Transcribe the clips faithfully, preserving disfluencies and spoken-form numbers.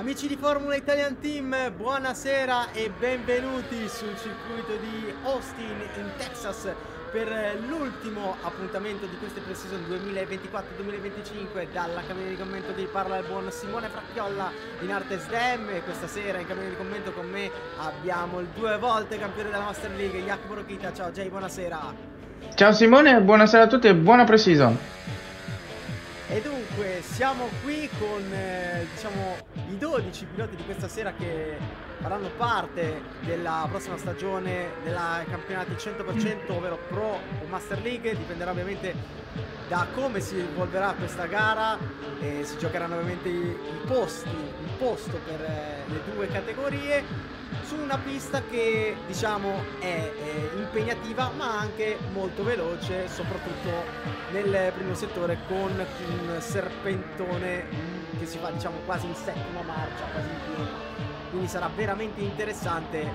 Amici di Formula Italian Team, buonasera e benvenuti sul circuito di Austin in Texas per l'ultimo appuntamento di questa pre-season duemilaventiquattro duemilaventicinque. Dalla cabina di commento vi parla il buon Simone Fracchiolla in arte S D M, e questa sera in cabina di commento con me abbiamo il due volte campione della Master League, Jacopo Rocchitta. Ciao Jay, buonasera. Ciao Simone, buonasera a tutti e buona pre-season. E dunque siamo qui con eh, diciamo i dodici piloti di questa sera che faranno parte della prossima stagione della campionati cento per cento, ovvero Pro o Master League. Dipenderà ovviamente da come si evolverà questa gara, e si giocheranno ovviamente i posti, il posto per eh, le due categorie su una pista che diciamo è, è impegnativa ma anche molto veloce, soprattutto nel primo settore con un serpentone che si fa diciamo quasi in settima marcia, quasi in pieno. Quindi sarà veramente interessante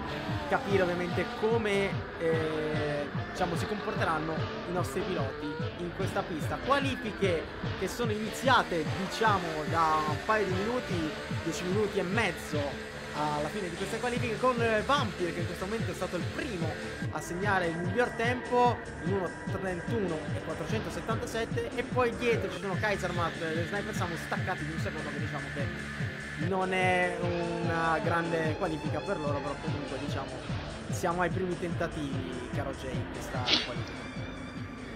capire ovviamente come eh, diciamo, si comporteranno i nostri piloti in questa pista. Qualifiche che sono iniziate diciamo da un paio di minuti, dieci minuti e mezzo alla fine di queste qualifiche, con Vampyr che in questo momento è stato il primo a segnare il miglior tempo in uno trentuno e quattrocentosettantasette, e poi dietro ci sono Kaisermatt e Sniper Samu staccati di un secondo, che diciamo che non è una grande qualifica per loro, però comunque diciamo siamo ai primi tentativi, caro Jay, in questa qualifica.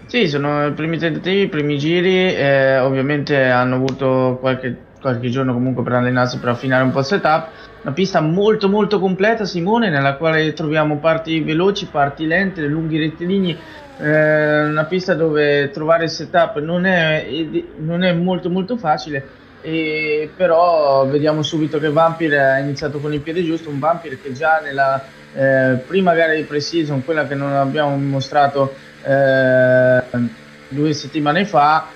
Sì, sono i primi tentativi, i primi giri, eh, ovviamente hanno avuto qualche qualche giorno comunque per allenarsi, per affinare un po' il setup. Una pista molto molto completa, Simone, nella quale troviamo parti veloci, parti lente, lunghi rettilinei, eh, una pista dove trovare il setup non è, non è molto molto facile, e però vediamo subito che Vampyr ha iniziato con il piede giusto, un Vampyr che già nella eh, prima gara di pre-season, quella che non abbiamo mostrato eh, due settimane fa,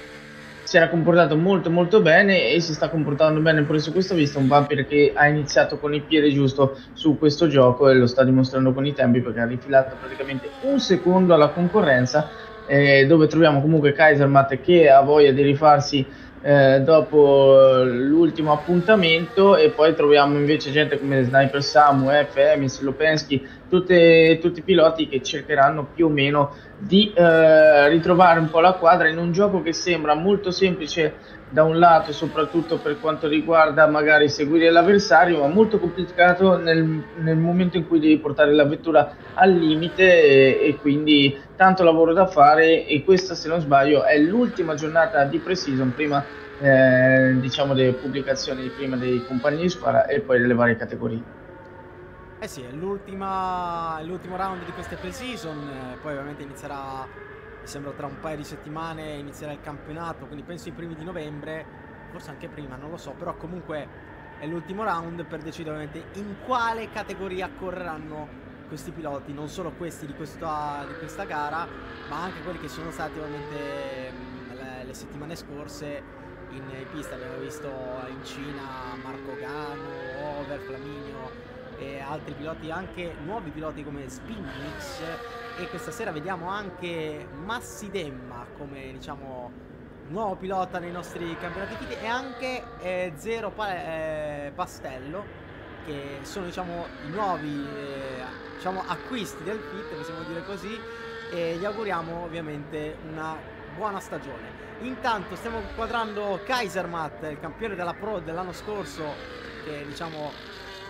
si era comportato molto molto bene e si sta comportando bene pure su questa pista. Un Vampyr che ha iniziato con il piede giusto su questo gioco e lo sta dimostrando con i tempi, perché ha rifilato praticamente un secondo alla concorrenza, eh, dove troviamo comunque Kaisermatt che ha voglia di rifarsi eh, dopo l'ultimo appuntamento, e poi troviamo invece gente come Sniper Samu, F, Emis, Lopensky, tutte, tutti i piloti che cercheranno più o meno di eh, ritrovare un po' la quadra in un gioco che sembra molto semplice da un lato, soprattutto per quanto riguarda magari seguire l'avversario, ma molto complicato nel, nel momento in cui devi portare la vettura al limite, e, e quindi tanto lavoro da fare. E questa, se non sbaglio, è l'ultima giornata di pre-season prima eh, diciamo delle pubblicazioni, prima dei compagni di squadra e poi delle varie categorie. Eh sì, è l'ultimo round di queste pre-season, poi ovviamente inizierà, mi sembra tra un paio di settimane inizierà il campionato, quindi penso i primi di novembre, forse anche prima, non lo so, però comunque è l'ultimo round per decidere ovviamente in quale categoria correranno questi piloti, non solo questi di questa, di questa gara, ma anche quelli che sono stati ovviamente mh, le, le settimane scorse in pista. Abbiamo visto in Cina Marco Gano, Over, Flaminio e altri piloti, anche nuovi piloti come Spinnix, e questa sera vediamo anche Massi Demma come diciamo nuovo pilota nei nostri campionati FiT, e anche eh, Zero pa eh, Pastello, che sono diciamo i nuovi eh, diciamo, acquisti del FiT, possiamo dire così, e gli auguriamo ovviamente una buona stagione. Intanto stiamo inquadrando Kaisermatt, il campione della Pro dell'anno scorso, che diciamo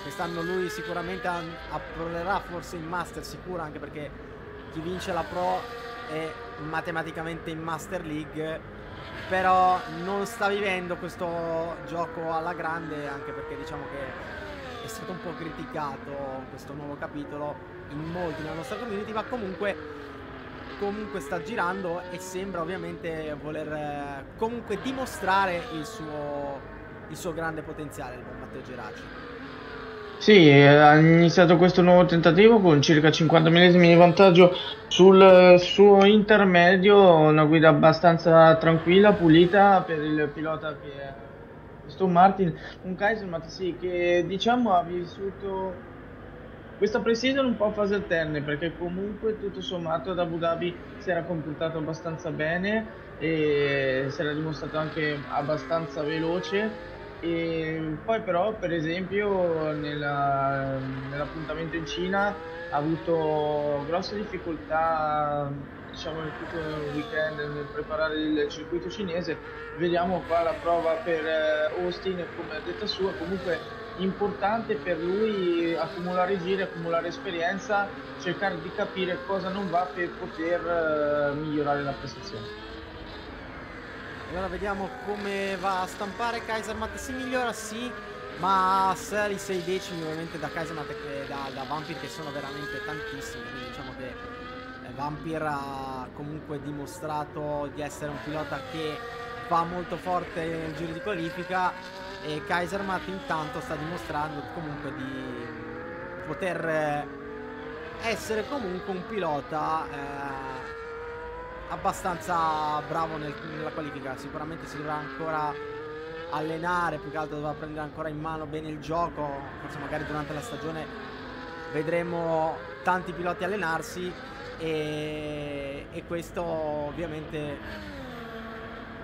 quest'anno lui sicuramente approdderà forse in Master, sicura, anche perché chi vince la Pro è matematicamente in Master League, però non sta vivendo questo gioco alla grande, anche perché diciamo che è stato un po' criticato questo nuovo capitolo in molti nella nostra community, ma comunque comunque sta girando e sembra ovviamente voler comunque dimostrare il suo, il suo grande potenziale, il buon Matteo Geraci. Sì, ha iniziato questo nuovo tentativo con circa cinquanta millesimi di vantaggio sul suo intermedio, una guida abbastanza tranquilla, pulita per il pilota che è Aston Martin. Un Kaisermatt sì, che diciamo ha vissuto questa pre-season un po' a fasi alterne, perché comunque tutto sommato ad Abu Dhabi si era comportato abbastanza bene e si era dimostrato anche abbastanza veloce. E poi però per esempio nell'appuntamento nell in Cina ha avuto grosse difficoltà, diciamo, in tutto il weekend nel preparare il circuito cinese. Vediamo qua la prova per Austin, come ha detto sua, comunque importante per lui accumulare giri, accumulare esperienza, cercare di capire cosa non va per poter migliorare la prestazione. Allora vediamo come va a stampare Kaisermatt. Si migliora, sì, ma sei sei decimi ovviamente da Kaisermatt e da, da Vampyr, che sono veramente tantissimi. Quindi diciamo che Vampyr ha comunque dimostrato di essere un pilota che va molto forte nel giro di qualifica, e Kaisermatt intanto sta dimostrando comunque di poter essere comunque un pilota eh, abbastanza bravo nel, nella qualifica. Sicuramente si dovrà ancora allenare, più che altro dovrà prendere ancora in mano bene il gioco. Forse magari durante la stagione vedremo tanti piloti allenarsi e, e questo ovviamente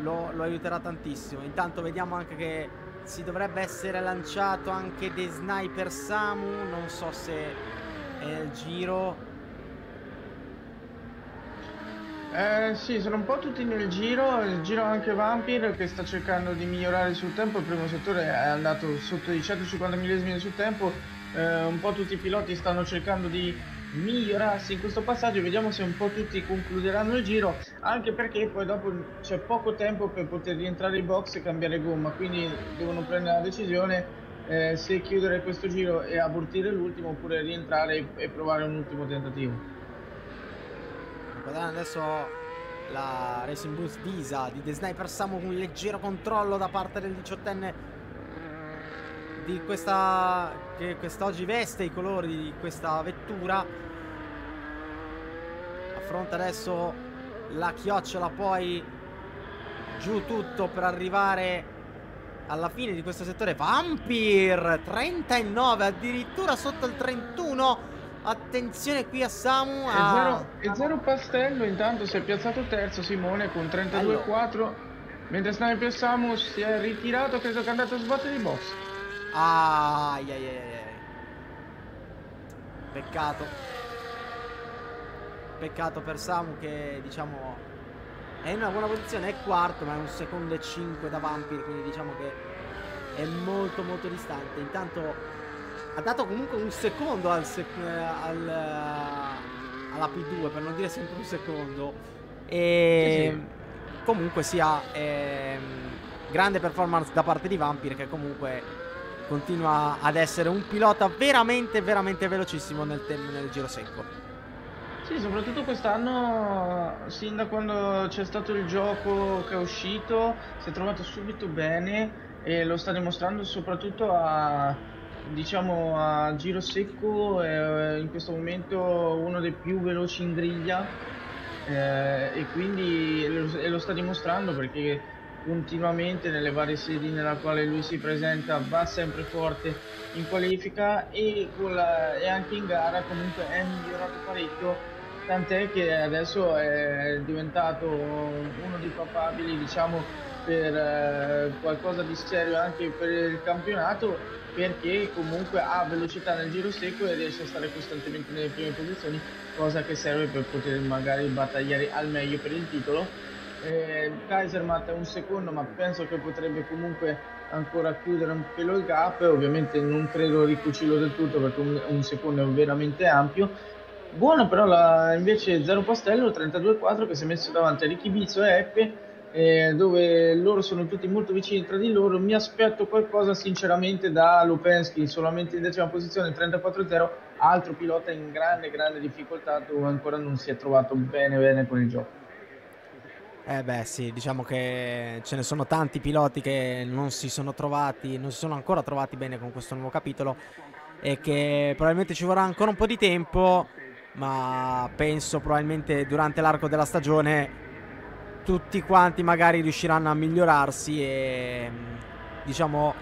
lo, lo aiuterà tantissimo. Intanto vediamo anche che si dovrebbe essere lanciato anche dei Sniper Samu, non so se è il giro. Eh, sì, sono un po' tutti nel giro, il giro anche Vampyr che sta cercando di migliorare sul tempo. Il primo settore è andato sotto i centocinquanta millesimi sul tempo, eh, un po' tutti i piloti stanno cercando di migliorarsi in questo passaggio. Vediamo se un po' tutti concluderanno il giro, anche perché poi dopo c'è poco tempo per poter rientrare in box e cambiare gomma, quindi devono prendere la decisione eh, se chiudere questo giro e abortire l'ultimo, oppure rientrare e, e provare un ultimo tentativo. Adesso la Racing Bulls Disa di The Sniper Samu, con un leggero controllo da parte del diciottenne di questa, che quest'oggi veste i colori di questa vettura. Affronta adesso la chiocciola, poi giù tutto per arrivare alla fine di questo settore. Vampyr trentanove, addirittura sotto il trentuno. Attenzione qui a Samu. A... E, zero, e Zero Pastello intanto si è piazzato terzo, Simone, con trentadue virgola quattro, mentre Sniper Samu si è ritirato, credo che è andato a sbattere di box. Ah, ai, ai, ai. Peccato. Peccato per Samu, che diciamo è in una buona posizione, è quarto, ma è un secondo e cinque da Vampyr, quindi diciamo che è molto molto distante. Intanto ha dato comunque un secondo al sec al, alla P due, per non dire sempre un secondo. E sì, sì. Comunque sia ehm, grande performance da parte di Vampyr, che comunque continua ad essere un pilota veramente veramente velocissimo nel, nel giro secco. Sì, soprattutto quest'anno, sin da quando c'è stato il gioco che è uscito, si è trovato subito bene e lo sta dimostrando soprattutto a... diciamo a giro secco, eh, in questo momento uno dei più veloci in griglia, eh, e quindi lo, e lo sta dimostrando, perché continuamente nelle varie sedi nella quale lui si presenta va sempre forte in qualifica e, con la, e anche in gara comunque è migliorato parecchio, tant'è che adesso è diventato uno dei papabili, diciamo, per eh, qualcosa di serio anche per il campionato, perché comunque ha velocità nel giro secco e riesce a stare costantemente nelle prime posizioni, cosa che serve per poter magari battagliare al meglio per il titolo. eh, Kaisermatt è un secondo, ma penso che potrebbe comunque ancora chiudere un pelo il gap. Ovviamente non credo ricucirlo del tutto, perché un, un secondo è veramente ampio. Buono però la, invece Zero Pastello trentadue virgola quattro, che si è messo davanti a Ricky Bizzo e Eppe, Eh, dove loro sono tutti molto vicini tra di loro. Mi aspetto qualcosa sinceramente da Lopensky, solamente in decima posizione, trentaquattro zero, altro pilota in grande grande difficoltà, dove ancora non si è trovato bene bene con il gioco. Eh beh sì, diciamo che ce ne sono tanti piloti che non si sono trovati, non si sono ancora trovati bene con questo nuovo capitolo, e che probabilmente ci vorrà ancora un po' di tempo, ma penso probabilmente durante l'arco della stagione tutti quanti magari riusciranno a migliorarsi e, diciamo,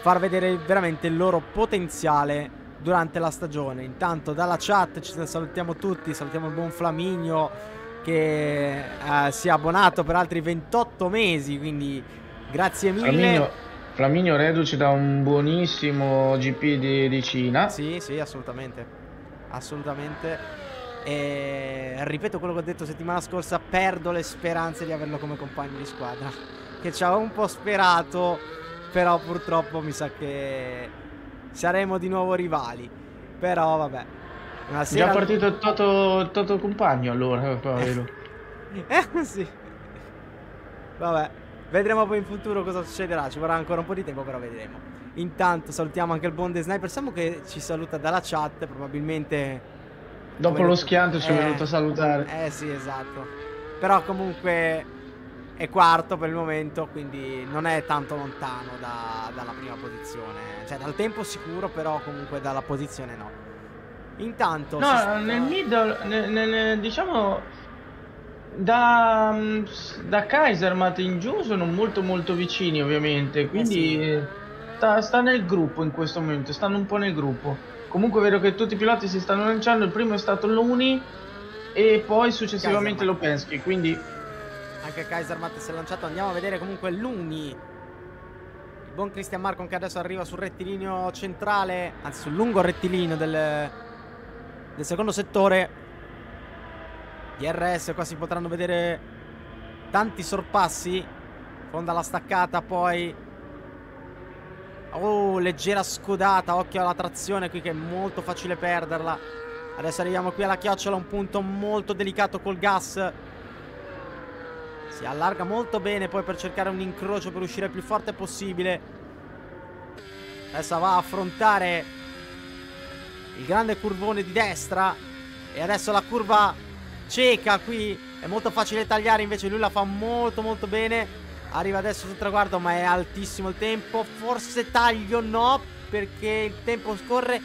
far vedere veramente il loro potenziale durante la stagione. Intanto dalla chat ci salutiamo tutti, salutiamo il buon Flaminio che eh, si è abbonato per altri ventotto mesi, quindi grazie mille. Flaminio, Flaminio reduce da un buonissimo G P di, di Cina. Sì, sì, assolutamente. Assolutamente. E ripeto quello che ho detto settimana scorsa, perdo le speranze di averlo come compagno di squadra, che ci avevo un po' sperato, però purtroppo mi sa che saremo di nuovo rivali. Però vabbè, una sera... Già partito il Toto, Toto compagno allora. Eh sì. Vabbè, vedremo poi in futuro cosa succederà, ci vorrà ancora un po' di tempo, però vedremo. Intanto salutiamo anche il buon The Sniper Samu che ci saluta dalla chat, probabilmente... Dopo lo schianto ci è venuto a salutare. Eh sì, esatto. Però comunque è quarto per il momento, quindi non è tanto lontano da, dalla prima posizione. Cioè dal tempo sicuro, però comunque dalla posizione no. Intanto... No, sta... nel middle, nel, nel, diciamo... Da, da Kaisermatt in giù sono molto molto vicini ovviamente, quindi eh sì. sta, sta nel gruppo in questo momento, stanno un po' nel gruppo. Comunque vedo che tutti i piloti si stanno lanciando. Il primo è stato Loni e poi successivamente Lopensky, quindi anche Kaisermatt si è lanciato. Andiamo a vedere comunque Loni, il buon Christian Marcon, che adesso arriva sul rettilineo centrale, anzi sul lungo rettilineo del, del secondo settore D R S. Qua si potranno vedere tanti sorpassi. Fonda la staccata, poi oh, leggera scodata, occhio alla trazione qui che è molto facile perderla. Adesso arriviamo qui alla chiocciola, un punto molto delicato col gas. Si allarga molto bene poi per cercare un incrocio per uscire il più forte possibile. Adesso va a affrontare il grande curvone di destra e adesso la curva cieca qui è molto facile tagliare, invece lui la fa molto molto bene. Arriva adesso sul traguardo, ma è altissimo il tempo. Forse taglio no, perché il tempo scorre.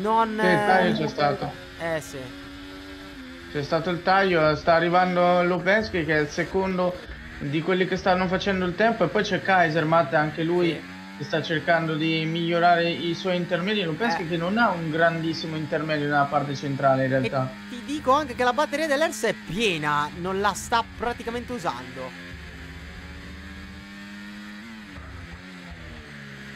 Non... Sì, il taglio c'è stato. Eh sì, c'è stato il taglio. Sta arrivando Lopensky che è il secondo di quelli che stanno facendo il tempo. E poi c'è Kaisermatt, anche lui sì, che sta cercando di migliorare i suoi intermedi. Lopensky eh. che non ha un grandissimo intermedio nella parte centrale in realtà. E ti dico anche che la batteria dell'E R S è piena, non la sta praticamente usando.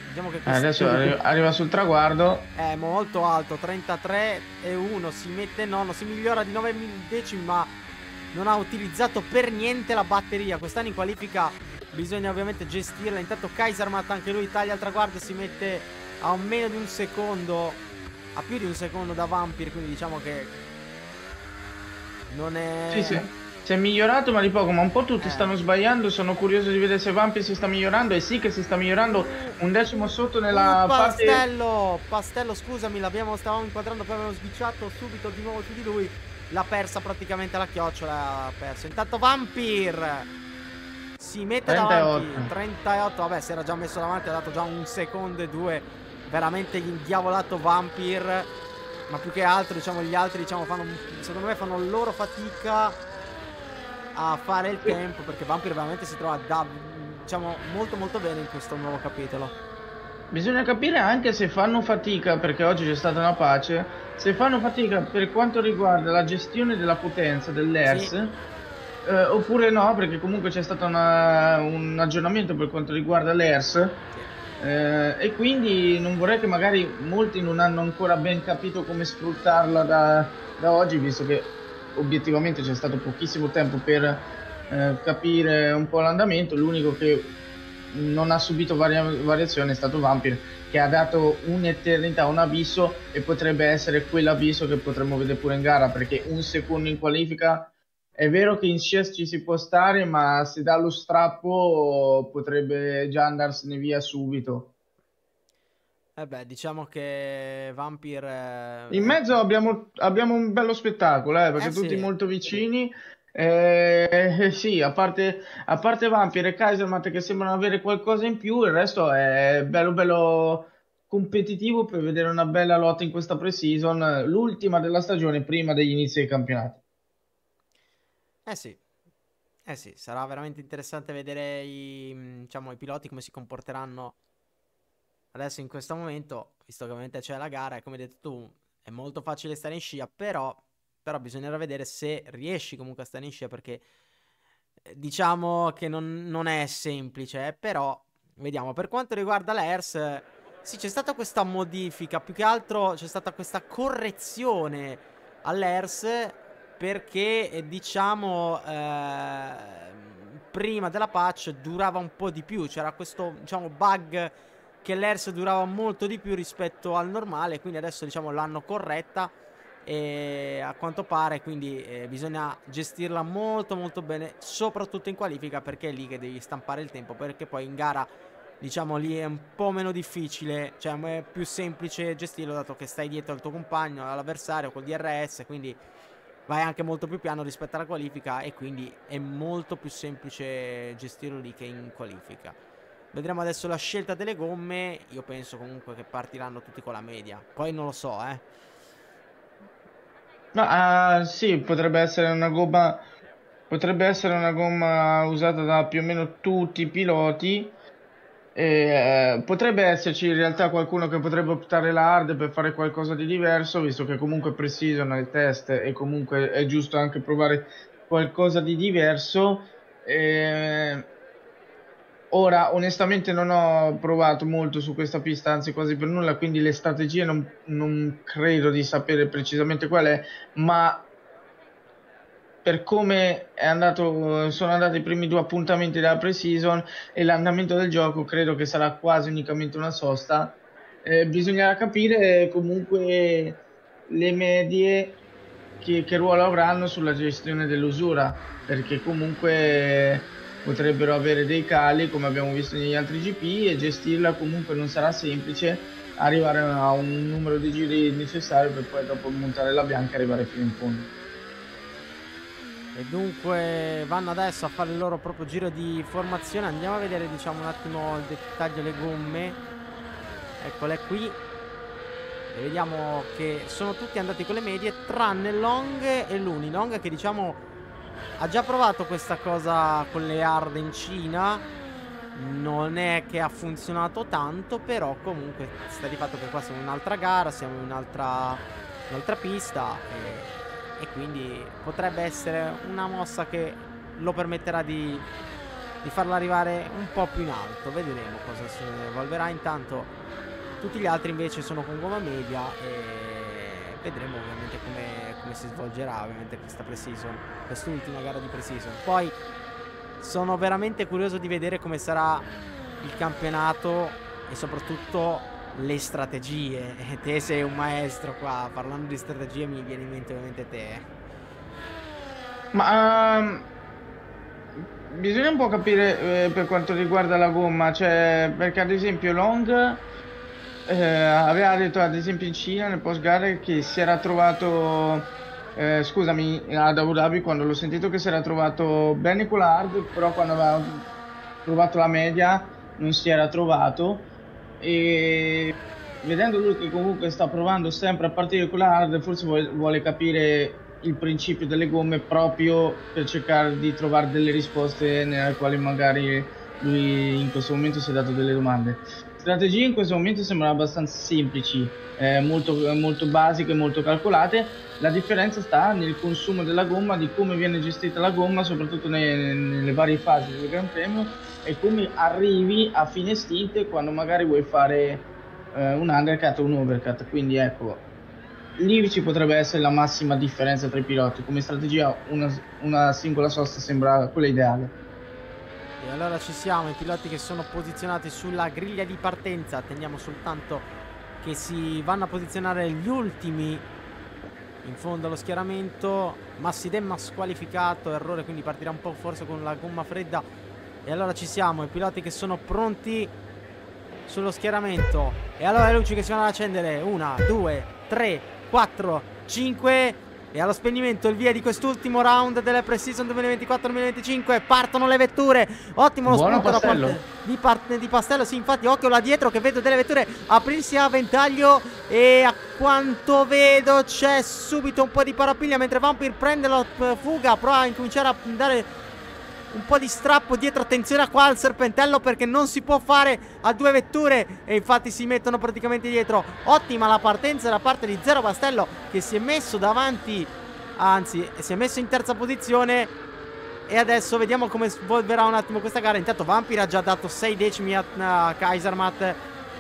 Diciamo che adesso arriva, arriva sul traguardo. È molto alto, trentatré e uno, si mette nono, si migliora di nove decimi, ma non ha utilizzato per niente la batteria. Quest'anno in qualifica bisogna ovviamente gestirla. Intanto Kaisermatt anche lui taglia il traguardo e si mette a meno di un secondo, a più di un secondo da Vampyr, quindi diciamo che non è... Sì, sì. Si è migliorato ma di poco, ma un po' tutti eh. stanno sbagliando. Sono curioso di vedere se Vampyr si sta migliorando. E sì che si sta migliorando, un decimo sotto nella uh, Pastello, parte... Pastello, scusami, l'abbiamo, stavamo inquadrando, poi abbiamo sbicciato subito di nuovo su di lui. L'ha persa praticamente la chiocciola, l'ha persa. Intanto Vampyr si mette davanti, trentotto, vabbè, si era già messo davanti, ha dato già un secondo e due. Veramente l'indiavolato Vampyr. Ma più che altro, diciamo, gli altri, diciamo, fanno, secondo me fanno loro fatica a fare il tempo, perché Vampyr veramente si trova da, diciamo, molto molto bene in questo nuovo capitolo. Bisogna capire anche se fanno fatica, perché oggi c'è stata una pace, se fanno fatica per quanto riguarda la gestione della potenza dell'E R S sì. eh, oppure no, perché comunque c'è stato una, un aggiornamento per quanto riguarda l'E R S sì. eh, e quindi non vorrei che magari molti non hanno ancora ben capito come sfruttarla da, da oggi, visto che obiettivamente c'è stato pochissimo tempo per eh, capire un po' l'andamento. L'unico che non ha subito varia variazione è stato Vampyr, che ha dato un'eternità, un abisso, e potrebbe essere quell'abisso che potremmo vedere pure in gara, perché un secondo in qualifica è vero che in C S ci si può stare, ma se dà lo strappo potrebbe già andarsene via subito. Eh beh, diciamo che Vampyr... Eh... In mezzo abbiamo, abbiamo un bello spettacolo, eh, perché eh sì, tutti molto vicini. Eh, eh sì, a parte, a parte Vampyr e Kaisermatt che sembrano avere qualcosa in più, il resto è bello bello competitivo per vedere una bella lotta in questa pre-season, l'ultima della stagione prima degli inizi dei campionati. Eh sì. Eh sì, sarà veramente interessante vedere i, diciamo, i piloti come si comporteranno adesso in questo momento, visto che ovviamente c'è la gara e come hai detto tu è molto facile stare in scia, però, però bisognerà vedere se riesci comunque a stare in scia, perché diciamo che non, non è semplice, eh, però Vediamo, per quanto riguarda l'E R S, sì, c'è stata questa modifica, più che altro c'è stata questa correzione all'E R S perché, diciamo, eh, prima della patch durava un po' di più, c'era questo, diciamo, bug che l'E R S durava molto di più rispetto al normale, quindi adesso, diciamo, l'hanno corretta e a quanto pare, quindi eh, bisogna gestirla molto molto bene, soprattutto in qualifica, perché è lì che devi stampare il tempo, perché poi in gara, diciamo, lì è un po' meno difficile, cioè è più semplice gestirlo, dato che stai dietro al tuo compagno, all'avversario, col D R S, quindi vai anche molto più piano rispetto alla qualifica e quindi è molto più semplice gestirlo lì che in qualifica. Vedremo adesso la scelta delle gomme. Io penso comunque che partiranno tutti con la media. Poi non lo so, eh. Ma uh, sì, potrebbe essere una gomma. Potrebbe essere una gomma usata da più o meno tutti i piloti. E, uh, potrebbe esserci in realtà qualcuno che potrebbe optare l'hard per fare qualcosa di diverso, visto che comunque pre-season è il test e comunque è giusto anche provare qualcosa di diverso. E... Ora, onestamente non ho provato molto su questa pista, anzi quasi per nulla, quindi le strategie non, non credo di sapere precisamente qual è, ma per come è andato, sono andati i primi due appuntamenti della pre-season e l'andamento del gioco, credo che sarà quasi unicamente una sosta. Eh, bisognerà capire comunque le medie che, che ruolo avranno sulla gestione dell'usura, perché comunque... potrebbero avere dei cali come abbiamo visto negli altri G P e gestirla comunque non sarà semplice, arrivare a un numero di giri necessario per poi dopo montare la bianca e arrivare fino in fondo. E dunque vanno adesso a fare il loro proprio giro di formazione. Andiamo a vedere, diciamo, un attimo il dettaglio delle gomme. Eccole qui. E vediamo che sono tutti andati con le medie tranne Long e l'Unilong, che, diciamo, ha già provato questa cosa con le hard in Cina. Non è che ha funzionato tanto, però comunque sta di fatto che qua siamo in un'altra gara, siamo in un'altra un'altra pista e, e quindi potrebbe essere una mossa che lo permetterà di, di farla arrivare un po' più in alto. Vedremo cosa si evolverà. Intanto tutti gli altri invece sono con gomma media e vedremo ovviamente come come si svolgerà ovviamente questa pre-season, quest'ultima gara di pre-season. Poi sono veramente curioso di vedere come sarà il campionato e soprattutto le strategie. E te sei un maestro qua, parlando di strategie mi viene in mente ovviamente te. Ma um, bisogna un po' capire eh, per quanto riguarda la gomma, cioè, perché ad esempio Long Eh, aveva detto ad esempio in Cina nel post gara che si era trovato eh, scusami ad Abu Dhabi, quando l'ho sentito, che si era trovato bene con la hard, però quando aveva provato la media non si era trovato, e vedendo lui che comunque sta provando sempre a partire con la hard, forse vuole, vuole capire il principio delle gomme proprio per cercare di trovare delle risposte nelle quali magari lui in questo momento si è dato delle domande. Strategie in questo momento sembrano abbastanza semplici, eh, molto, molto basiche, molto calcolate. La differenza sta nel consumo della gomma, di come viene gestita la gomma, soprattutto nei, nelle varie fasi del Gran Premio, e come arrivi a fine stinte quando magari vuoi fare eh, un undercut o un overcut. Quindi ecco, lì ci potrebbe essere la massima differenza tra i piloti. Come strategia una, una singola sosta sembra quella ideale. E allora ci siamo, i piloti che sono posizionati sulla griglia di partenza. Attendiamo soltanto che si vanno a posizionare gli ultimi in fondo allo schieramento. Massi Demma squalificato, errore, quindi partirà un po' forse con la gomma fredda. E allora ci siamo, i piloti che sono pronti sullo schieramento. E allora le luci che si vanno ad accendere, una, due, tre, quattro, cinque... E allo spegnimento il via di quest'ultimo round della pre-season duemilaventiquattro duemilaventicinque. Partono le vetture. Ottimo lo spunto da parte di, parte di Pastello. Sì, infatti, occhio là dietro che vedo delle vetture aprirsi a ventaglio. E a quanto vedo c'è subito un po' di parapiglia, mentre Vampyr prende la fuga, prova a incominciare a dare un po' di strappo dietro. Attenzione a qua al serpentello, perché non si può fare a due vetture, e infatti si mettono praticamente dietro. Ottima la partenza da parte di Zero Pastello, che si è messo davanti, anzi si è messo in terza posizione, E adesso vediamo come svolverà un attimo questa gara. Intanto Vampyr ha già dato sei decimi a, a Kaisermatt.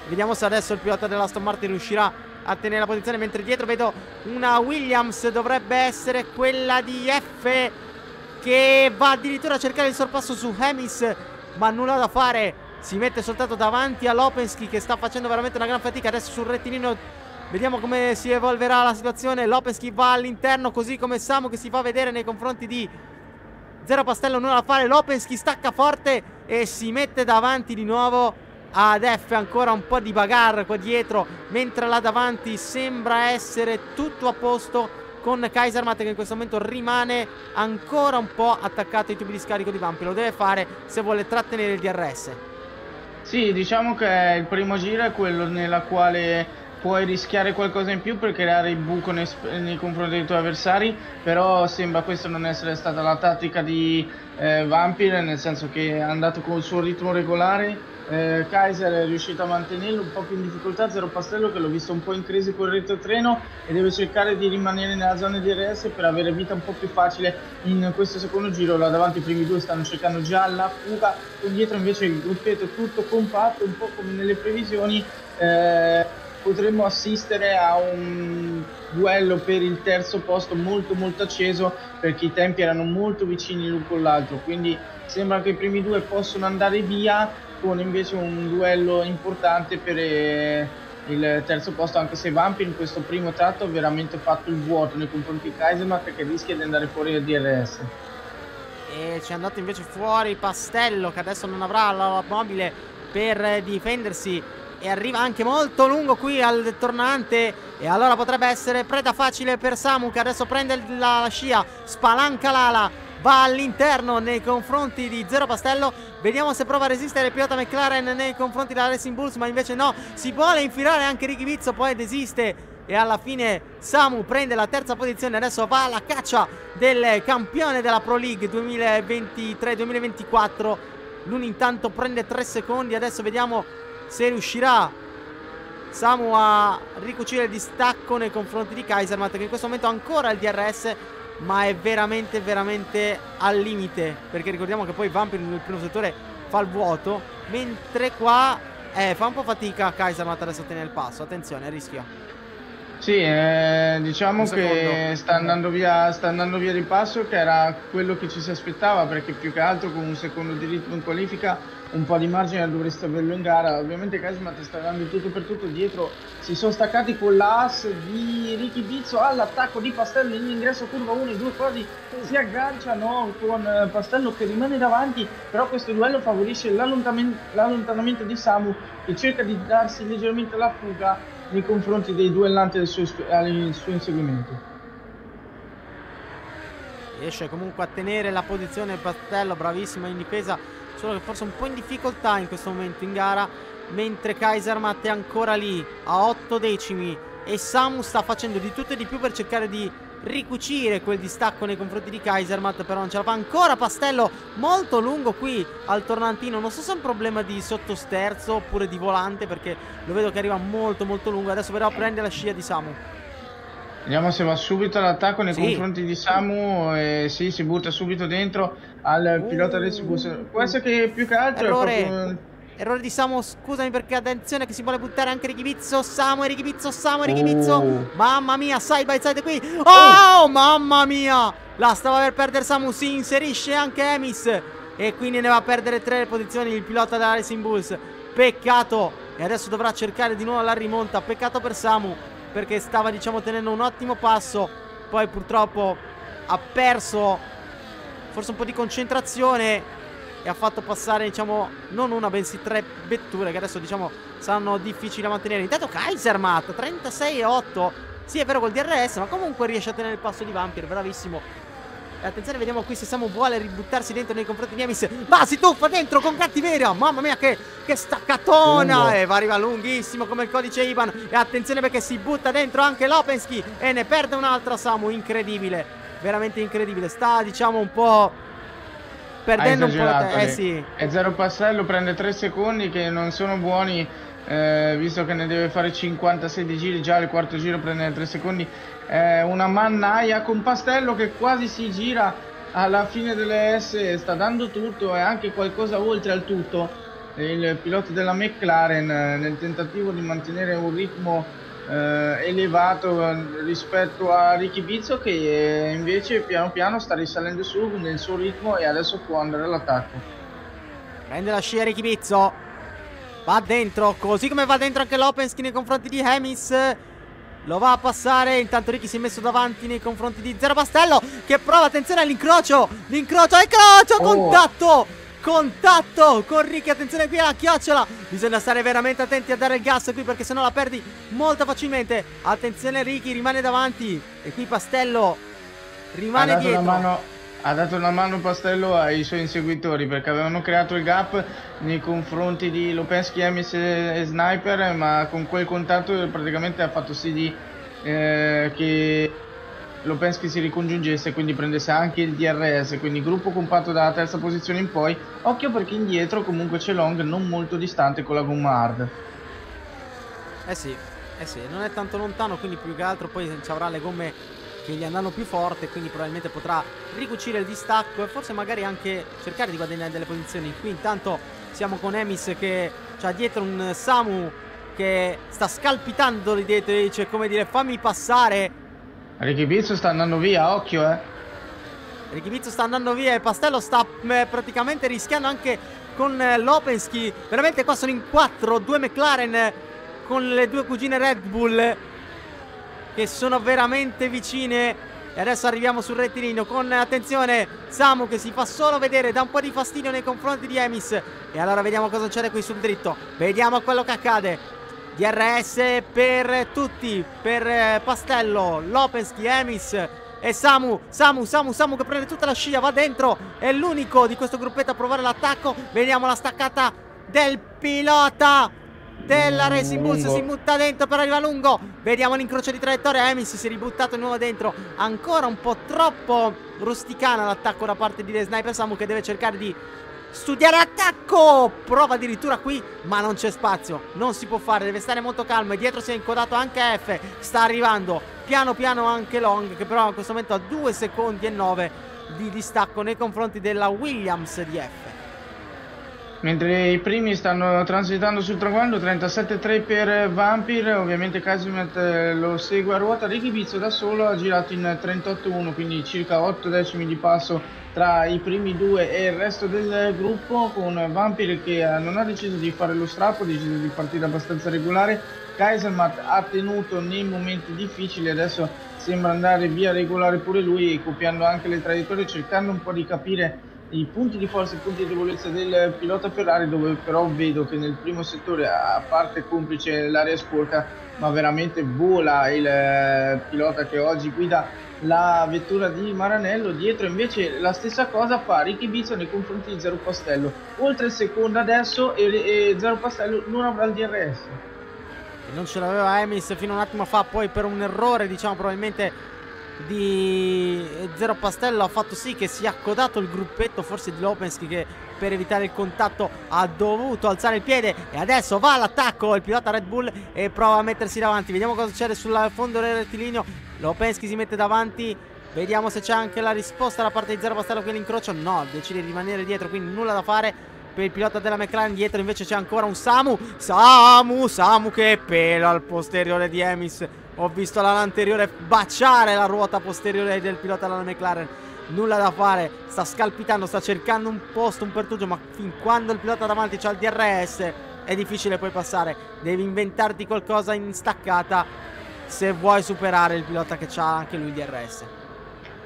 Vediamo se adesso il pilota dell'Aston Martin riuscirà a tenere la posizione. Mentre dietro vedo una Williams, dovrebbe essere quella di F, che va addirittura a cercare il sorpasso su Emis, ma nulla da fare. Si mette soltanto davanti a Lopensky, che sta facendo veramente una gran fatica. Adesso sul rettilineo vediamo come si evolverà la situazione. Lopensky va all'interno, così come Samu, che si fa vedere nei confronti di Zero Pastello. Nulla da fare. Lopensky stacca forte e si mette davanti di nuovo ad F. Ancora un po' di bagarre qua dietro, mentre là davanti sembra essere tutto a posto con Kaisermatt, che in questo momento rimane ancora un po' attaccato ai tubi di scarico di Vampyr. Lo deve fare se vuole trattenere il D R S. Sì, diciamo che il primo giro è quello nella quale puoi rischiare qualcosa in più per creare il buco nei, nei confronti dei tuoi avversari, però sembra questa non essere stata la tattica di eh, Vampyr, nel senso che è andato con il suo ritmo regolare. Eh, Kaiser è riuscito a mantenerlo un po' più in difficoltà. Zero Pastello, che l'ho visto un po' in crisi col retrotreno, e deve cercare di rimanere nella zona di D R S per avere vita un po' più facile in questo secondo giro. Là davanti i primi due stanno cercando già la fuga, con dietro invece il gruppetto tutto compatto, un po' come nelle previsioni. eh, potremmo assistere a un duello per il terzo posto molto molto acceso, perché i tempi erano molto vicini l'uno con l'altro, quindi sembra che i primi due possono andare via, con invece un duello importante per eh, il terzo posto, anche se Vampyr in questo primo tratto ha veramente fatto il vuoto nei confronti di Kaisermatt, perché rischia di andare fuori dal D R S. E ci è andato invece fuori Pastello, che adesso non avrà l'automobile per difendersi, e arriva anche molto lungo qui al tornante, e allora potrebbe essere preda facile per Samu, che adesso prende la scia, spalanca l'ala, va all'interno nei confronti di Zero Pastello. Vediamo se prova a resistere il pilota McLaren nei confronti della Racing Bulls, ma invece no, si vuole infilare anche Ricky Bizzo, poi desiste, e alla fine Samu prende la terza posizione. Adesso va alla caccia del campione della Pro League duemilaventitré duemilaventiquattro. Lui intanto prende tre secondi. Adesso vediamo se riuscirà Samu a ricucire il distacco nei confronti di Kaisermatt, che in questo momento ha ancora il D R S, ma è veramente veramente al limite, perché ricordiamo che poi Vampyr nel primo settore fa il vuoto, mentre qua eh, fa un po' fatica Kaisermatt adesso a tenere il passo. Attenzione, rischio. Sì, eh, diciamo che sta andando via sta andando via di passo, che era quello che ci si aspettava, perché più che altro con un secondo di ritmo in qualifica un po' di margine dovreste averlo in gara. Ovviamente Kaisermatt sta dando tutto per tutto. Dietro si sono staccati con l'A S di Ricky Bizzo all'attacco di Pastello in ingresso curva uno. I due quasi si agganciano con Pastello che rimane davanti, però questo duello favorisce l'allontanamento di Samu, che cerca di darsi leggermente la fuga nei confronti dei duellanti del suo, del suo inseguimento. Riesce comunque a tenere la posizione Pastello, bravissimo in difesa, solo che forse un po' in difficoltà in questo momento in gara, mentre Kaisermatt è ancora lì a otto decimi, e Samu sta facendo di tutto e di più per cercare di ricucire quel distacco nei confronti di Kaisermatt, però non ce la fa ancora. Pastello molto lungo qui al tornantino, non so se è un problema di sottosterzo oppure di volante, perché lo vedo che arriva molto molto lungo. Adesso però prende la scia di Samu. Vediamo se va subito all'attacco nei sì. confronti di Samu. E sì, si butta subito dentro al pilota uh, del Subus. Può essere che più che altro errore, è proprio... errore di Samu, scusami, perché attenzione che si vuole buttare anche Ricky Bizzo. Samu e Ricky Bizzo, Samu e Ricky Bizzo. Uh. Mamma mia, side by side qui. Oh, oh, mamma mia! La stava per perdere Samu, si inserisce anche Emis, e quindi ne va a perdere tre posizioni il pilota della Racing Bulls. Peccato. E adesso dovrà cercare di nuovo la rimonta. Peccato per Samu, perché stava, diciamo, tenendo un ottimo passo, poi purtroppo ha perso forse un po' di concentrazione e ha fatto passare, diciamo, non una bensì tre vetture, che adesso, diciamo, saranno difficili da mantenere. Intanto Kaisermatt trentasei e otto, sì è vero col D R S, ma comunque riesce a tenere il passo di Vampyr, bravissimo. E attenzione, vediamo qui se Samu vuole ributtarsi dentro nei confronti di Emis, ma si tuffa dentro con cattiveria. Mamma mia, che, che staccatona. Lungo. E va, arriva lunghissimo come il codice Ivan. E attenzione, perché si butta dentro anche Lopensky, e ne perde un'altra Samu. Incredibile, veramente incredibile. Sta, diciamo, un po' perdendo un po' la testa. Eh sì. E Zero Pastello prende tre secondi che non sono buoni, eh, visto che ne deve fare cinquantasei di giri. Già al quarto giro prende tre secondi. Eh, una mannaia con Pastello che quasi si gira alla fine dell'E R S sta dando tutto e anche qualcosa oltre al tutto il pilota della McLaren nel tentativo di mantenere un ritmo eh, elevato rispetto a Ricky Bizzo, che invece piano piano sta risalendo su nel suo ritmo e adesso può andare all'attacco. Prende la scia Ricky Bizzo, va dentro, così come va dentro anche Lopensky nei confronti di Emis. Lo va a passare, intanto Ricky si è messo davanti nei confronti di Zero Pastello, che prova, attenzione all'incrocio, l'incrocio, l'incrocio, oh. contatto, contatto con Ricky, attenzione qui alla chiocciola, bisogna stare veramente attenti a dare il gas qui perché sennò la perdi molto facilmente, attenzione Ricky rimane davanti e qui Pastello rimane ha dietro. Mano, ha dato una mano Pastello ai suoi inseguitori perché avevano creato il gap nei confronti di Lopensky, Emis e Sniper, ma con quel contatto praticamente ha fatto sì di, eh, che Lopensky si ricongiungesse e quindi prendesse anche il D R S, quindi gruppo compatto dalla terza posizione in poi. Occhio perché indietro comunque c'è Long non molto distante con la gomma hard. Eh sì, eh sì, non è tanto lontano, quindi più che altro poi ci avrà le gomme che gli andranno più forte, quindi probabilmente potrà ricucire il distacco e forse magari anche cercare di guadagnare delle posizioni. Qui intanto siamo con Emis che c'ha dietro un Samu che sta scalpitando lì dietro e dice, come dire, fammi passare. Ricky Bizzo sta andando via, occhio eh. Ricky Bizzo sta andando via e Pastello sta eh, praticamente rischiando anche con eh, Lopensky. Veramente qua sono in quattro, due McLaren eh, con le due cugine Red Bull eh, che sono veramente vicine. E adesso arriviamo sul rettilineo con, attenzione, Samu che si fa solo vedere, dà un po' di fastidio nei confronti di Emis. E allora vediamo cosa c'è qui sul dritto, vediamo quello che accade. D R S per tutti, per Pastello, Lopensky, Emis e Samu. Samu, Samu, Samu che prende tutta la scia, va dentro, è l'unico di questo gruppetto a provare l'attacco. Vediamo la staccata del pilota della Racing Bull, si butta dentro per arrivare lungo. Vediamo l'incrocio di traiettoria, Emis si è ributtato di nuovo dentro. Ancora un po' troppo rusticana l'attacco da parte di Sniper Samu, che deve cercare di studiare l'attacco. Prova addirittura qui, ma non c'è spazio, non si può fare, deve stare molto calmo. E dietro si è incodato anche F, sta arrivando piano piano anche Long, che però in questo momento ha due secondi e nove di distacco nei confronti della Williams di F. Mentre i primi stanno transitando sul traguardo, trentasette tre per Vampyr, ovviamente Kaisermatt lo segue a ruota. Ricky Bizzo da solo ha girato in trentotto uno, quindi circa otto decimi di passo tra i primi due e il resto del gruppo, con Vampyr che non ha deciso di fare lo strappo, ha deciso di partire abbastanza regolare. Kaisermatt ha tenuto nei momenti difficili, adesso sembra andare via regolare pure lui, copiando anche le traiettorie, cercando un po' di capire i punti di forza e i punti di debolezza del pilota Ferrari, dove però vedo che nel primo settore, a parte complice l'area sporca, ma veramente vola il pilota che oggi guida la vettura di Maranello. Dietro invece la stessa cosa fa Ricky Bizzo nei confronti di Zero Pastello, oltre il secondo adesso, e, e Zero Pastello non avrà il D R S. E non ce l'aveva Emis fino a un attimo fa, poi per un errore, diciamo probabilmente, di Zero Pastello ha fatto sì che si è accodato il gruppetto forse di Lopensky, che per evitare il contatto ha dovuto alzare il piede. E adesso va all'attacco il pilota Red Bull e prova a mettersi davanti. Vediamo cosa succede sul fondo del rettilineo. Lopensky si mette davanti, vediamo se c'è anche la risposta da parte di Zero Pastello che l'incrocio. No, decide di rimanere dietro, quindi nulla da fare per il pilota della McLaren. Dietro invece c'è ancora un Samu, Samu, Samu che pelo al posteriore di Emis. Ho visto l'ala anteriore baciare la ruota posteriore del pilota della McLaren. Nulla da fare, sta scalpitando, sta cercando un posto, un pertugio, ma fin quando il pilota davanti c'ha il D R S è difficile poi passare. Devi inventarti qualcosa in staccata se vuoi superare il pilota che c'ha anche lui il D R S.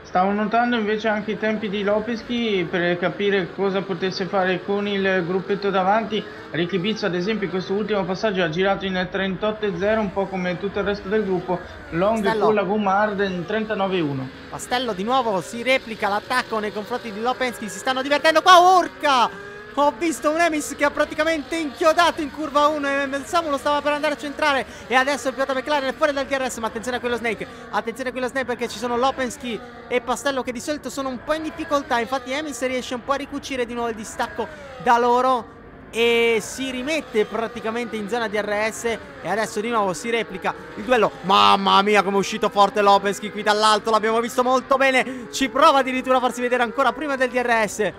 Stavo notando invece anche i tempi di Lopensky per capire cosa potesse fare con il gruppetto davanti. Ricky Bizzo ad esempio in questo ultimo passaggio ha girato in trentotto zero, un po' come tutto il resto del gruppo. Long Pastello con la gomma hard in trentanove uno. Pastello di nuovo si replica l'attacco nei confronti di Lopensky, si stanno divertendo qua, urca! Ho visto un Emis che ha praticamente inchiodato in curva uno e Samu lo stava per andare a centrare. E adesso il pilota McLaren è fuori dal D R S, ma attenzione a quello Snake, attenzione a quello Snake perché ci sono Lopensky e Pastello che di solito sono un po' in difficoltà. Infatti Emis riesce un po' a ricucire di nuovo il distacco da loro, e si rimette praticamente in zona D R S e adesso di nuovo si replica il duello. Mamma mia, come è uscito forte Lopensky qui dall'alto, l'abbiamo visto molto bene, ci prova addirittura a farsi vedere ancora prima del D R S.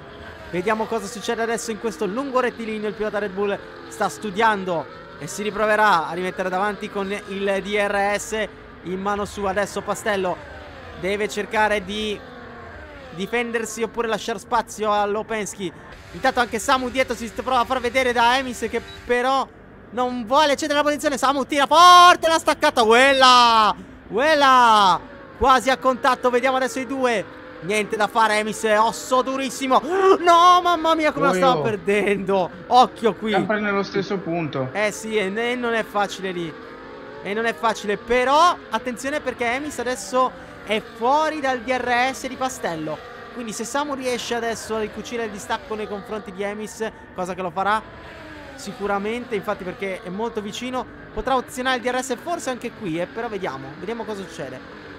Vediamo cosa succede adesso in questo lungo rettilineo. Il pilota Red Bull sta studiando e si riproverà a rimettere davanti con il D R S in mano sua. Adesso Pastello deve cercare di difendersi oppure lasciare spazio a Lopensky. Intanto anche Samu dietro si prova a far vedere da Emis, che però non vuole cedere la posizione. Samu tira forte, la staccata. Quella, quella, quasi a contatto. Vediamo adesso i due. Niente da fare, Emis, osso durissimo. No, mamma mia, come oh, la stava perdendo. Occhio qui, sempre nello stesso punto. Eh sì, e non è facile lì. E non è facile, però attenzione perché Emis adesso è fuori dal D R S di Pastello. Quindi se Samu riesce adesso a ricucire il distacco nei confronti di Emis, cosa che lo farà sicuramente, infatti, perché è molto vicino, potrà azionare il D R S forse anche qui, eh, però vediamo, vediamo cosa succede.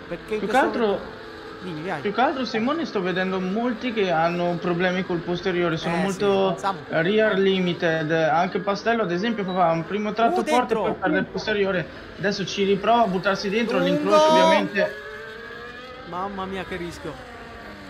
Perché più che altro momento... Dimmi, vai. Più che altro Simone, sto vedendo molti che hanno problemi col posteriore, sono eh, molto sì, rear limited. Anche Pastello ad esempio fa un primo tratto uh, forte per perdere il posteriore. Adesso ci riprova a buttarsi dentro, l'incrocio ovviamente. Mamma mia che rischio.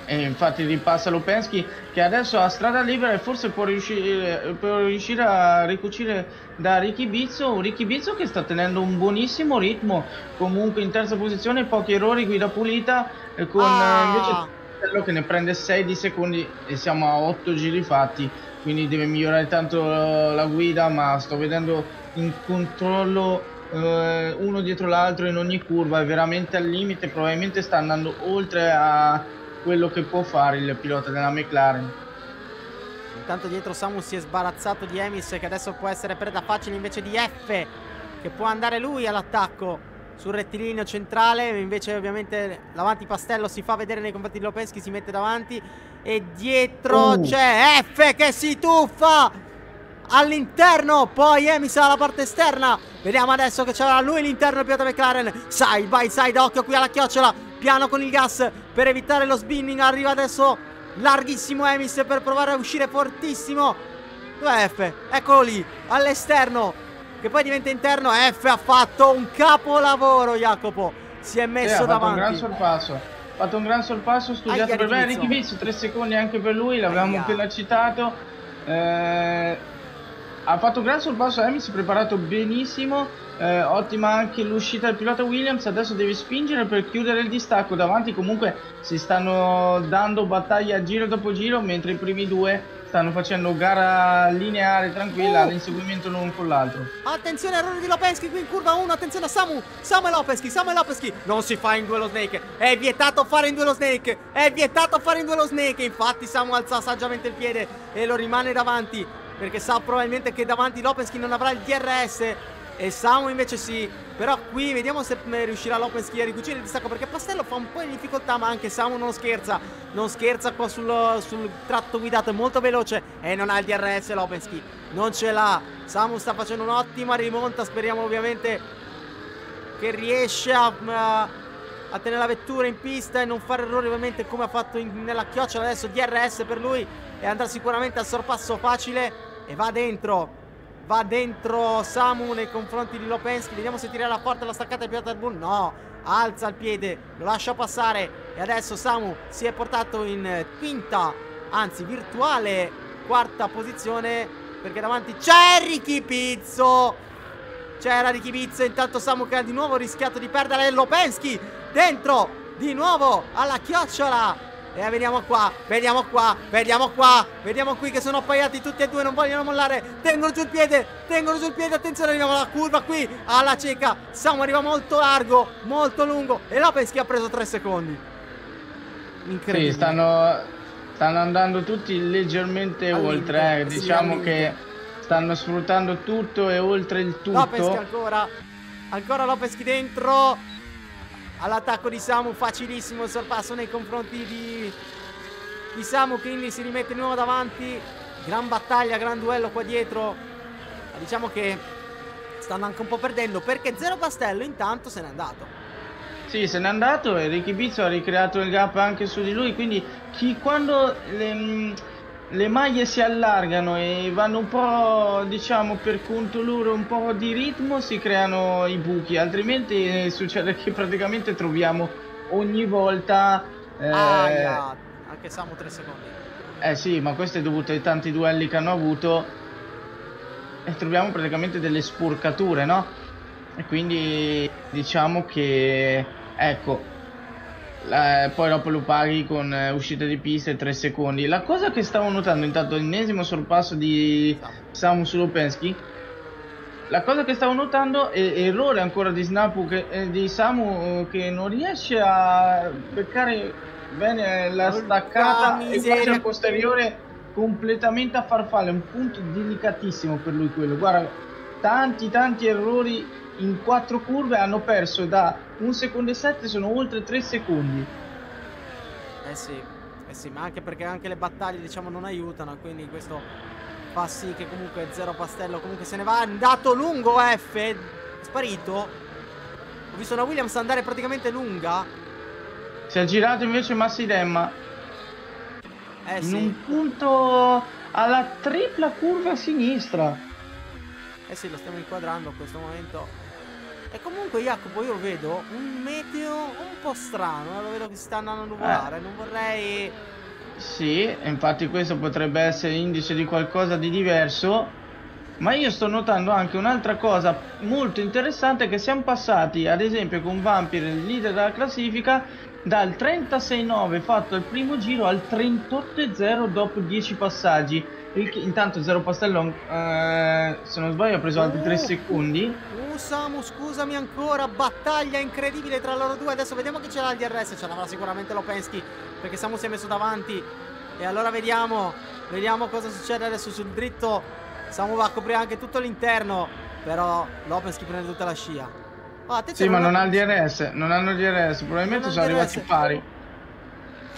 E infatti ripassa Lopensky, che adesso ha strada libera e forse può riuscire, può riuscire a ricucire da Ricky Bizzo. Ricky Bizzo che sta tenendo un buonissimo ritmo, comunque in terza posizione, pochi errori, guida pulita, con ah. invece quello che ne prende sei di secondi e siamo a otto giri fatti, quindi deve migliorare tanto la guida, ma sto vedendo in controllo eh, uno dietro l'altro in ogni curva, è veramente al limite, probabilmente sta andando oltre a quello che può fare il pilota della McLaren. Intanto dietro Samu si è sbarazzato di Emis, che adesso può essere preda facile invece di F, che può andare lui all'attacco sul rettilineo centrale. Invece ovviamente davanti Pastello si fa vedere nei confronti di Lopensky, si mette davanti e dietro uh. c'è F che si tuffa all'interno, poi Emis alla parte esterna. Vediamo adesso che c'era lui l'interno del pilota McLaren, side by side, occhio qui alla chiocciola, piano con il gas per evitare lo spinning. Arriva adesso larghissimo Emis per provare a uscire fortissimo. Dov'è F? Eccolo lì, all'esterno, che poi diventa interno. F ha fatto un capolavoro, Jacopo. Si è messo eh, davanti. Ha fatto un gran sorpasso. Ha fatto un gran sorpasso, studiato per bene. Ricky Bizzo, tre secondi anche per lui, l'avevamo appena citato. Eh, ha fatto un gran sorpasso Emis, si è preparato benissimo. Eh, ottima anche l'uscita del pilota Williams. Adesso deve spingere per chiudere il distacco. Davanti comunque si stanno dando battaglia giro dopo giro, mentre i primi due stanno facendo gara lineare, tranquilla, uh. l'inseguimento l'uno con l'altro. Attenzione, errore di Lopensky qui in curva uno. Attenzione a Samu, Samu e Lopensky, Samu e Lopensky. Non si fa in duello snake, è vietato fare in duello snake, è vietato fare in duello snake. Infatti Samu alza saggiamente il piede e lo rimane davanti, perché sa probabilmente che davanti Lopensky non avrà il D R S. E Samu invece sì, però qui vediamo se riuscirà Lopensky a ricucire il distacco, perché Pastello fa un po' di difficoltà, ma anche Samu non scherza, non scherza qua sul, sul tratto guidato, è molto veloce e non ha il D R S Lopensky, non ce l'ha. Samu sta facendo un'ottima rimonta, speriamo ovviamente che riesce a, a tenere la vettura in pista e non fare errori ovviamente come ha fatto in, nella chiocciola. Adesso D R S per lui e andrà sicuramente al sorpasso facile e va dentro. Va dentro Samu nei confronti di Lopensky. Vediamo se tirerà forte la staccata del pilota Red Bull. No, alza il piede, lo lascia passare. E adesso Samu si è portato in quinta, anzi virtuale quarta posizione, perché davanti c'è Ricky Bizzo. C'era Ricky Bizzo. Intanto Samu che ha di nuovo rischiato di perdere Lopensky. Dentro di nuovo alla chiocciola. E vediamo qua, vediamo qua, vediamo qua, vediamo qui che sono appaiati tutti e due, non vogliono mollare, tengono giù il piede, tengono giù il piede, attenzione, arriviamo alla curva qui, alla cieca, Samu arriva molto largo, molto lungo e Lopensky ha preso tre secondi. Incredibile. Sì, stanno, stanno andando tutti leggermente all'inter, oltre, eh. diciamo sì, che stanno sfruttando tutto e oltre il tutto. Lopensky ancora, ancora Lopensky dentro. All'attacco di Samu, facilissimo il sorpasso nei confronti di, di Samu, quindi si rimette di nuovo davanti. Gran battaglia, gran duello qua dietro. Ma diciamo che stanno anche un po' perdendo, perché Zero Pastello intanto se n'è andato. Sì, se n'è andato e Ricky Bizzo ha ricreato il gap anche su di lui, quindi chi, quando... Le, le maglie si allargano e vanno un po', diciamo, per conto loro, un po' di ritmo si creano i buchi, altrimenti succede che praticamente troviamo ogni volta eh... ah, yeah. Anche Samu tre secondi. Eh sì, ma questo è dovuto ai tanti duelli che hanno avuto e troviamo praticamente delle sporcature, no? E quindi diciamo che ecco, Eh, poi dopo lo paghi con eh, uscita di pista e tre secondi. La cosa che stavo notando, intanto l'ennesimo sorpasso di Samu su Lopensky, la cosa che stavo notando è errore ancora di, Snapu che, eh, di Samu che non riesce a beccare bene la staccata oh, e faccia il posteriore completamente a farfalla. Un punto delicatissimo per lui quello. Guarda, tanti tanti errori in quattro curve, hanno perso da un secondo e sette, sono oltre tre secondi. Eh sì, eh sì, ma anche perché anche le battaglie, diciamo, non aiutano, quindi questo fa sì che comunque Zero Pastello comunque se ne va, è andato lungo F, è sparito. Ho visto la Williams andare praticamente lunga. Si è girato invece Massi Demma. Eh in sì. Un punto alla tripla curva a sinistra. Eh sì, lo stiamo inquadrando a questo momento. E comunque Jacopo, io vedo un meteo un po' strano, lo vedo che sta andando a nuvolare, eh. non vorrei... Sì, infatti questo potrebbe essere indice di qualcosa di diverso, ma io sto notando anche un'altra cosa molto interessante, che siamo passati ad esempio con Vampyr, il leader della classifica, dal trentasei nove fatto al primo giro al trentotto zero dopo dieci passaggi. Intanto Zero Pastello, eh, se non sbaglio, ha preso altri tre secondi. Uh, Samu, scusami ancora. Battaglia incredibile tra loro due. Adesso vediamo chi ce l'ha il D R S. Ce l'avrà sicuramente Lopensky, perché Samu si è messo davanti. E allora vediamo, vediamo cosa succede adesso sul dritto. Samu va a coprire anche tutto l'interno, però Lopensky prende tutta la scia. Ah, sì, ma non ha il D R S. Non hanno il D R S. Probabilmente non sono D R S. Arrivati pari.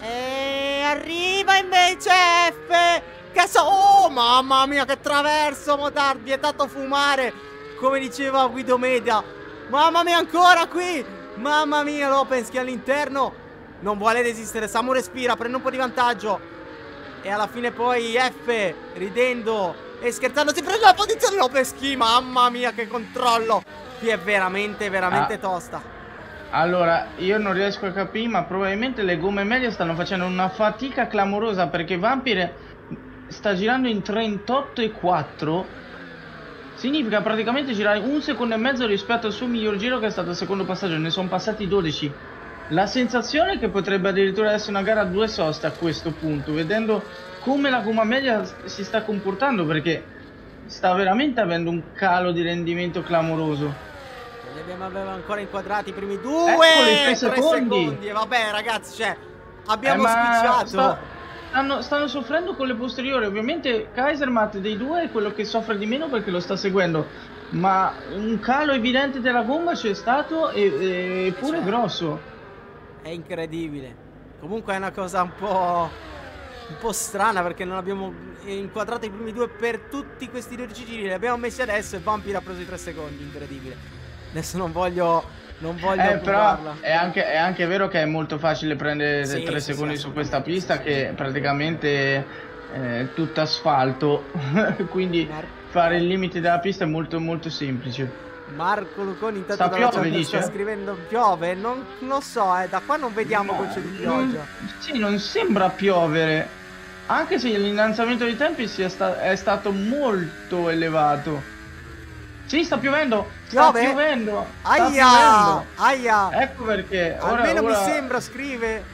E arriva invece F. Che so, oh mamma mia, che traverso, motard, vietato fumare, come diceva Guido Meda. Mamma mia, ancora qui, mamma mia, Lopensky all'interno, non vuole resistere, Samu respira, prende un po' di vantaggio e alla fine poi F, ridendo e scherzando, si prende la posizione Lopensky, mamma mia, che controllo, qui è veramente, veramente ah. tosta. Allora, io non riesco a capire, ma probabilmente le gomme medie stanno facendo una fatica clamorosa, perché Vampyr sta girando in trentotto e quattro, significa praticamente girare un secondo e mezzo rispetto al suo miglior giro, che è stato il secondo passaggio, ne sono passati dodici. La sensazione è che potrebbe addirittura essere una gara a due soste a questo punto, vedendo come la gomma media si sta comportando, perché sta veramente avendo un calo di rendimento clamoroso. Ne abbiamo ancora inquadrati i primi due, eccoli, tre secondi. secondi e vabbè ragazzi, cioè abbiamo eh, spicciato sta... Stanno, stanno soffrendo con le posteriori. Ovviamente Kaisermatt dei due è quello che soffre di meno, perché lo sta seguendo, ma un calo evidente della gomma c'è stato, e, e pure cioè, grosso. È incredibile. Comunque è una cosa un po', un po' strana, perché non abbiamo inquadrato i primi due per tutti questi dodici giri. Li abbiamo messi adesso e Vampyr ha preso i tre secondi. Incredibile. Adesso non voglio... Non voglio eh, però è anche, è anche vero che è molto facile prendere sì, tre sì, secondi sì, su questa pista sì, che sì. praticamente è tutta asfalto, quindi Mar fare il limite della pista è molto molto semplice. Marco Luconi intanto sta, piove, dice? sta scrivendo piove, non lo so, eh, da qua non vediamo no, gocce di pioggia. Non, sì, non sembra piovere, anche se l'innalzamento dei tempi sia sta è stato molto elevato. Sì, sta piovendo, sta Piove. piovendo, sta aia, piovendo. Aia. Ecco perché ora, almeno ora... mi sembra, scrive.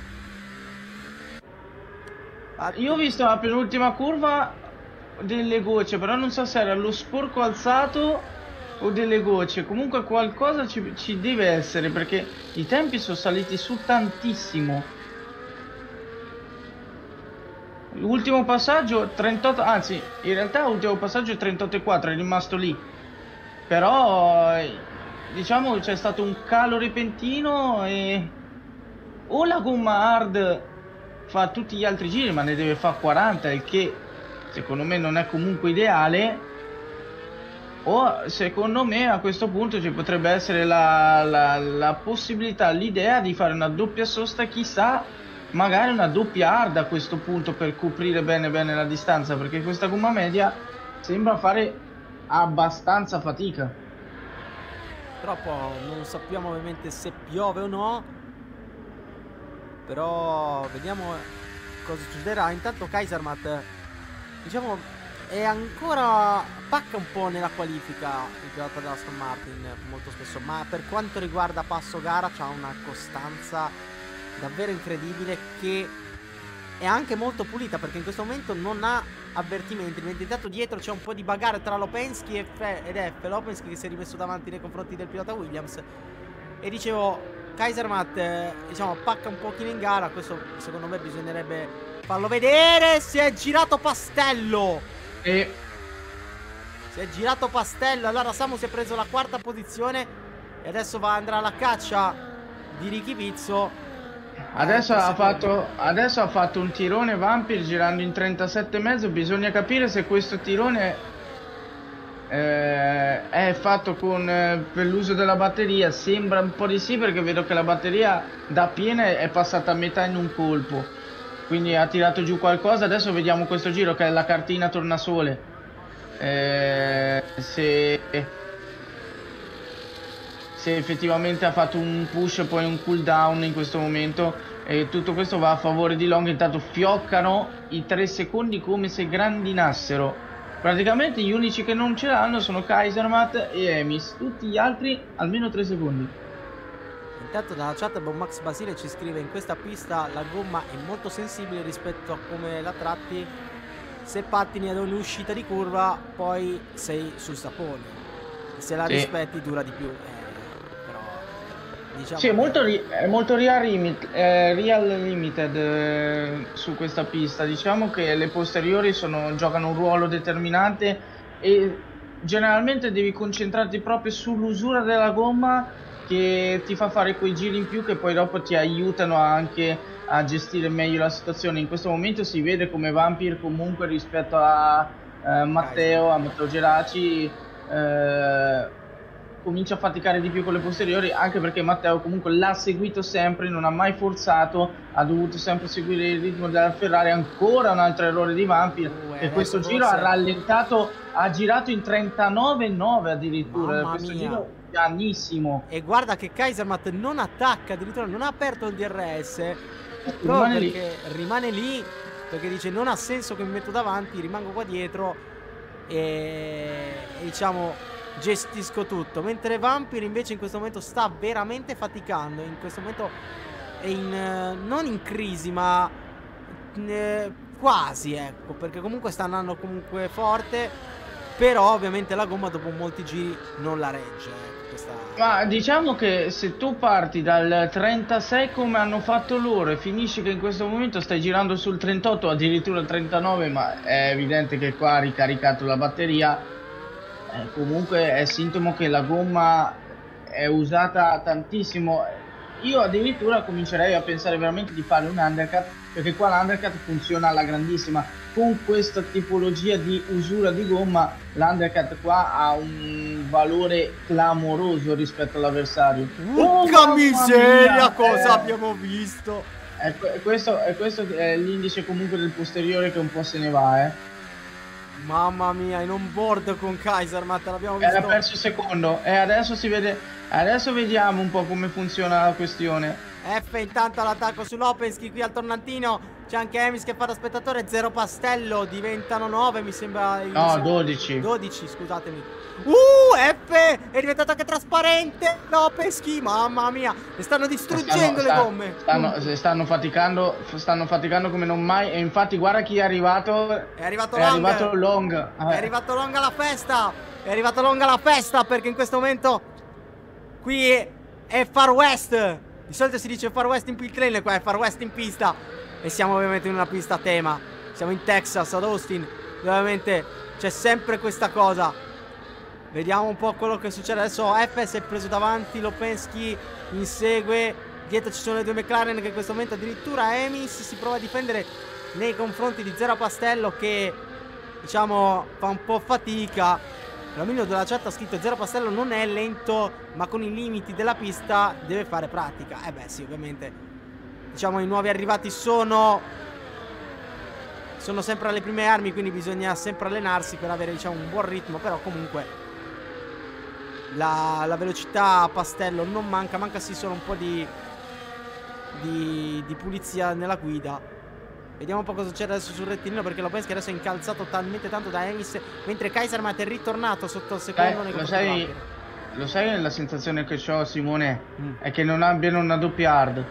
Io ho visto la penultima curva delle gocce, però non so se era lo sporco alzato o delle gocce. Comunque qualcosa ci, ci deve essere, perché i tempi sono saliti su tantissimo. L'ultimo passaggio trentotto, anzi in realtà l'ultimo passaggio è trentotto e quattro, è rimasto lì. Però diciamo c'è stato un calo repentino e o la gomma hard fa tutti gli altri giri, ma ne deve fare quaranta, il che secondo me non è comunque ideale, o secondo me a questo punto ci potrebbe essere la, la, la possibilità, l'idea di fare una doppia sosta, chissà magari una doppia hard a questo punto per coprire bene bene la distanza, perché questa gomma media sembra fare abbastanza fatica. Purtroppo non sappiamo ovviamente se piove o no, però vediamo cosa succederà. Intanto Kaisermatt, diciamo, è ancora pacca un po' nella qualifica il pilota della Aston Martin molto spesso, ma per quanto riguarda passo gara c'ha una costanza davvero incredibile, che è anche molto pulita, perché in questo momento non ha avvertimenti, mentre intanto dietro c'è un po' di bagarre tra Lopensky e Fe ed F. Lopensky che si è rimesso davanti nei confronti del pilota Williams, e dicevo Kaisermatt eh, diciamo pacca un pochino in gara. Questo secondo me bisognerebbe farlo vedere. Si è girato Pastello. E si è girato Pastello. Allora Samu si è preso la quarta posizione e adesso va, andrà alla caccia di Ricky Bizzo. Adesso ha, fatto, adesso ha fatto un tirone Vampyr girando in trentasette e mezzo. Bisogna capire se questo tirone eh, è fatto con, eh, per l'uso della batteria. Sembra un po' di sì, perché vedo che la batteria da piena è passata a metà in un colpo, quindi ha tirato giù qualcosa. Adesso vediamo questo giro, che è la cartina tornasole, eh, se, se effettivamente ha fatto un push e poi un cooldown in questo momento, e tutto questo va a favore di Long. Intanto fioccano i tre secondi come se grandinassero. Praticamente gli unici che non ce l'hanno sono Kaisermatt e Emis, tutti gli altri almeno tre secondi. Intanto dalla chat Max Basile ci scrive: in questa pista la gomma è molto sensibile rispetto a come la tratti, se pattini ad ogni uscita di curva poi sei sul sapone, se la sì. rispetti dura di più, eh, però diciamo sì, è molto, ri è molto real, limit eh, real limited eh, su questa pista. Diciamo che le posteriori sono, giocano un ruolo determinante, e generalmente devi concentrarti proprio sull'usura della gomma, che ti fa fare quei giri in più che poi dopo ti aiutano anche a gestire meglio la situazione. In questo momento si vede come Vampyr comunque rispetto a eh, Matteo, a Matteo Geraci, eh, comincia a faticare di più con le posteriori, anche perché Matteo comunque l'ha seguito sempre, non ha mai forzato, ha dovuto sempre seguire il ritmo della Ferrari. Ancora un altro errore di Vampyr, uh, e questo giro forse... ha rallentato, ha girato in trentanove e nove addirittura. Mamma questo mia. Giro pianissimo. E guarda che Kaisermatt non attacca, addirittura non ha aperto il D R S, rimane lì. rimane lì perché dice non ha senso che mi metto davanti, rimango qua dietro e, e diciamo gestisco tutto, mentre Vampyr invece in questo momento sta veramente faticando, in questo momento è in, eh, non in crisi ma eh, quasi, ecco, perché comunque sta andando comunque forte, però ovviamente la gomma dopo molti giri non la regge. Questa... Ma diciamo che se tu parti dal trentasei come hanno fatto loro e finisci che in questo momento stai girando sul trentotto, addirittura il trentanove, ma è evidente che qua ha ricaricato la batteria, eh, comunque è sintomo che la gomma è usata tantissimo. Io addirittura comincerei a pensare veramente di fare un undercut, perché qua l'undercut funziona alla grandissima. Con questa tipologia di usura di gomma l'undercut qua ha un valore clamoroso rispetto all'avversario. Porca oh, miseria, cosa eh, abbiamo visto! È, è questo, è questo è l'indice comunque del posteriore che un po' se ne va, eh. Mamma mia, in on board con Kaisermatt l'abbiamo visto. Era perso il secondo e adesso si vede, adesso vediamo un po' come funziona la questione. F intanto all'attacco su Lopensky, qui al tornantino c'è anche Emis che fa da spettatore. Zero Pastello, diventano nove mi sembra, no, mi sembra dodici dodici, scusatemi. Uh, F è diventato anche trasparente Lopensky, mamma mia, le stanno distruggendo, stanno, le gomme stanno, stanno, stanno faticando stanno faticando come non mai. E infatti guarda chi è arrivato, è arrivato è Long, arrivato Long. Ah, è arrivato Long alla festa, è arrivato Long alla festa, perché in questo momento qui è, è Far West. Di solito si dice Far West in pit lane, qua è Far West in pista, e siamo ovviamente in una pista a tema. Siamo in Texas, ad Austin, dove ovviamente c'è sempre questa cosa. Vediamo un po' quello che succede adesso. F si è preso davanti, Lopensky insegue, dietro ci sono le due McLaren che in questo momento, addirittura Emis si prova a difendere nei confronti di Zero Pastello, che diciamo fa un po' fatica. L'amico della chat ha scritto: Zero Pastello non è lento, ma con i limiti della pista deve fare pratica. Eh beh sì, ovviamente diciamo i nuovi arrivati sono sono sempre alle prime armi, quindi bisogna sempre allenarsi per avere, diciamo, un buon ritmo. Però comunque la, la velocità a pastello non manca, manca sì solo un po' di, di, di pulizia nella guida. Vediamo un po' cosa c'è adesso sul rettilineo, perché Lopensky adesso è incalzato talmente tanto da Emis, mentre Kaisermatt è ritornato sotto il secondo. Beh, lo, sai, lo sai la sensazione che ho, Simone? Mm. È che non abbiano una doppia hard.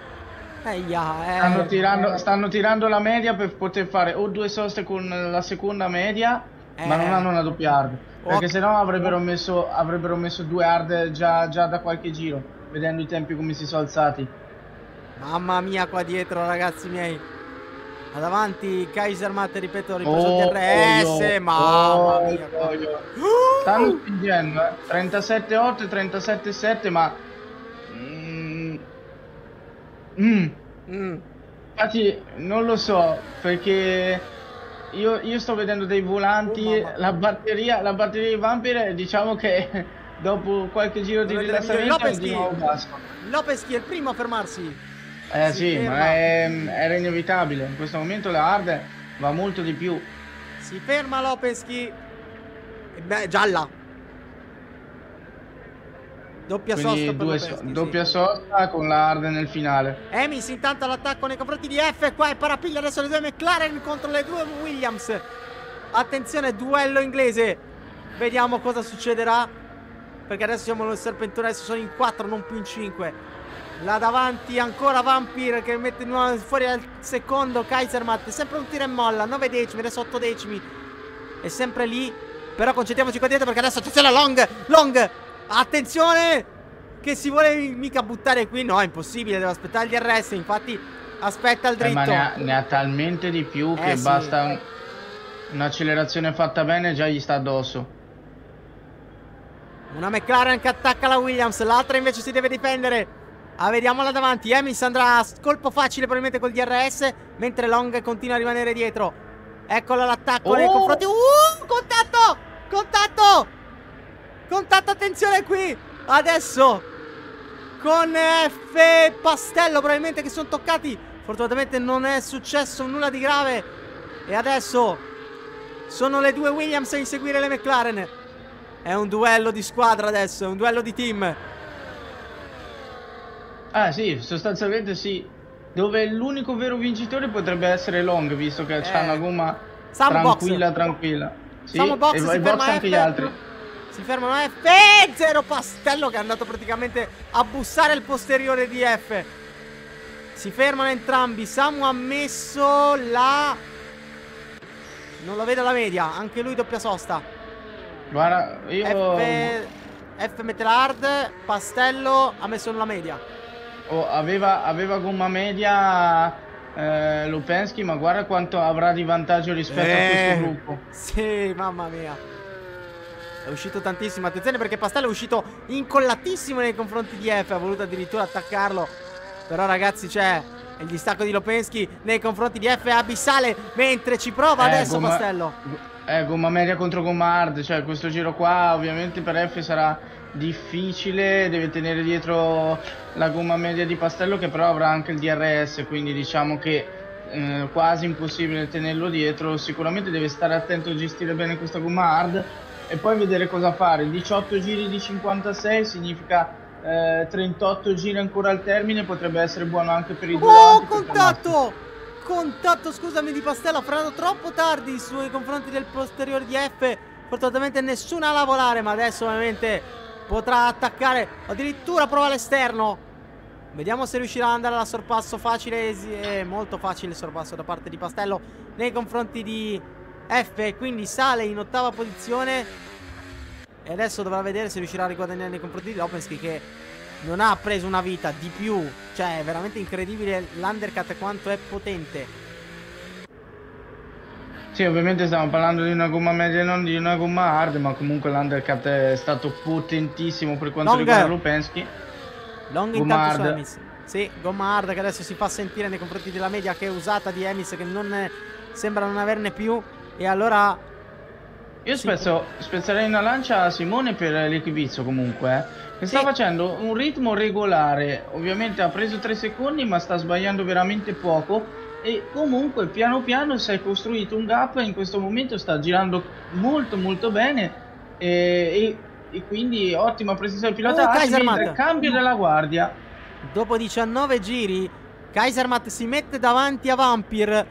Eia, eh, stanno, tirando, eh. stanno tirando la media per poter fare o due soste con la seconda media, eh. ma non hanno una doppia hard. Perché sennò avrebbero messo, avrebbero messo due hard già, già da qualche giro, vedendo i tempi come si sono alzati. Mamma mia qua dietro, ragazzi miei. Ma davanti Kaisermatt, ripeto, ripreso oh, il D R S, oh, oh, mamma mia. Oh, oh. Stanno spingendo, eh. trentasette otto e trentasette sette, ma... Mm. Mm. Mm. Infatti non lo so, perché... Io, io sto vedendo dei volanti, oh, la, batteria, la batteria di Vampyr, diciamo che dopo qualche giro di rilassamento è di nuovo basso. Lopensky è il primo a fermarsi. Eh si sì, ferma. Ma è, era inevitabile, in questo momento la hard va molto di più. Si ferma Lopensky. Beh, gialla. Doppia Quindi sosta per due so Lopensky, Doppia sì. sosta con la hard nel finale. Emis intanto all'attacco nei confronti di F. Qua è parapiglia adesso le due McLaren contro le due Williams. Attenzione, duello inglese. Vediamo cosa succederà, perché adesso siamo nel serpentone. Adesso sono in quattro, non più in cinque. Là davanti ancora Vampyr, che mette fuori al secondo Kaisermatt. Sempre un tiro e molla, nove decimi, adesso otto decimi. È sempre lì. Però concentriamoci qua dietro, perché adesso attenzione Long, Long attenzione, che si vuole mica buttare qui. No, è impossibile, deve aspettare il D R S. Infatti aspetta il dritto, eh, ma ne ha, ne ha talmente di più, eh, che sì, basta un'accelerazione fatta bene, già gli sta addosso. Una McLaren che attacca la Williams, l'altra invece si deve difendere. Ah, vediamola davanti. Emis andrà a colpo facile probabilmente col D R S, mentre Long continua a rimanere dietro. Eccola l'attacco, oh, nei confronti. uh, Contatto, contatto Contatto, attenzione qui, adesso con F Pastello probabilmente che sono toccati. Fortunatamente non è successo nulla di grave. E adesso sono le due Williams a inseguire le McLaren. È un duello di squadra adesso, è un duello di team. Ah sì, sostanzialmente sì. Dove l'unico vero vincitore potrebbe essere Long, visto che eh, c'ha una gomma Samu tranquilla, box. tranquilla. Sì, Samu box, e, si e box anche F. gli altri. Si fermano F e Zero Pastello, che è andato praticamente a bussare il posteriore di F. Si fermano entrambi. Samu ha messo la... non la vedo la media. Anche lui doppia sosta. Guarda, io... F, F mette la hard. Pastello ha messo la media. Oh, aveva, aveva gomma media... Eh, Lopensky, ma guarda quanto avrà di vantaggio rispetto eh, a questo gruppo. Sì, mamma mia. È uscito tantissimo, attenzione, perché Pastello è uscito incollatissimo nei confronti di F. Ha voluto addirittura attaccarlo. Però ragazzi c'è il distacco di Lopensky nei confronti di F è abissale, mentre ci prova eh, adesso gomma, Pastello. Eh, gomma media contro gomma hard. Cioè questo giro qua ovviamente per F sarà difficile. Deve tenere dietro la gomma media di Pastello, che però avrà anche il D R S. Quindi diciamo che eh, quasi impossibile tenerlo dietro. Sicuramente deve stare attento a gestire bene questa gomma hard e poi vedere cosa fare. Diciotto giri di cinquantasei significa eh, trentotto giri ancora al termine. Potrebbe essere buono anche per i due. Oh, contatto! Contatto, scusami, di Pastello. Ha frenato troppo tardi sui confronti del posteriore di F. Fortunatamente nessuna ala volare, ma adesso ovviamente potrà attaccare. Addirittura prova l'esterno. Vediamo se riuscirà ad andare al sorpasso facile. È molto facile il sorpasso da parte di Pastello nei confronti di F, quindi sale in ottava posizione. E adesso dovrà vedere se riuscirà a riguadagnare nei confronti di Lopensky, che non ha preso una vita di più. Cioè è veramente incredibile l'undercut quanto è potente. Sì, ovviamente stiamo parlando di una gomma media, non di una gomma hard, ma comunque l'undercut è stato potentissimo per quanto Long. riguarda Lopensky. Long gomma intanto hard. Su Emis. Sì, gomma hard che adesso si fa sentire nei confronti della media che è usata di Emis, che non sembra non averne più. E allora io spezzo, spezzerei una lancia a Simone per Ricky Bizzo comunque, eh, Che sta sì. facendo un ritmo regolare, ovviamente ha preso tre secondi ma sta sbagliando veramente poco, e comunque piano piano si è costruito un gap, in questo momento sta girando molto molto bene e, e, e quindi ottima presenza del pilota. Uh, cambio della guardia dopo diciannove giri. Kaisermatt si mette davanti a Vampyr.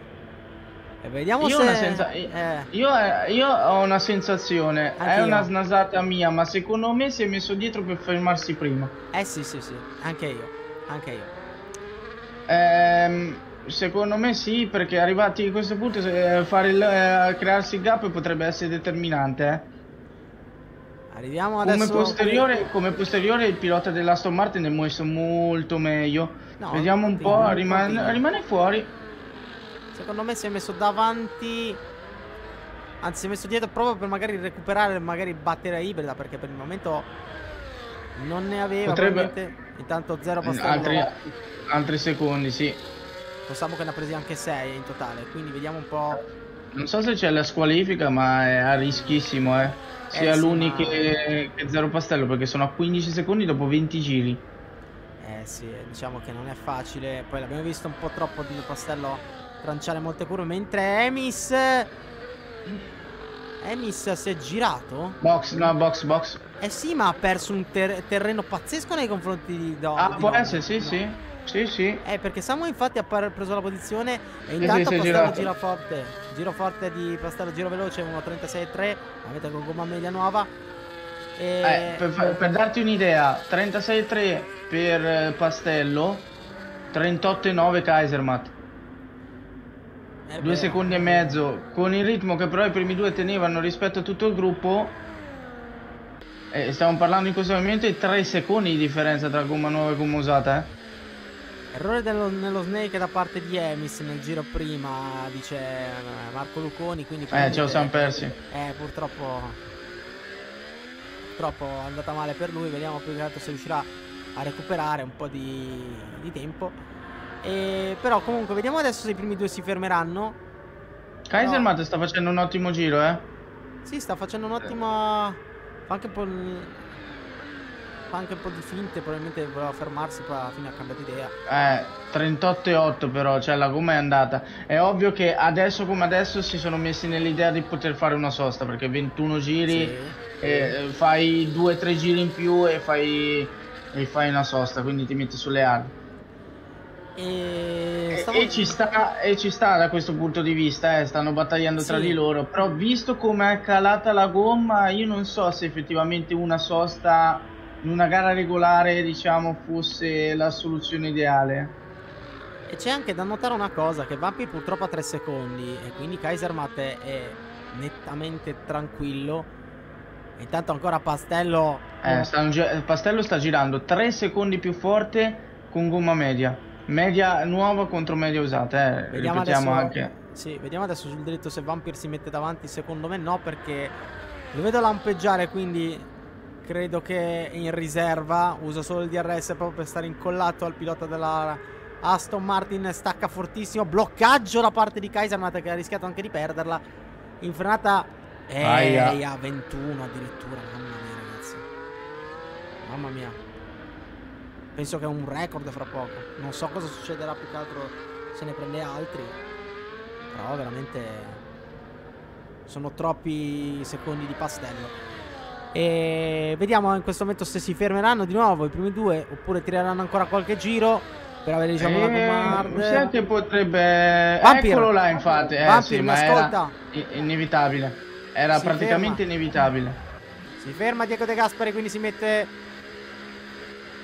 E vediamo io se... Una senza... eh. io, io ho una sensazione, anche è io. Una snasata mia, ma secondo me si è messo dietro per fermarsi prima. Eh sì sì sì, anche io, anche io. Ehm, secondo me sì, perché arrivati a questo punto eh, fare il, eh, crearsi il gap potrebbe essere determinante. Eh. Arriviamo adesso... Come posteriore, come posteriore il pilota dell'Aston Martin è mosso molto meglio. No, vediamo un po', rimane, rimane fuori. Secondo me si è messo davanti, anzi si è messo dietro proprio per magari recuperare, magari battere ibrida, perché per il momento non ne aveva. Potrebbe... Intanto zero passaggio. Altri, altri secondi, sì. Possiamo che ne ha presi anche sei in totale, quindi vediamo un po'. Non so se c'è la squalifica, ma è a rischissimo, eh. Sia eh sì, l'Uni ma... che, che Zero Pastello, perché sono a quindici secondi dopo venti giri. Eh sì, diciamo che non è facile. Poi l'abbiamo visto un po' troppo di Pastello lanciare molte curve, mentre Emis Emis si è girato box, no box box eh sì, ma ha perso un ter terreno pazzesco nei confronti di Dom. Ah, può essere, sì, no? sì sì sì eh perché Samu infatti ha preso la posizione e intanto eh sì, Pastello gira forte, giro forte di Pastello, giro veloce uno trentasei e tre, la mette con gomma media nuova e... eh, per, per darti un'idea, trentasei e tre per Pastello, trentotto e nove Kaisermatt. Eh due beh. secondi e mezzo con il ritmo che però i primi due tenevano rispetto a tutto il gruppo, e stiamo parlando in questo momento di tre secondi di differenza tra gomma nuova e gomma usata, eh. Errore dello, nello snake da parte di Emis nel giro prima, dice Marco Luconi, quindi eh ce lo siamo persi, eh purtroppo purtroppo è andata male per lui. Vediamo più che altro se riuscirà a recuperare un po' di, di tempo. Eh, però comunque vediamo adesso se i primi due si fermeranno. Kaisermatt sta facendo un ottimo giro, eh. Sì, sta facendo un ottimo. Fa anche un po', fa anche un po' di finte, probabilmente voleva fermarsi, poi alla fine ha cambiato idea. Eh, trentotto e otto però, cioè la gomma è andata. È ovvio che adesso come adesso si sono messi nell'idea di poter fare una sosta, perché ventuno giri, sì. eh, fai due tre giri in più e fai, e fai una sosta, quindi ti metti sulle armi. E, stavo... e, ci sta, e ci sta da questo punto di vista, eh, stanno battagliando sì. tra di loro. Però visto come è calata la gomma, io non so se effettivamente una sosta in una gara regolare, diciamo, fosse la soluzione ideale. E c'è anche da notare una cosa, che Vampyr purtroppo ha tre secondi, e quindi Kaisermatt è nettamente tranquillo. Intanto ancora Pastello eh, stanno, Pastello sta girando tre secondi più forte con gomma media. Media nuova contro media usata, eh. Vediamo adesso, anche. Sì, vediamo adesso sul dritto se Vampyr si mette davanti. Secondo me no, perché lo vedo lampeggiare, quindi credo che in riserva usa solo il D R S proprio per stare incollato al pilota della Aston Martin. Stacca fortissimo, bloccaggio da parte di Kaisermatt, che ha rischiato anche di perderla. In frenata e a ventuno addirittura. Mamma mia ragazzi, mamma mia. Penso che è un record fra poco. Non so cosa succederà, più che altro se ne prende altri. Però veramente sono troppi secondi di Pastello. E vediamo in questo momento se si fermeranno di nuovo i primi due, oppure tireranno ancora qualche giro per avere, diciamo, una comanda. Sai che potrebbe... Vampyr. Eccolo là infatti. Eh, Vampyr, sì, ma ascolta. Era inevitabile. Era si praticamente ferma. inevitabile. Si ferma Diego De Gasperi, quindi si mette...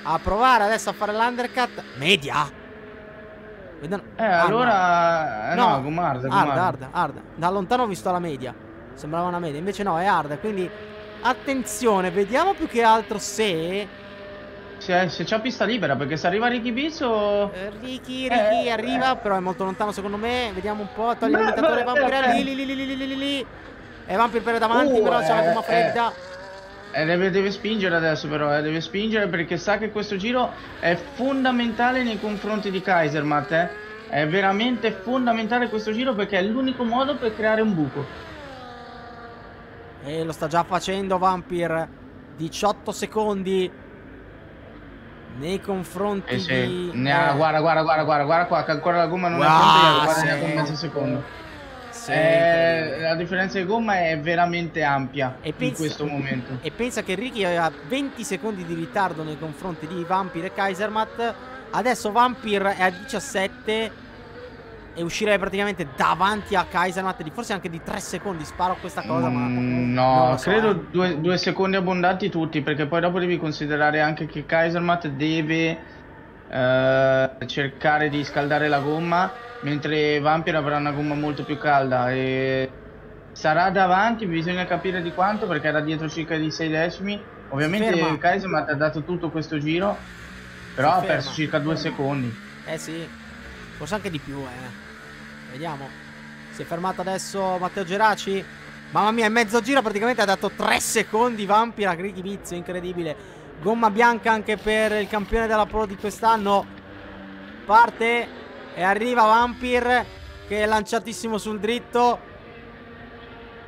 a provare adesso a fare l'undercut media. Vedono. Eh Arma. allora no, no Gumarda, Gumarda. Hard, hard, hard. Da lontano ho visto la media, sembrava una media, invece no, è hard. Quindi attenzione, vediamo più che altro se Se, se c'è pista libera, perché se arriva Ricky Bizzo eh, Ricky, Ricky eh, arriva eh. però è molto lontano secondo me. Vediamo un po', toglie l'imitatore Vampyr eh. lì, lì, lì, lì, lì, lì, lì. E Vampyr per davanti, uh, però eh, c'è la gomma fredda eh. Eh, deve, deve spingere adesso però, eh, deve spingere perché sa che questo giro è fondamentale nei confronti di Kaisermatt, eh. È veramente fondamentale questo giro perché è l'unico modo per creare un buco. E lo sta già facendo Vampyr, diciotto secondi nei confronti eh sì. di... No, guarda, guarda, guarda, guarda, guarda qua, che ancora la gomma non ah, è pronta, guarda sì. con mezzo secondo. Sì, eh, la differenza di gomma è veramente ampia e in pensa, questo momento. E pensa che Ricky aveva venti secondi di ritardo nei confronti di Vampyr e Kaisermatt. Adesso Vampyr è a diciassette e uscirei praticamente davanti a Kaisermatt, forse anche di tre secondi. Sparo a questa cosa, mm, ma no, non so, credo eh. due, due secondi abbondanti tutti, perché poi dopo devi considerare anche che Kaisermatt deve eh, cercare di scaldare la gomma, mentre Vampyr avrà una gomma molto più calda e sarà davanti, bisogna capire di quanto, perché era dietro circa di sei decimi. Ovviamente Kaisermatt ha dato tutto questo giro, però ha perso circa due secondi. Eh sì, forse anche di più, eh. Vediamo. Si è fermato adesso Matteo Geraci. Mamma mia, in mezzo giro praticamente ha dato tre secondi Vampyr a Ricky Bizzo, incredibile. Gomma bianca anche per il campione della Pro di quest'anno. Parte... e arriva Vampyr che è lanciatissimo sul dritto.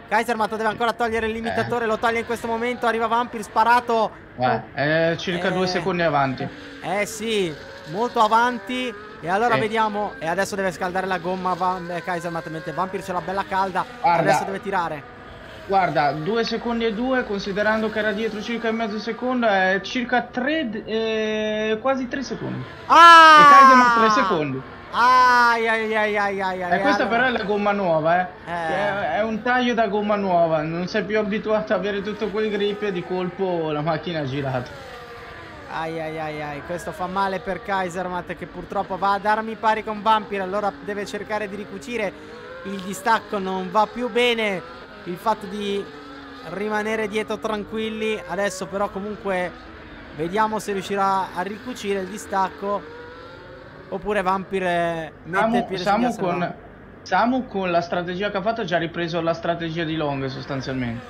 Kaisermatt deve ancora togliere il limitatore, eh. lo toglie in questo momento. Arriva Vampyr sparato, eh, è circa eh. due secondi avanti. Eh sì, molto avanti. E allora sì. vediamo. E adesso deve scaldare la gomma Kaisermatt, mentre Vampyr c'è la bella calda. Guarda, adesso deve tirare. Guarda, due secondi e due, considerando che era dietro circa mezzo secondo, è circa tre, eh, quasi tre secondi. Ah! E Kaisermatt tre secondi. Ai ai ai ai ai ai. E questa però è la gomma nuova, eh. eh. È un taglio da gomma nuova, non sei più abituato a avere tutto quel grip e di colpo la macchina ha girato. Ai ai ai ai, questo fa male per Kaisermatt, che purtroppo va ad armi pari con Vampyr, allora deve cercare di ricucire. Il distacco non va più bene, il fatto di rimanere dietro tranquilli. Adesso però comunque vediamo se riuscirà a ricucire il distacco. Oppure Vampyr mette il piede sul gas. Con, Samu con la strategia che ha fatto ha già ripreso la strategia di Long sostanzialmente.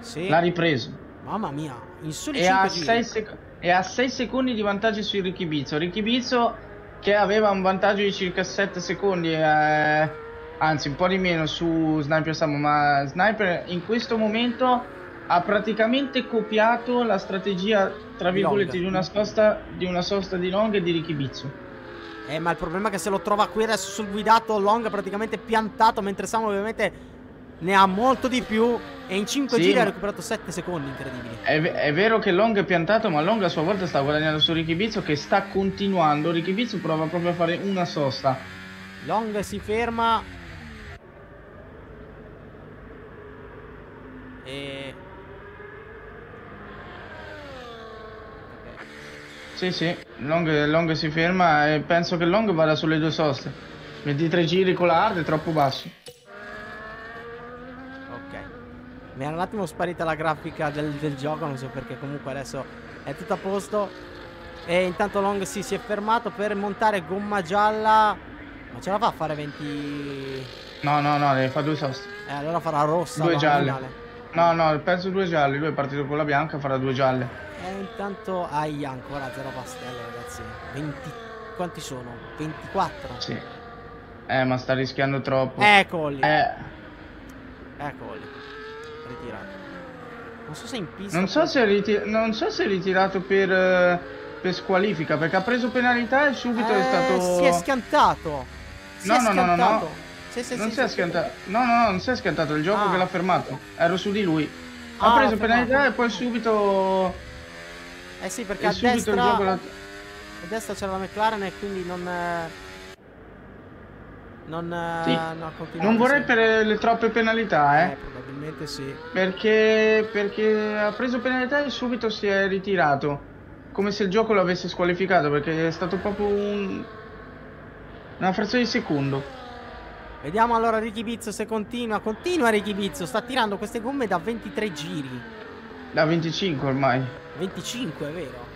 Sì. L'ha ripreso. Mamma mia, in soli cinque giri. E ha sei secondi di vantaggio su Ricky Bizzo. Ricky Bizzo che aveva un vantaggio di circa sette secondi, eh, anzi un po' di meno su Sniper Samu, ma Sniper in questo momento ha praticamente copiato la strategia, tra virgolette, di una, sosta, di una sosta di Long e di Ricky Bizzo. Eh, ma il problema è che se lo trova qui adesso sul guidato, Long è praticamente piantato, mentre Samu ovviamente ne ha molto di più. E in cinque giri ha recuperato sette secondi, incredibili. È, è vero che Long è piantato, ma Long a sua volta sta guadagnando su Ricky Bizzo, che sta continuando. Ricky Bizzo prova proprio a fare una sosta. Long si ferma. E... Sì, sì, Long, Long si ferma e penso che Long vada sulle due soste. ventitré giri con la hard è troppo basso. Ok. Mi era un attimo sparita la grafica del, del gioco, non so perché, comunque adesso è tutto a posto. E intanto Long sì, si è fermato per montare gomma gialla. Ma ce la fa a fare venti? No, no, no, deve fare due soste. Eh, allora farà rossa. Due gialle. No, no, penso due gialli. Lui è partito con la bianca, farà due gialle. E intanto hai ancora Zero Pastello, ragazzi. venti... Quanti sono? ventiquattro? Sì. Eh, ma sta rischiando troppo. Eccoli. Eh. Eccoli. Ritirato. Non so se in pista... Non so, se, ritir non so se è ritirato per, per squalifica, perché ha preso penalità e subito eh, è stato... Si è schiantato. Si no, è no, schiantato. no, no, no. Sì, sì, non sì, si è sì, schiantato. Sì. No, no, no, non si è schiantato. Il gioco ah. che l'ha fermato. Ero su di lui. Ha ah, preso penalità e poi subito... Eh sì, perché a destra, la... a destra c'era la McLaren e quindi non... Non, sì. no, non vorrei per le troppe penalità, eh. eh probabilmente sì. Perché, perché ha preso penalità e subito si è ritirato. Come se il gioco lo avesse squalificato, perché è stato proprio un... una frazione di secondo. Vediamo allora Ricky Bizzo se continua. Continua Ricky Bizzo, sta tirando queste gomme da ventitré giri. Da venticinque ormai. venticinque, è vero?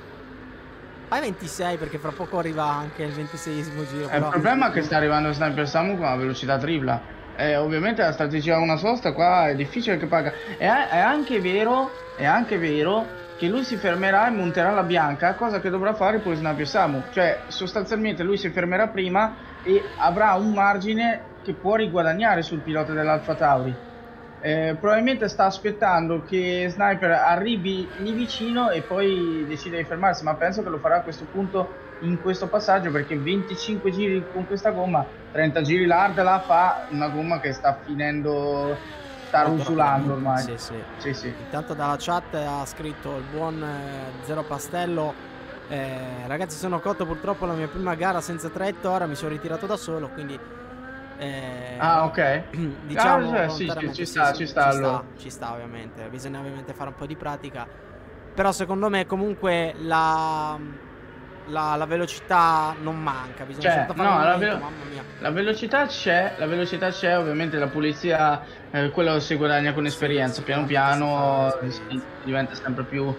Fai ventisei, perché fra poco arriva anche il ventiseiesimo giro. Però... Il problema è che sta arrivando Sniper Samu con una velocità tripla. E ovviamente la strategia a una sosta qua è difficile che paga. È, è, anche vero, è anche vero che lui si fermerà e monterà la bianca, cosa che dovrà fare poi Sniper Samu. Cioè, sostanzialmente lui si fermerà prima e avrà un margine che può riguadagnare sul pilota dell'Alfa Tauri. Eh, probabilmente sta aspettando che Sniper arrivi lì vicino e poi decide di fermarsi, ma penso che lo farà a questo punto, in questo passaggio, perché venticinque giri con questa gomma, trenta giri l'hard la fa, una gomma che sta finendo, sta rusulando ormai. Sì, sì. Sì, sì. Intanto dalla chat ha scritto il buon eh, Zero Pastello, eh, ragazzi sono cotto, purtroppo la mia prima gara senza traiettoria, ora mi sono ritirato da solo, quindi Eh, ah ok, diciamo ah, sì, sì, ci sta, sì, ci sta, ci, allora. sta, ci sta ovviamente, bisogna ovviamente fare un po' di pratica, però secondo me comunque la, la, la velocità non manca, bisogna fare no, un la, velo mamma mia. la velocità c'è, la velocità c'è, ovviamente la pulizia, eh, quello si guadagna con esperienza, sì, piano piano si, si diventa sempre più,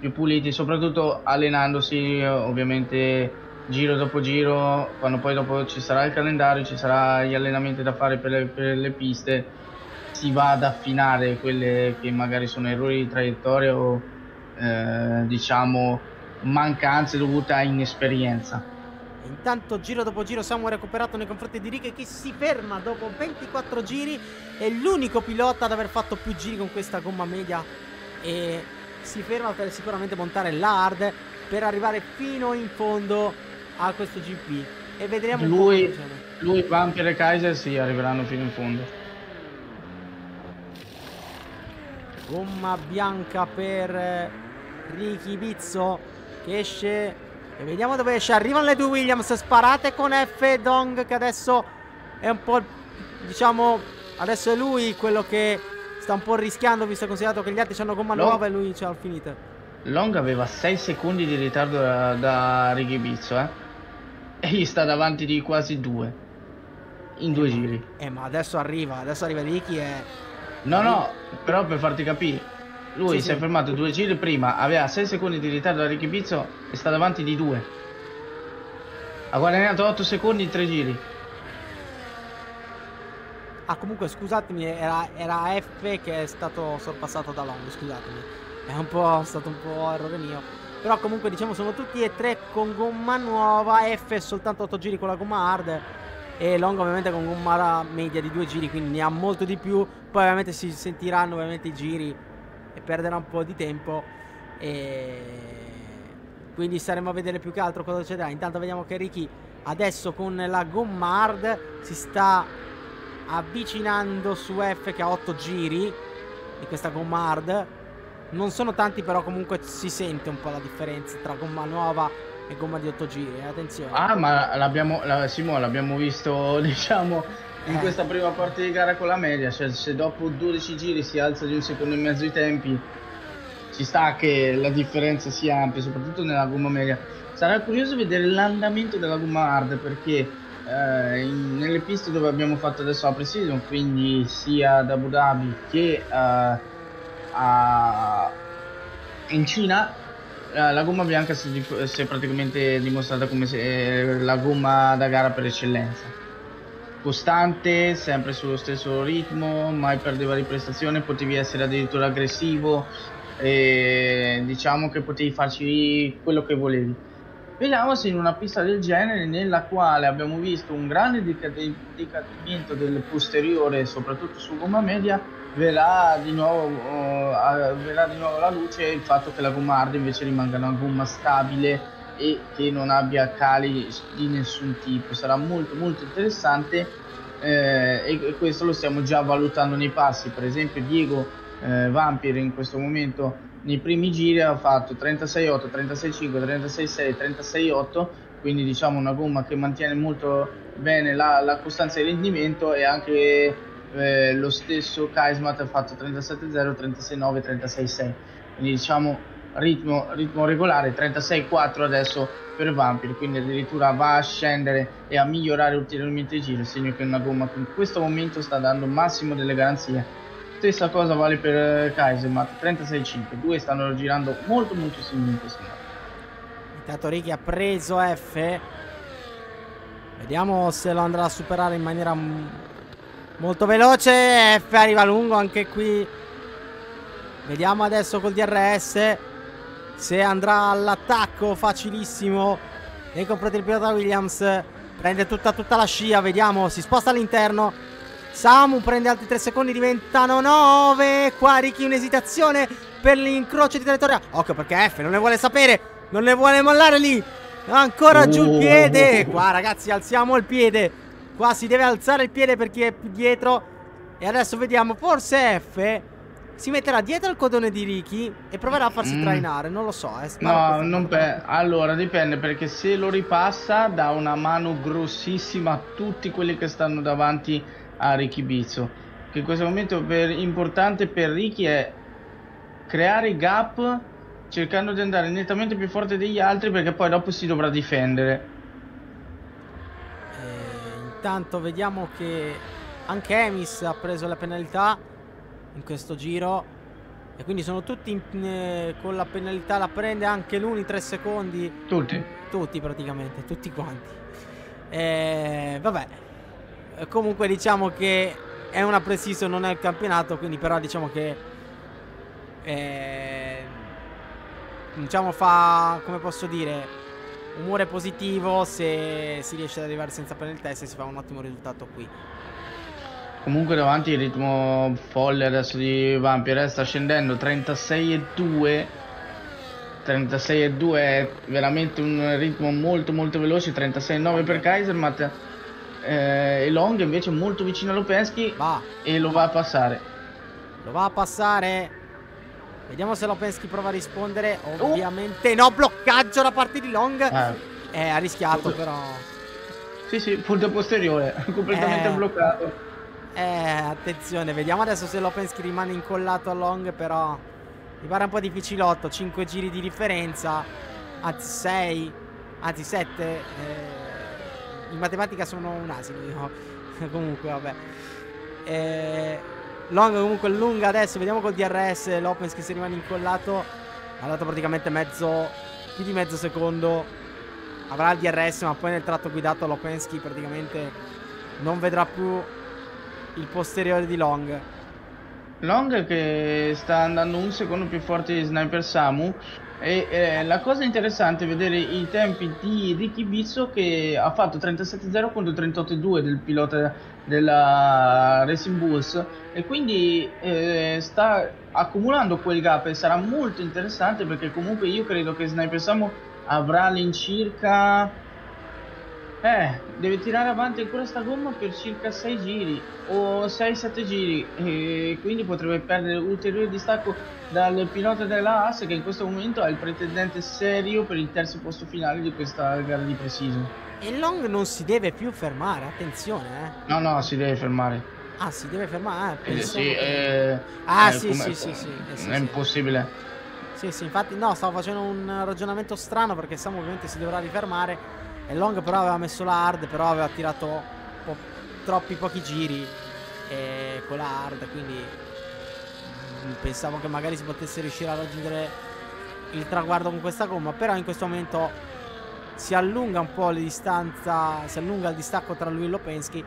più puliti, soprattutto allenandosi ovviamente giro dopo giro, quando poi dopo ci sarà il calendario, ci sarà gli allenamenti da fare per le, per le piste, si va ad affinare quelle che magari sono errori di traiettoria o eh, diciamo mancanze dovute a inesperienza. Intanto giro dopo giro siamo recuperato nei confronti di Ricky, che si ferma dopo ventiquattro giri, è l'unico pilota ad aver fatto più giri con questa gomma media e si ferma per sicuramente montare la hard per arrivare fino in fondo a questo G P e vedremo lui, un po' come lui, Vampyr e Kaiser si sì, arriveranno fino in fondo. Gomma bianca per Ricky Bizzo che esce e vediamo dove esce, arrivano le due Williams sparate con F Dong, che adesso è un po', diciamo, adesso è lui quello che sta un po' rischiando, visto considerato che gli altri hanno gomma Long. nuova e lui ce l'ha finita. Long aveva sei secondi di ritardo da, da Ricky Bizzo, eh e gli sta davanti di quasi due in eh due ma, giri eh ma adesso arriva adesso arriva Ricky e no arriva. no però per farti capire lui sì, si sì. è fermato due giri prima, aveva sei secondi di ritardo da Ricky Bizzo e sta davanti di due, ha guadagnato otto secondi in tre giri. Ah, comunque scusatemi, era, era F che è stato sorpassato da Long, scusatemi, è un po' stato un po' errore mio, però comunque diciamo sono tutti e tre con gomma nuova, F soltanto otto giri con la gomma hard e Long ovviamente con gomma media di due giri, quindi ne ha molto di più, poi ovviamente si sentiranno ovviamente i giri e perderà un po' di tempo e quindi staremo a vedere più che altro cosa succederà. Intanto vediamo che Ricky adesso con la gomma hard si sta avvicinando su F che ha otto giri di questa gomma hard. Non sono tanti, però comunque si sente un po' la differenza tra gomma nuova e gomma di otto giri, attenzione. Ah, ma l'abbiamo, la, Simone, l'abbiamo visto, diciamo, in eh. questa prima parte di gara con la media, cioè se dopo dodici giri si alza di un secondo e mezzo i tempi, ci sta che la differenza sia ampia, soprattutto nella gomma media. Sarà curioso vedere l'andamento della gomma hard, perché eh, in, nelle piste dove abbiamo fatto adesso la pre-season, quindi sia ad Abu Dhabi che eh, in Cina, la gomma bianca si è, si è praticamente dimostrata come se la gomma da gara per eccellenza, costante, sempre sullo stesso ritmo, mai perdeva di prestazione, potevi essere addirittura aggressivo e diciamo che potevi farci quello che volevi. Vediamo se in una pista del genere, nella quale abbiamo visto un grande decadimento del posteriore soprattutto su gomma media, verrà di nuovo uh, verrà di nuovo alla luce il fatto che la gomma hard invece rimanga una gomma stabile e che non abbia cali di nessun tipo. Sarà molto molto interessante, eh, e questo lo stiamo già valutando nei passi. Per esempio Diego eh, Vampyr in questo momento nei primi giri ha fatto trentasei otto, trentasei cinque, trentasei sei, trentasei otto, quindi diciamo una gomma che mantiene molto bene la, la costanza di rendimento, e anche Eh, lo stesso Kaisermatt ha fatto trentasette zero, trentasei nove, trentasei sei, quindi diciamo ritmo, ritmo regolare, trentasei quattro adesso per Vampyr, quindi addirittura va a scendere e a migliorare ulteriormente il giro, segno che è una gomma che in questo momento sta dando massimo delle garanzie. Stessa cosa vale per Kaisermatt, trentasei cinque, due stanno girando molto molto simili in questo momento. Intanto Ricky ha preso F, vediamo se lo andrà a superare in maniera molto veloce. F arriva lungo anche qui, vediamo adesso col D R S se andrà all'attacco facilissimo nei confronti del pilota Williams, prende tutta, tutta la scia, vediamo, si sposta all'interno, Samu prende altri tre secondi, diventano nove. Qua Ricky un'esitazione per l'incrocio di traiettoria. Occhio perché F non ne vuole sapere, non ne vuole mollare lì. Ancora giù il piede. Qua ragazzi alziamo il piede. Qua si deve alzare il piede per chi è più dietro. E adesso vediamo, forse F si metterà dietro il codone di Ricky e proverà a farsi mm. trainare, non lo so. eh, No, non pe allora dipende, perché se lo ripassa dà una mano grossissima a tutti quelli che stanno davanti a Ricky Bizzo, che in questo momento per, importante per Ricky è creare gap cercando di andare nettamente più forte degli altri, perché poi dopo si dovrà difendere. E intanto vediamo che anche Emis ha preso la penalità in questo giro e quindi sono tutti in, eh, con la penalità. La prende anche lui in tre secondi. Tutti Tutti praticamente, tutti quanti. E vabbè, comunque diciamo che è una pre-season, non è il campionato, quindi però diciamo che eh, diciamo fa, come posso dire, umore positivo se si riesce ad arrivare senza penalità e se si fa un ottimo risultato qui. Comunque davanti il ritmo folle adesso di Vampyr sta scendendo, trentasei e due. trentasei e due è veramente un ritmo molto molto veloce, trentasei e nove per Kaisermatt. Eh, e Long invece molto vicino a Lopensky va. E lo va a passare. Lo va a passare. Vediamo se Lopensky prova a rispondere. Ovviamente oh. no, bloccaggio da parte di Long. Ah. Eh, ha rischiato punto. Però. Sì, sì, punto posteriore, completamente eh. bloccato. Eh, attenzione, vediamo adesso se Lopensky rimane incollato a Long, però mi pare un po' difficilotto, cinque giri di differenza, anzi sei, anzi sette, eh, in matematica sono un asino, io. Comunque vabbè. Eh, Long comunque lunga adesso, vediamo col D R S Lopensky se rimane incollato, ha dato praticamente mezzo, più di mezzo secondo, avrà il D R S ma poi nel tratto guidato Lopensky praticamente non vedrà più il posteriore di Long. Long che sta andando un secondo più forte di Sniper Samu. E eh, la cosa interessante è vedere i tempi di Ricky Bizzo, che ha fatto trentasette zero contro trentotto due del pilota della Racing Bulls. E quindi eh, sta accumulando quel gap e sarà molto interessante, perché comunque io credo che Sniper Samu avrà all'incirca... Eh, deve tirare avanti ancora sta gomma per circa sei giri o sei sette giri, e quindi potrebbe perdere ulteriore distacco dal pilota della Haas, che in questo momento è il pretendente serio per il terzo posto finale di questa gara di pre-season. E Long non si deve più fermare, attenzione eh. No no, si deve fermare. Ah, si deve fermare? Eh, sì, che... eh, ah eh, sì, sì, sì, sì, eh, sì, è sì. impossibile. Sì sì, infatti no, stavo facendo un ragionamento strano, perché Samu ovviamente si dovrà rifermare e Long però aveva messo la hard, però aveva tirato po troppi pochi giri e con la hard, quindi pensavo che magari si potesse riuscire a raggiungere il traguardo con questa gomma, però in questo momento si allunga un po' la distanza, si allunga il distacco tra lui e Lopensky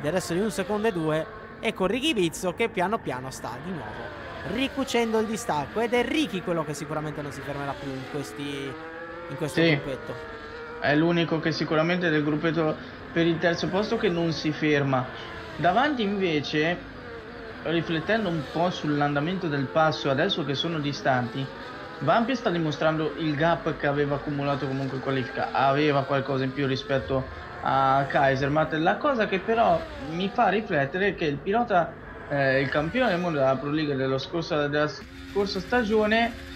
del resto di un secondo e due, e con Ricky Bizzo che piano piano sta di nuovo ricucendo il distacco, ed è Ricky quello che sicuramente non si fermerà più in questi in questo sì. gruppetto. È l'unico che sicuramente del gruppetto per il terzo posto che non si ferma. Davanti invece, riflettendo un po' sull'andamento del passo adesso che sono distanti, Vampyr sta dimostrando il gap che aveva accumulato comunque in qualifica, aveva qualcosa in più rispetto a Kaisermatt. La cosa che però mi fa riflettere è che il pilota, eh, il campione del mondo della Pro League della scorsa, della scorsa stagione,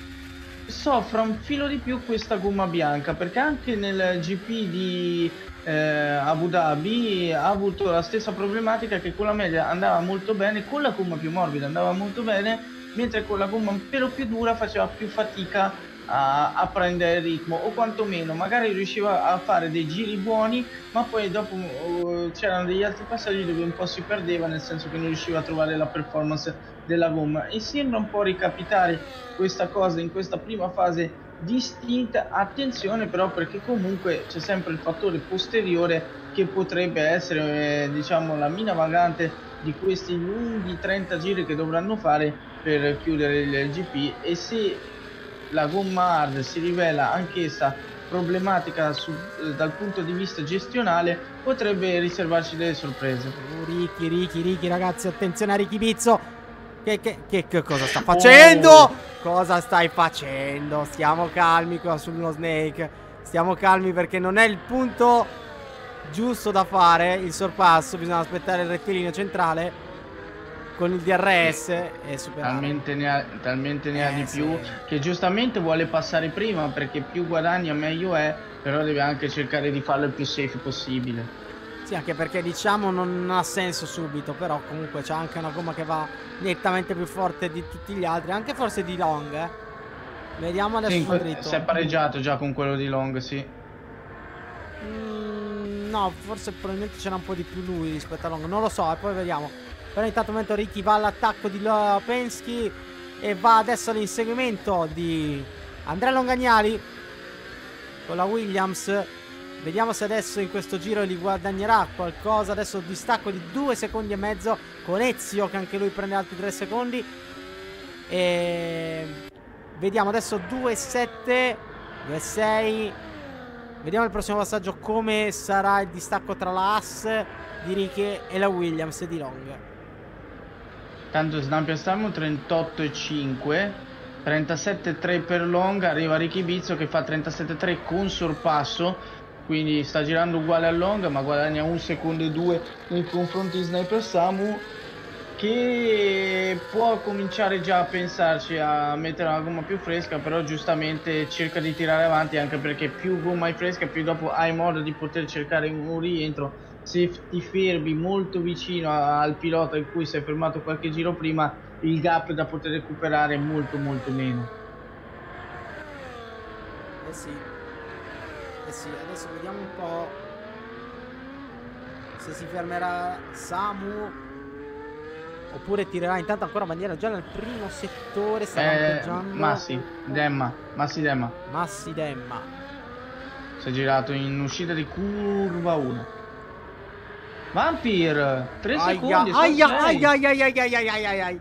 soffra un filo di più questa gomma bianca, perché anche nel G P di eh, Abu Dhabi ha avuto la stessa problematica, che con la media andava molto bene, con la gomma più morbida andava molto bene, mentre con la gomma un pelo più dura faceva più fatica a, a prendere il ritmo, o quantomeno magari riusciva a fare dei giri buoni, ma poi dopo uh, c'erano degli altri passaggi dove un po' si perdeva, nel senso che non riusciva a trovare la performance della gomma. E sembra un po' ricapitare questa cosa in questa prima fase distinta. Attenzione però, perché comunque c'è sempre il fattore posteriore che potrebbe essere eh, diciamo la mina vagante di questi lunghi trenta giri che dovranno fare per chiudere il G P, e se la gomma hard si rivela anch'essa problematica su, eh, dal punto di vista gestionale potrebbe riservarci delle sorprese. Ricky, Ricky, Ricky ragazzi, attenzione a Ricky Bizzo. Che, che, che, che cosa sta facendo? Oh. Cosa stai facendo? Stiamo calmi qua sullo Snake. Stiamo calmi perché non è il punto giusto da fare il sorpasso. Bisogna aspettare il rettilineo centrale con il D R S e superare. Talmente ne ha, talmente ne eh, ha di più, sì. Che giustamente vuole passare prima perché più guadagna meglio è. Però deve anche cercare di farlo il più safe possibile. Sì, anche perché diciamo non ha senso subito. Però comunque c'è anche una gomma che va nettamente più forte di tutti gli altri. Anche forse di Long, eh. Vediamo adesso dritto. Si è pareggiato già con quello di Long, sì. Mm, no, forse probabilmente c'era un po' di più lui rispetto a Long. Non lo so, e poi vediamo. Però intanto momento Ricky va all'attacco di Lopensky e va adesso all'inseguimento di Andrea Longagnali con la Williams. Vediamo se adesso in questo giro li guadagnerà qualcosa. Adesso distacco di due secondi e mezzo con Ezio, che anche lui prende altri tre secondi. E vediamo adesso due sette, due sei. Vediamo il prossimo passaggio come sarà il distacco tra la Haas di Ricky e la Williams di Long. Tanto Sniper Samu trentotto e cinque, trentasette e tre per Long. Arriva Ricky Bizzo che fa trentasette e tre con sorpasso, quindi sta girando uguale a Long, ma guadagna un secondo e due nei confronti di Sniper Samu, che può cominciare già a pensarci a mettere una gomma più fresca. Però giustamente cerca di tirare avanti, anche perché più gomma è fresca più dopo hai modo di poter cercare un rientro. Se ti fermi molto vicino al pilota in cui sei fermato qualche giro prima, il gap da poter recuperare è molto molto meno. Eh sì, eh sì, adesso vediamo un po' se si fermerà Samu oppure tirerà. Intanto ancora bandiera già nel primo settore, sta lampeggiando. Eh, Massi Demma, Massi Demma. Massi Demma. Si è girato in uscita di curva uno. Vampyr, tre secondi. Ai ai ai ai ai ai ai ai ai ai.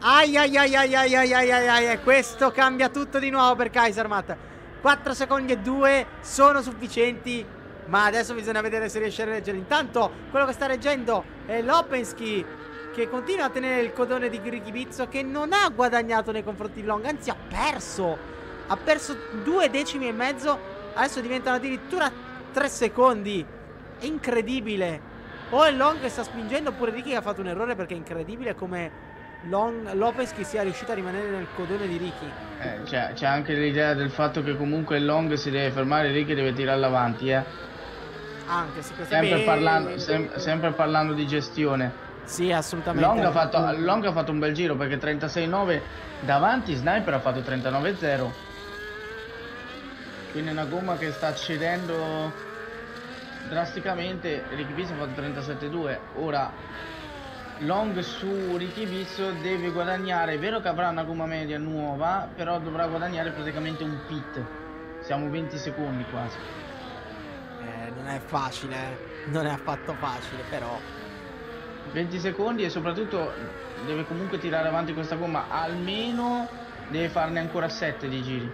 Ai ai ai ai ai ai ai ai ai. Questo cambia tutto di nuovo per Kaisermatt. quattro secondi e due sono sufficienti, ma adesso bisogna vedere se riesce a reggere. Intanto quello che sta reggendo è Lopensky, che continua a tenere il codone di Ricky Bizzo, che non ha guadagnato nei confronti di Long, anzi ha perso. Ha perso due decimi e mezzo. Adesso diventano addirittura tre secondi. È incredibile. O è Long che sta spingendo oppure Ricky che ha fatto un errore, perché è incredibile come Long, Lopensky sia riuscito a rimanere nel codone di Ricky. Eh, c'è cioè, anche l'idea del fatto che comunque Long si deve fermare, Ricky deve tirarla avanti, eh. Anche se questo sempre, parlando, sem sempre parlando di gestione. Sì, assolutamente. Long ha fatto, Long ha fatto un bel giro perché trentasei e nove davanti, Sniper ha fatto trentanove e zero. Quindi è una gomma che sta cedendo drasticamente. Ricky Bizzo ha fatto trentasette e due. Ora Long su Ricky Bizzo deve guadagnare. È vero che avrà una gomma media nuova, però dovrà guadagnare praticamente un pit. Siamo venti secondi quasi. eh, Non è facile. Non è affatto facile, però venti secondi. E soprattutto deve comunque tirare avanti questa gomma. Almeno deve farne ancora sette di giri.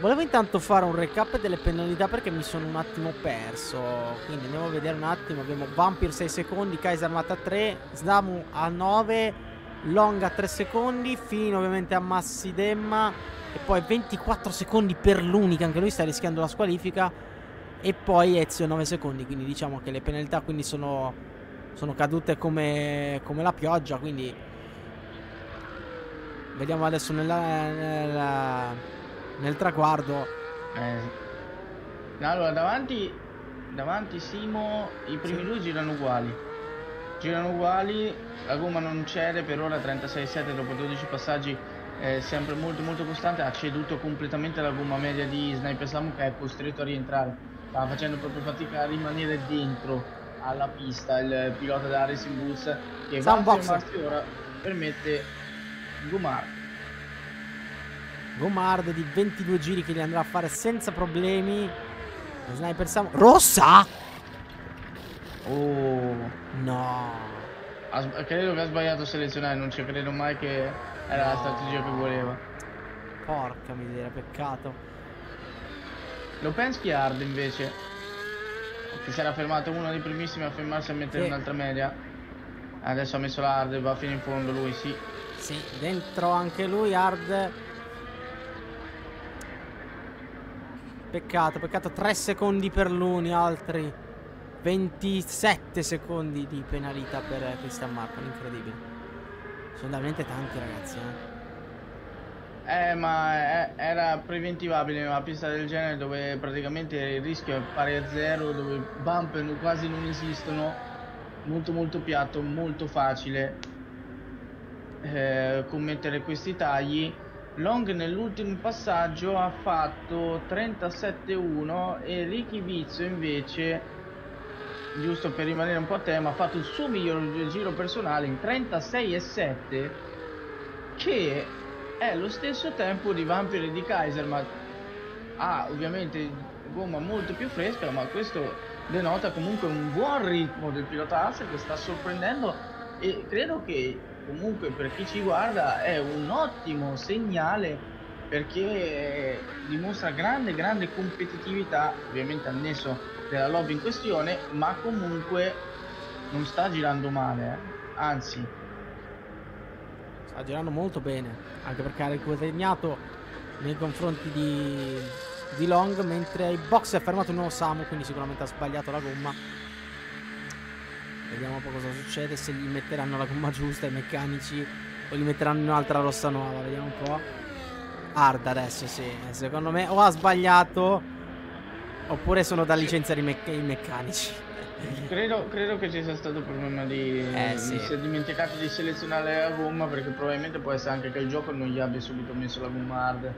Volevo intanto fare un recap delle penalità perché mi sono un attimo perso. Quindi andiamo a vedere un attimo. Abbiamo Vampyr sei secondi, Kaisermatt a tre, Samu a nove, Long a tre secondi, fino ovviamente a Massi Demma. E poi ventiquattro secondi per l'unica, anche lui sta rischiando la squalifica. E poi Ezio nove secondi. Quindi diciamo che le penalità quindi sono, sono cadute come, come la pioggia. Quindi vediamo adesso nella... nella... nel traguardo. eh. Allora davanti davanti Simo i primi sì. due girano uguali girano uguali la gomma non cede per ora. Trentasei e sette dopo dodici passaggi, eh, sempre molto molto costante. Ha ceduto completamente la gomma media di Sniper Samu, che è costretto a rientrare. Stava facendo proprio fatica a rimanere dentro alla pista il pilota della Racing Bulls, che va a fermarsi ora, permette Gomar Gomard di ventidue giri che li andrà a fare senza problemi. Sniper Samu. Rossa! Oh no, ha, credo che ha sbagliato a selezionare. Non ci credo mai che era no. la strategia che voleva. Porca miseria, peccato. Lopensky hard invece, che si era fermato uno dei primissimi a fermarsi a mettere sì. un'altra media. Adesso ha messo la hard e va fino in fondo lui, sì. Sì, dentro anche lui hard. Peccato, peccato, tre secondi per l'Uni, altri ventisette secondi di penalità per Christian Marcon, incredibile. Sono veramente tanti ragazzi, eh. Eh, ma era preventivabile una pista del genere dove praticamente il rischio è pari a zero, dove bump quasi non esistono, molto molto piatto, molto facile eh, commettere questi tagli. Long nell'ultimo passaggio ha fatto trentasette uno e Ricky Bizzo invece, giusto per rimanere un po' a tema, ha fatto il suo miglior giro personale in trentasei e sette, che è lo stesso tempo di Vampyr e di Kaisermatt. Ha ah, ovviamente gomma molto più fresca, ma questo denota comunque un buon ritmo del pilota Haas, che sta sorprendendo, e credo che comunque per chi ci guarda è un ottimo segnale, perché dimostra grande grande competitività, ovviamente annesso della lobby in questione, ma comunque non sta girando male, eh. anzi sta girando molto bene, anche perché ha riguadagnato nei confronti di, di Long, mentre ai box è fermato un nuovo Samu, quindi sicuramente ha sbagliato la gomma. Vediamo un po' cosa succede, se gli metteranno la gomma giusta i meccanici o gli metteranno un'altra rossa nuova, vediamo un po'. Hard adesso, sì, secondo me o ha sbagliato oppure sono da licenziare i, mecc i meccanici. Credo, credo che ci sia stato il problema di, eh, di sì. si è dimenticato di selezionare la gomma, perché probabilmente può essere anche che il gioco non gli abbia subito messo la gomma hard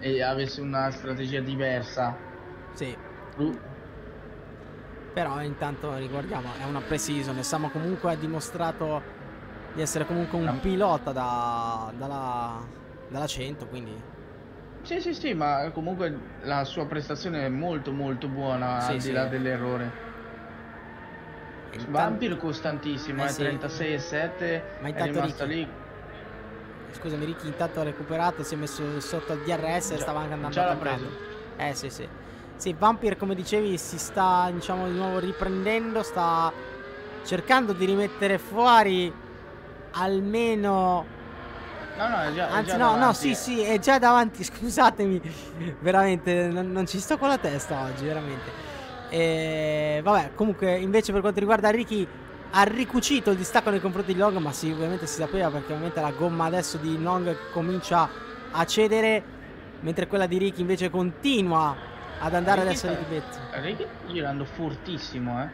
e avesse una strategia diversa. Sì. uh. Però intanto riguardiamo, è una pre-season e Samu comunque ha dimostrato di essere comunque un no. pilota da, dalla, dalla cento, quindi... Sì, sì, sì, ma comunque la sua prestazione è molto molto buona, sì, al sì. di là dell'errore. Vampyr costantissimo, eh, eh, sì. trentasei e sette, ma è rimasto Ricky. lì. Scusami Ricky, intanto ha recuperato, si è messo sotto al D R S e stava anche andando a prendere. Eh sì sì. Sì, Vampyr come dicevi si sta, diciamo, di nuovo riprendendo, sta cercando di rimettere fuori almeno... No, no, è già, Anzi, è già no, davanti. no, sì, sì, è già davanti, scusatemi. Veramente, non, non ci sto con la testa oggi, veramente. E vabbè, comunque invece per quanto riguarda Ricky, ha ricucito il distacco nei confronti di Long, ma sì, ovviamente si sapeva, perché ovviamente la gomma adesso di Long comincia a cedere, mentre quella di Ricky invece continua ad andare Ricky adesso a ripetto. Ricky girando fortissimo, eh.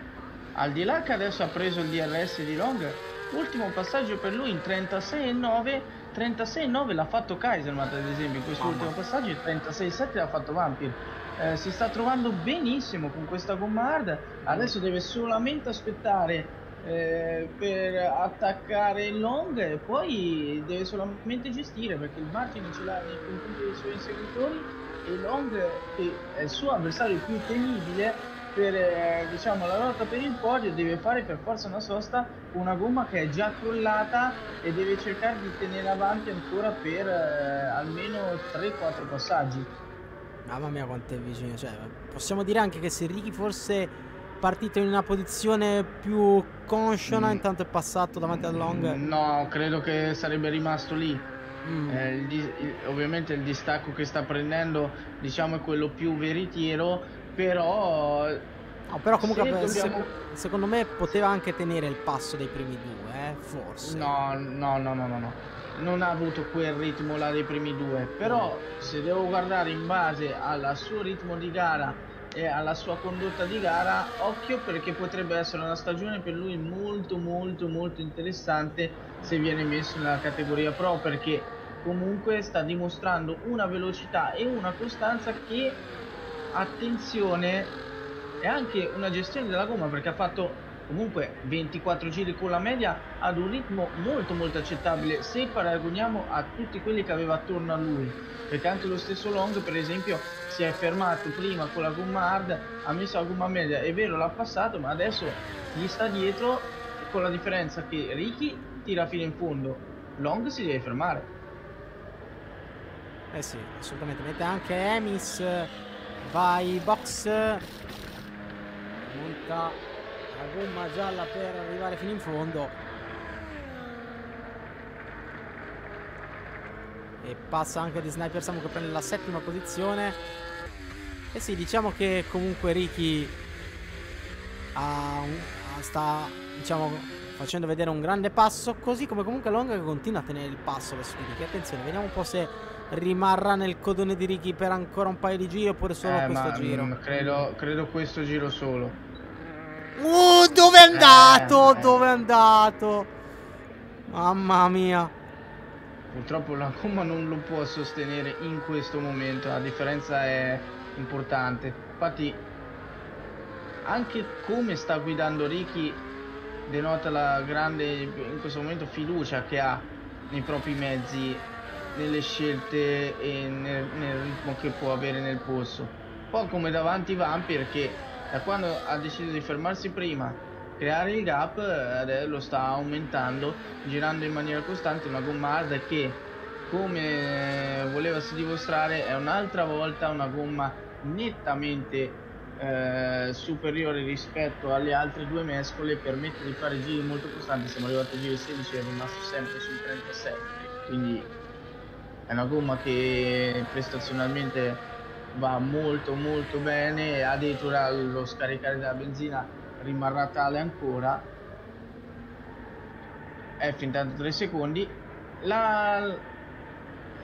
Al di là che adesso ha preso il D R S di Long, ultimo passaggio per lui in trentasei e nove, trentasei e nove l'ha fatto Kaisermatt ad esempio in questo Mamma. ultimo passaggio, e trentasei e sette l'ha fatto Vampyr. Eh, si sta trovando benissimo con questa gomma hard, adesso deve solamente aspettare eh, per attaccare Long, e poi deve solamente gestire, perché il Martin ce l'ha nei confronti dei suoi inseguitori, e Long, che è il suo avversario più temibile per eh, diciamo la lotta per il podio, deve fare per forza una sosta con una gomma che è già crollata e deve cercare di tenere avanti ancora per eh, almeno tre quattro passaggi. Mamma mia quanto è vicino, cioè, possiamo dire anche che se Ricky fosse partito in una posizione più consciona, mm. intanto è passato davanti a Long. No, credo che sarebbe rimasto lì. mm. eh, il, il, Ovviamente il distacco che sta prendendo, diciamo, è quello più veritiero, però no, però comunque se dobbiamo... sec secondo me poteva anche tenere il passo dei primi due, eh, forse. No, no, no, no, no, no. Non ha avuto quel ritmo là dei primi due, però se devo guardare in base al suo ritmo di gara e alla sua condotta di gara, occhio, perché potrebbe essere una stagione per lui molto molto molto interessante se viene messo nella categoria pro, perché comunque sta dimostrando una velocità e una costanza che, attenzione, è anche una gestione della gomma, perché ha fatto comunque ventiquattro giri con la media ad un ritmo molto molto accettabile se paragoniamo a tutti quelli che aveva attorno a lui, perché anche lo stesso Long per esempio si è fermato prima con la gomma hard, ha messo la gomma media, è vero l'ha passato, ma adesso gli sta dietro, con la differenza che Ricky tira fino in fondo, Long si deve fermare. Eh sì, assolutamente, mette anche Emis Vai box. Monta la gomma gialla per arrivare fino in fondo e passa anche di Sniper Samu, che prende la settima posizione. E sì, diciamo che comunque Ricky ha un, sta diciamo facendo vedere un grande passo, così come comunque Long, che continua a tenere il passo verso di Ricky. Attenzione, vediamo un po' se rimarrà nel codone di Ricky per ancora un paio di giri oppure solo eh, questo ma, giro. mh, credo, credo questo giro solo. Uh, dove è andato? Eh, dove è andato? Mamma mia. Purtroppo la gomma non lo può sostenere in questo momento, la differenza è importante. Infatti anche come sta guidando Ricky denota la grande, in questo momento, fiducia che ha nei propri mezzi, nelle scelte e nel, nel ritmo che può avere nel polso. Un po' come davanti Vampyr, che da quando ha deciso di fermarsi prima, creare il gap, eh, lo sta aumentando, girando in maniera costante. Una gomma hard che, come volevasi dimostrare, è un'altra volta una gomma nettamente eh, superiore rispetto alle altre due mescole, permette di fare giri molto costanti. Siamo arrivati a giri sedici e è rimasto sempre sul trentasette, quindi è una gomma che prestazionalmente va molto molto bene. Addirittura lo scaricare della benzina rimarrà tale ancora. È fin tanto tre secondi. La...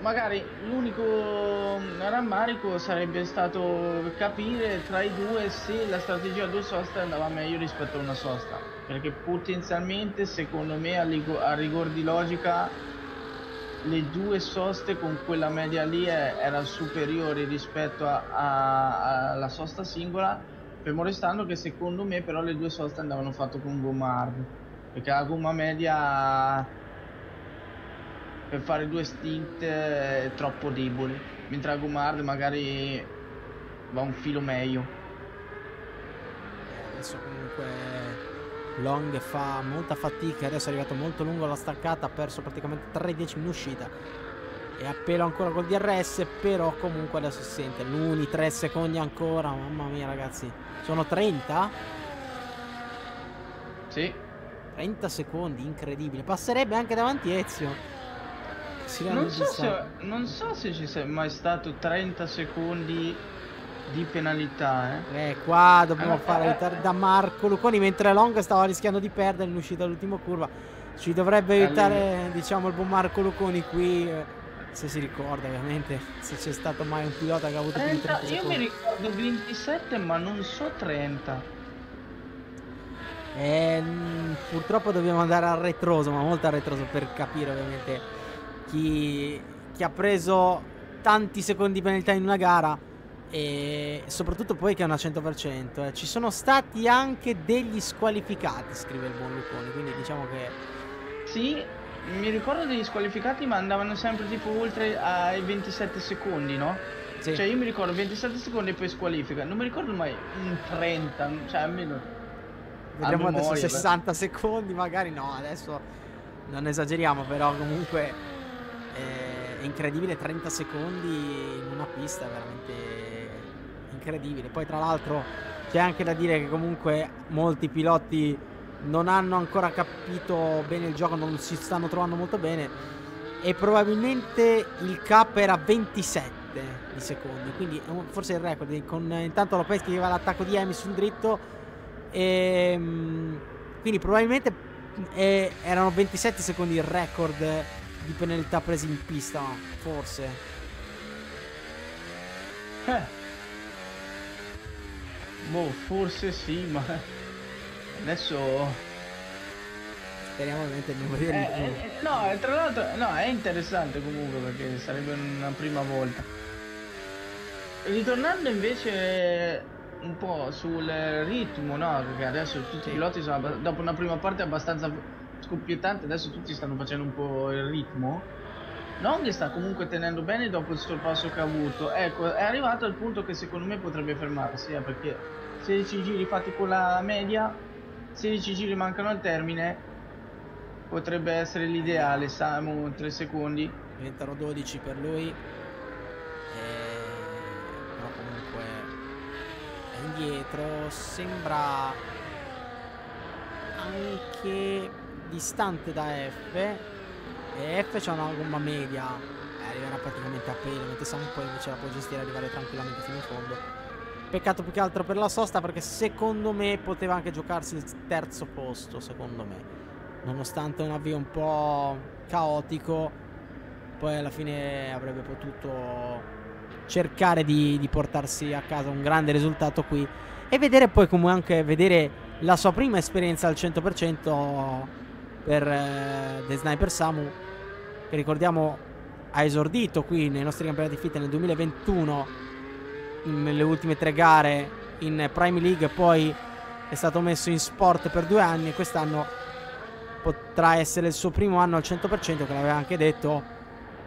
magari l'unico rammarico sarebbe stato capire tra i due se la strategia due sosta andava meglio rispetto a una sosta, perché potenzialmente, secondo me, a rigor di logica, le due soste con quella media lì era superiore rispetto alla sosta singola. Fermo restando che secondo me però le due soste andavano fatte con gomma hard, perché la gomma media per fare due stint è troppo debole, mentre la gomma hard magari va un filo meglio. Adesso comunque Long fa molta fatica, adesso è arrivato molto lungo alla staccata, ha perso praticamente tre dieci in uscita e appello ancora col D R S, però comunque adesso si sente l'uni, tre secondi ancora. Mamma mia ragazzi, sono trenta? Sì, trenta secondi, incredibile. Passerebbe anche davanti Ezio. Non so, se, non so se ci sei mai stato trenta secondi di penalità. Eh, eh qua dobbiamo eh, fare eh, aiutare eh. da Marco Luconi, mentre Long stava rischiando di perdere l'uscita all'ultima curva. Ci dovrebbe aiutare eh, diciamo il buon Marco Luconi qui, eh. se si ricorda ovviamente, se c'è stato mai un pilota che ha avuto trenta, più di trenta secondi. Io mi ricordo ventisette, ma non so trenta. E, purtroppo dobbiamo andare al retroso, ma molto al retroso, per capire ovviamente chi, chi ha preso tanti secondi di penalità in una gara e soprattutto poi che è una cento per cento. Eh. Ci sono stati anche degli squalificati, scrive il buon Luconi, quindi diciamo che... Sì, mi ricordo degli squalificati, ma andavano sempre tipo oltre ai ventisette secondi, no? Sì. Cioè io mi ricordo ventisette secondi e poi squalifica. Non mi ricordo mai un trenta, cioè almeno... Vediamo adesso memoria, sessanta secondi magari, no, adesso non esageriamo, però comunque è incredibile, trenta secondi in una pista, veramente incredibile. Poi tra l'altro c'è anche da dire che comunque molti piloti non hanno ancora capito bene il gioco, non si stanno trovando molto bene, e probabilmente il cap era ventisette di secondi, quindi forse il record. Con intanto Lopensky che va all'attacco di Emis sul dritto, e quindi probabilmente eh, erano ventisette secondi il record di penalità presi in pista, forse eh. boh, forse sì, ma adesso speriamo ovviamente di non vederli più. Eh, eh, no, tra l'altro no, è interessante comunque, perché sarebbe una prima volta. Ritornando invece un po' sul ritmo, no? Perché adesso tutti i piloti sono, dopo una prima parte abbastanza scoppiettante, adesso tutti stanno facendo un po' il ritmo. Long sta comunque tenendo bene dopo il sorpasso che ha avuto. Ecco, è arrivato al punto che secondo me potrebbe fermarsi, eh, perché sedici giri fatti con la media, sedici giri mancano al termine, potrebbe essere l'ideale. Samu tre secondi, diventano dodici per lui e... però comunque indietro, sembra anche distante da F, e F c'ha una gomma media, eh, arriverà praticamente a pelo, mentre Samu poi invece la può gestire e arrivare tranquillamente fino in fondo. Peccato più che altro per la sosta, perché secondo me poteva anche giocarsi il terzo posto, secondo me, nonostante un avvio un po' caotico. Poi alla fine avrebbe potuto cercare di, di portarsi a casa un grande risultato qui e vedere poi comunque anche vedere la sua prima esperienza al cento per cento per eh, The Sniper Samu, che ricordiamo ha esordito qui nei nostri campionati FiT nel duemilaventuno nelle ultime tre gare in Prime League, poi è stato messo in sport per due anni e quest'anno potrà essere il suo primo anno al cento per cento, che l'aveva anche detto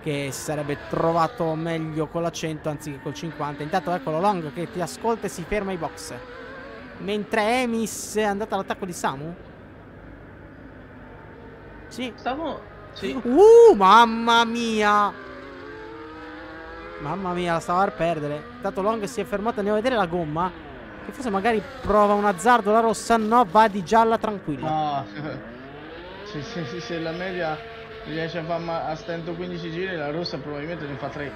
che si sarebbe trovato meglio con la cento anziché col cinquanta. Intanto eccolo Long che ti ascolta e si ferma ai box, mentre Emis è andata all'attacco di Samu. Sì, Samu, sì. Uh, mamma mia, mamma mia, la stava per perdere. Intanto Long si è fermato, andiamo a vedere la gomma, che forse magari prova un azzardo la rossa. No, va di gialla tranquilla. No, se, se, se, se la media riesce a fare a centoquindici giri, la rossa probabilmente ne fa tre.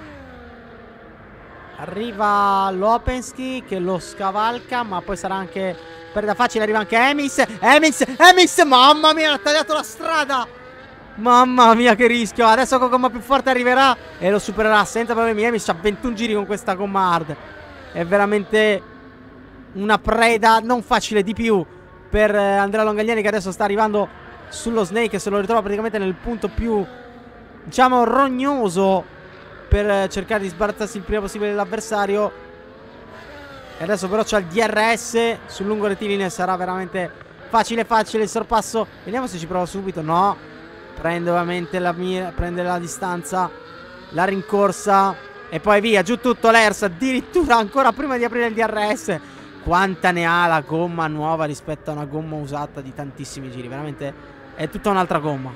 Arriva Lopensky che lo scavalca, ma poi sarà anche perda facile. Arriva anche Emis. Emis, Emis, mamma mia, ha tagliato la strada. Mamma mia, che rischio. Adesso con gomma più forte arriverà e lo supererà senza problemi. Emis ha ventuno giri con questa gomma hard, è veramente una preda non facile di più per Andrea Longagliani, che adesso sta arrivando sullo Snake, se lo ritrova praticamente nel punto più, diciamo, rognoso per cercare di sbarazzarsi il prima possibile dell'avversario. E adesso però c'ha il D R S sul lungo rettilineo, sarà veramente facile facile il sorpasso. Vediamo se ci prova subito. No, prende ovviamente la mira, prende la distanza, la rincorsa e poi via giù tutto l'E R S, addirittura ancora prima di aprire il D R S. Quanta ne ha la gomma nuova rispetto a una gomma usata di tantissimi giri, veramente è tutta un'altra gomma.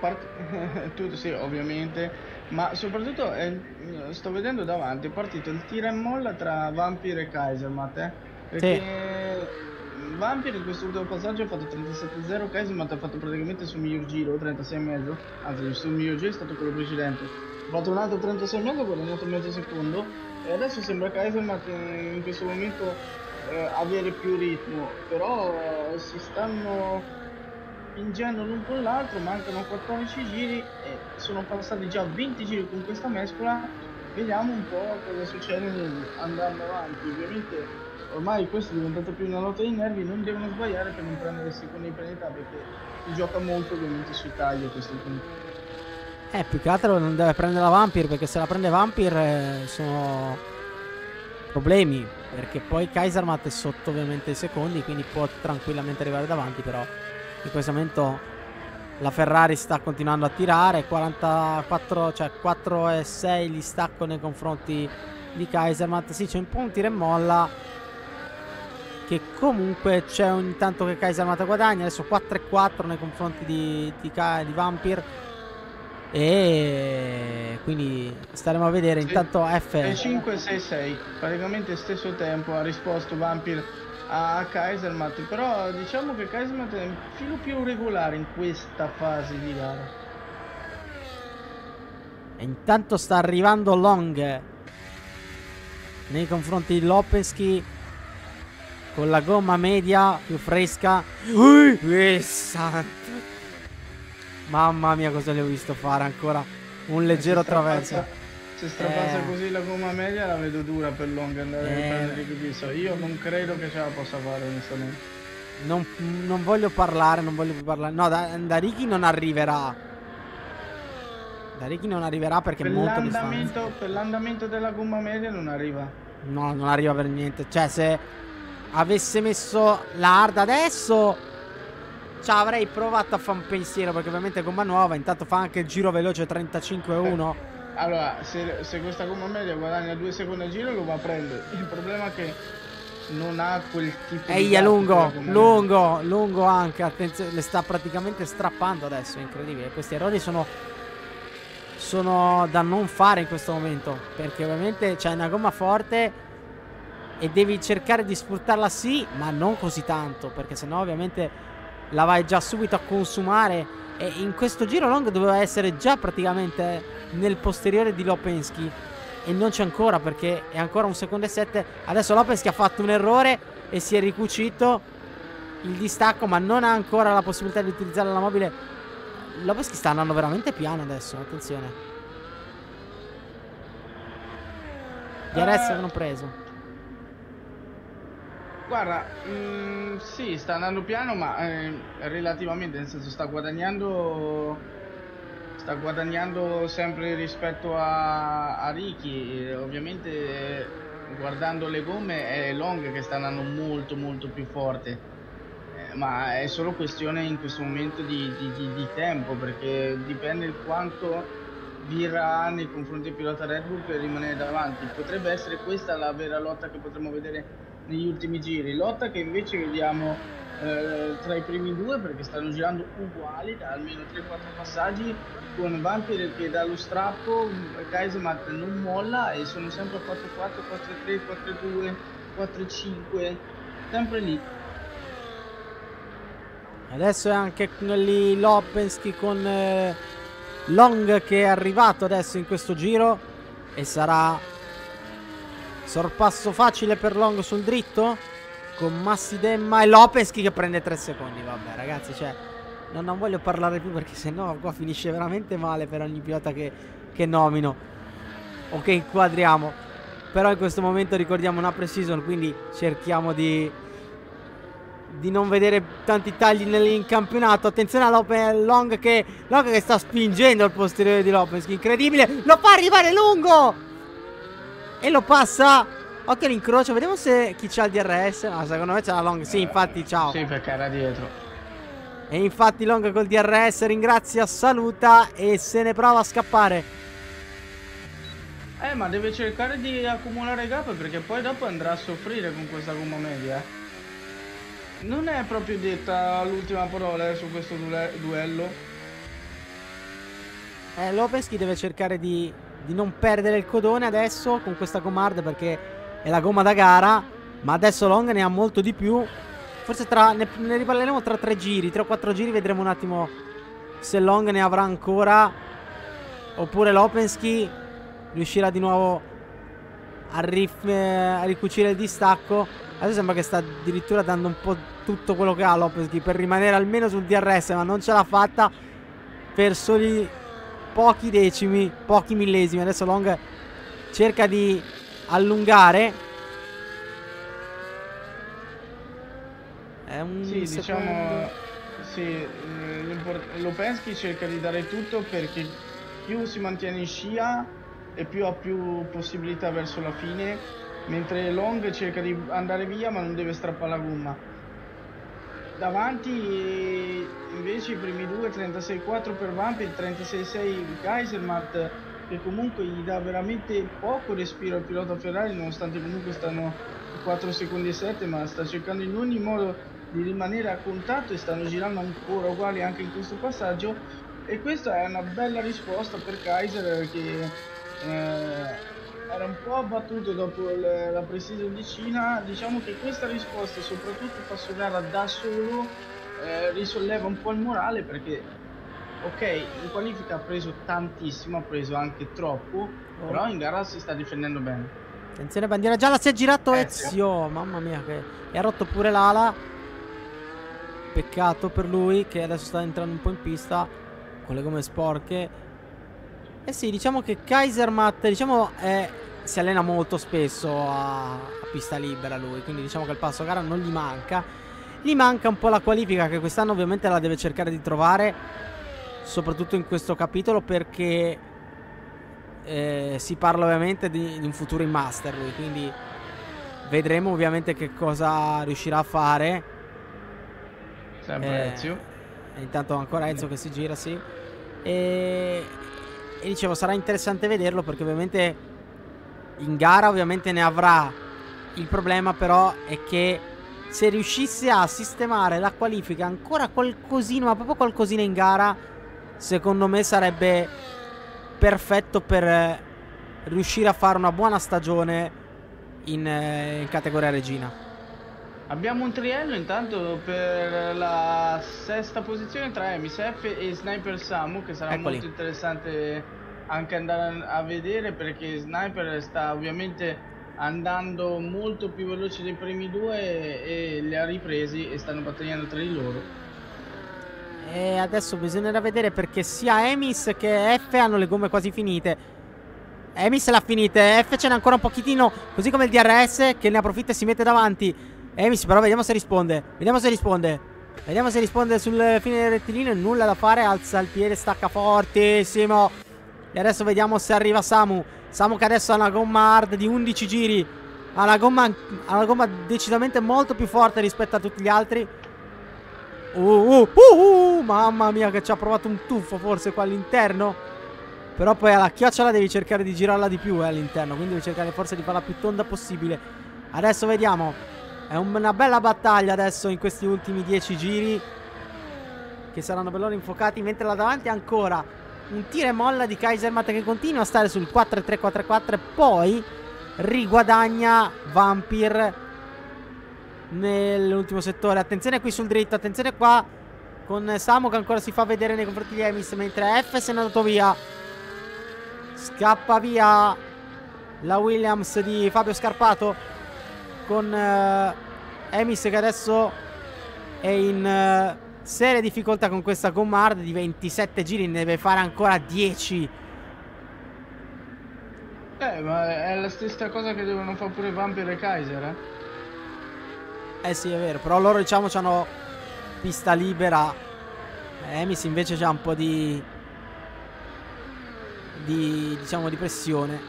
Part tutto, sì, ovviamente, ma soprattutto eh, sto vedendo davanti è partito il tira e molla tra Vampyr e Kaisermatt, eh? Perché sì, Vampyr in questo ultimo passaggio ha fatto trentasette zero, Kaisermatt ha fatto praticamente sul mio giro trentasei e mezzo, anzi sul mio giro è stato quello precedente, ha fatto un altro trentasei e mezzo, guadagnato mezzo secondo, e adesso sembra Kaisermatt in questo momento eh, avere più ritmo, però eh, si stanno pingendo l'un con l'altro, mancano quattordici giri e sono passati già venti giri con questa mescola. Vediamo un po' cosa succede andando avanti. Ovviamente ormai questo è diventato più una lotta di nervi, non devono sbagliare per non prendere secondi in penalità, perché si gioca molto ovviamente sui tagli a questo punto. Eh, più che altro non deve prendere la Vampyr, perché se la prende Vampyr eh, sono problemi, perché poi Kaisermatt è sotto ovviamente i secondi, quindi può tranquillamente arrivare davanti. Però in questo momento la Ferrari sta continuando a tirare, quarantaquattro, cioè quattro e sei gli stacco nei confronti di Kaisermatt. Sì, c'è un po' un tira e molla, che comunque c'è ogni tanto che Kaisermatt guadagna. Adesso quattro e quattro nei confronti di, di, di Vampyr, e quindi staremo a vedere. Intanto F è cinque e sei sei, praticamente stesso tempo ha risposto Vampyr a Kaisermatt, però diciamo che Kaisermatt è un filo più regolare in questa fase di gara. E intanto sta arrivando Long nei confronti di Lopensky con la gomma media più fresca. Ui, ui, santo. Mamma mia, cosa le ho visto fare ancora un leggero traverso. Se strapazza eh. così la gomma media la vedo dura per Long andare eh. a prendere Ricky Bizzo. Io non credo che ce la possa fare onestamente. Non, non voglio parlare, non voglio più parlare. No, da, da Ricky non arriverà. Da Ricky non arriverà perché per è molto distante. Per l'andamento della gomma media non arriva. No, non arriva per niente. Cioè, se avesse messo la hard adesso ci avrei provato a fare un pensiero, perché ovviamente è gomma nuova. Intanto fa anche il giro veloce trentacinque e uno. Eh. Allora, se, se questa gomma media guadagna due secondi al giro lo va a prendere. Il problema è che non ha quel tipo Ehi, di... Ehi, è lungo, lungo, media. lungo anche, attenzione, le sta praticamente strappando adesso, è incredibile. Questi errori sono, sono da non fare in questo momento, perché ovviamente c'è una gomma forte e devi cercare di sfruttarla, sì, ma non così tanto, perché sennò ovviamente la vai già subito a consumare. E in questo giro Long doveva essere già praticamente nel posteriore di Lopensky e non c'è ancora, perché è ancora un secondo e sette. Adesso Lopensky ha fatto un errore e si è ricucito il distacco, ma non ha ancora la possibilità di utilizzare la mobile. Lopensky sta andando veramente piano adesso, attenzione. D R S eh, hanno preso. Guarda, mh, sì, sta andando piano, ma eh, relativamente, nel senso, sta guadagnando sta guadagnando sempre rispetto a, a Ricky. Ovviamente eh, guardando le gomme è Long che sta andando molto molto più forte, eh, ma è solo questione in questo momento di, di, di, di tempo, perché dipende il quanto vira nei confronti del pilota Red Bull per rimanere davanti. Potrebbe essere questa la vera lotta che potremmo vedere negli ultimi giri, lotta che invece vediamo eh, tra i primi due, perché stanno girando uguali da almeno tre quattro passaggi, con Vampyr che dà lo strappo, Kaisermatt non molla e sono sempre quattro quattro, quattro tre, quattro due, quattro cinque, sempre lì. Adesso è anche lì Lopensky con eh... Long che è arrivato adesso in questo giro e sarà sorpasso facile per Long sul dritto con Massi Demma e Lopensky che prende tre secondi. Vabbè ragazzi, cioè non, non voglio parlare più, perché sennò qua finisce veramente male per ogni pilota che, che nomino o che inquadriamo. Però in questo momento ricordiamo una pre-season, quindi cerchiamo di di non vedere tanti tagli nel, in campionato. Attenzione a Long, Long che sta spingendo al posteriore di Lopensky, incredibile, lo fa arrivare lungo e lo passa. Occhio all'incrocio, vediamo se chi c'ha il D R S. No, secondo me c'ha la Long, sì, infatti, ciao. Sì, perché era dietro. E infatti Long col D R S ringrazia, saluta e se ne prova a scappare. Eh, ma deve cercare di accumulare gap, perché poi dopo andrà a soffrire con questa gomma media. Non è proprio detta l'ultima parola su questo duello. Eh, Lopensky deve cercare di, di non perdere il codone adesso con questa gomma hard, perché è la gomma da gara, ma adesso Long ne ha molto di più. Forse tra, ne, ne riparleremo tra tre giri, tre o quattro giri, vedremo un attimo se Long ne avrà ancora oppure Lopensky riuscirà di nuovo a, rif, eh, a ricucire il distacco. Adesso sembra che sta addirittura dando un po' tutto quello che ha Lopensky per rimanere almeno sul D R S, ma non ce l'ha fatta per soli pochi decimi, pochi millesimi. Adesso Long cerca di allungare. È un sì, secondo... diciamo, sì, Lopensky cerca di dare tutto, perché più si mantiene in scia e più ha più possibilità verso la fine, mentre Long cerca di andare via ma non deve strappare la gomma. Davanti invece i primi due, trentasei quattro per Vampyr, trentasei sei Kaisermatt, che comunque gli dà veramente poco respiro al pilota Ferrari, nonostante comunque stanno quattro secondi e sette, ma sta cercando in ogni modo di rimanere a contatto e stanno girando ancora uguali anche in questo passaggio. E questa è una bella risposta per Kaiser, che eh, era un po' abbattuto dopo la pre-season di Cina. Diciamo che questa risposta, soprattutto passo gara da solo, eh, risolleva un po' il morale, perché ok, in qualifica ha preso tantissimo, ha preso anche troppo, oh. Però in gara si sta difendendo bene. Attenzione, bandiera gialla, si è girato Ezio, Ezio. Mamma mia, che e ha rotto pure l'ala. Peccato per lui, che adesso sta entrando un po' in pista con le gomme sporche. Eh sì, diciamo che Kaisermatt diciamo, eh, si allena molto spesso a, a pista libera lui, quindi diciamo che il passo gara non gli manca. Gli manca un po' la qualifica, che quest'anno ovviamente la deve cercare di trovare, soprattutto in questo capitolo, perché eh, si parla ovviamente di, di un futuro in master lui, quindi vedremo ovviamente che cosa riuscirà a fare. Sempre eh, Ezio. Intanto ancora Ezio che si gira, sì. E... E dicevo, sarà interessante vederlo, perché ovviamente in gara ovviamente ne avrà. Il problema però è che se riuscisse a sistemare la qualifica ancora qualcosina, ma proprio qualcosina in gara, secondo me sarebbe perfetto per riuscire a fare una buona stagione in, eh, in categoria regina. Abbiamo un triello intanto per la sesta posizione tra Emis F e Sniper Samu, che sarà Eccoli. molto interessante anche andare a vedere, perché Sniper sta ovviamente andando molto più veloce dei primi due e, e li ha ripresi e stanno battagliando tra di loro. E adesso bisognerà vedere, perché sia Emis che F hanno le gomme quasi finite. Emis l'ha finita, F ce n'è ancora un pochitino, così come il D R S che ne approfitta e si mette davanti. Emis però vediamo se risponde, vediamo se risponde. Vediamo se risponde sul fine del rettilineo, nulla da fare, alza il piede, stacca fortissimo. E adesso vediamo se arriva Samu. Samu che adesso ha una gomma hard di undici giri, ha una gomma, ha una gomma decisamente molto più forte rispetto a tutti gli altri. Uh, uh, uh, uh, mamma mia che ci ha provato un tuffo forse qua all'interno. Però poi alla chiocciola devi cercare di girarla di più eh, all'interno, quindi devi cercare forse di farla più tonda possibile. Adesso vediamo, è una bella battaglia adesso in questi ultimi dieci giri, che saranno per loro infuocati, mentre là davanti ancora un tira e molla di Kaisermatt che continua a stare sul quattro tre quattro quattro. Poi riguadagna Vampyr nell'ultimo settore. Attenzione qui sul dritto, attenzione qua con Samu che ancora si fa vedere nei confronti di Emis, mentre F se n'è andato via. Scappa via la Williams di Fabio Scarpato con eh, Emis che adesso è in eh, seria difficoltà con questa gomma hard di ventisette giri, ne deve fare ancora dieci. Eh, ma è la stessa cosa che devono fare pure Vampyr e Kaiser, eh? Eh sì, è vero, però loro diciamo c'hanno pista libera. Emis invece c'ha un po' di... Di, diciamo di pressione.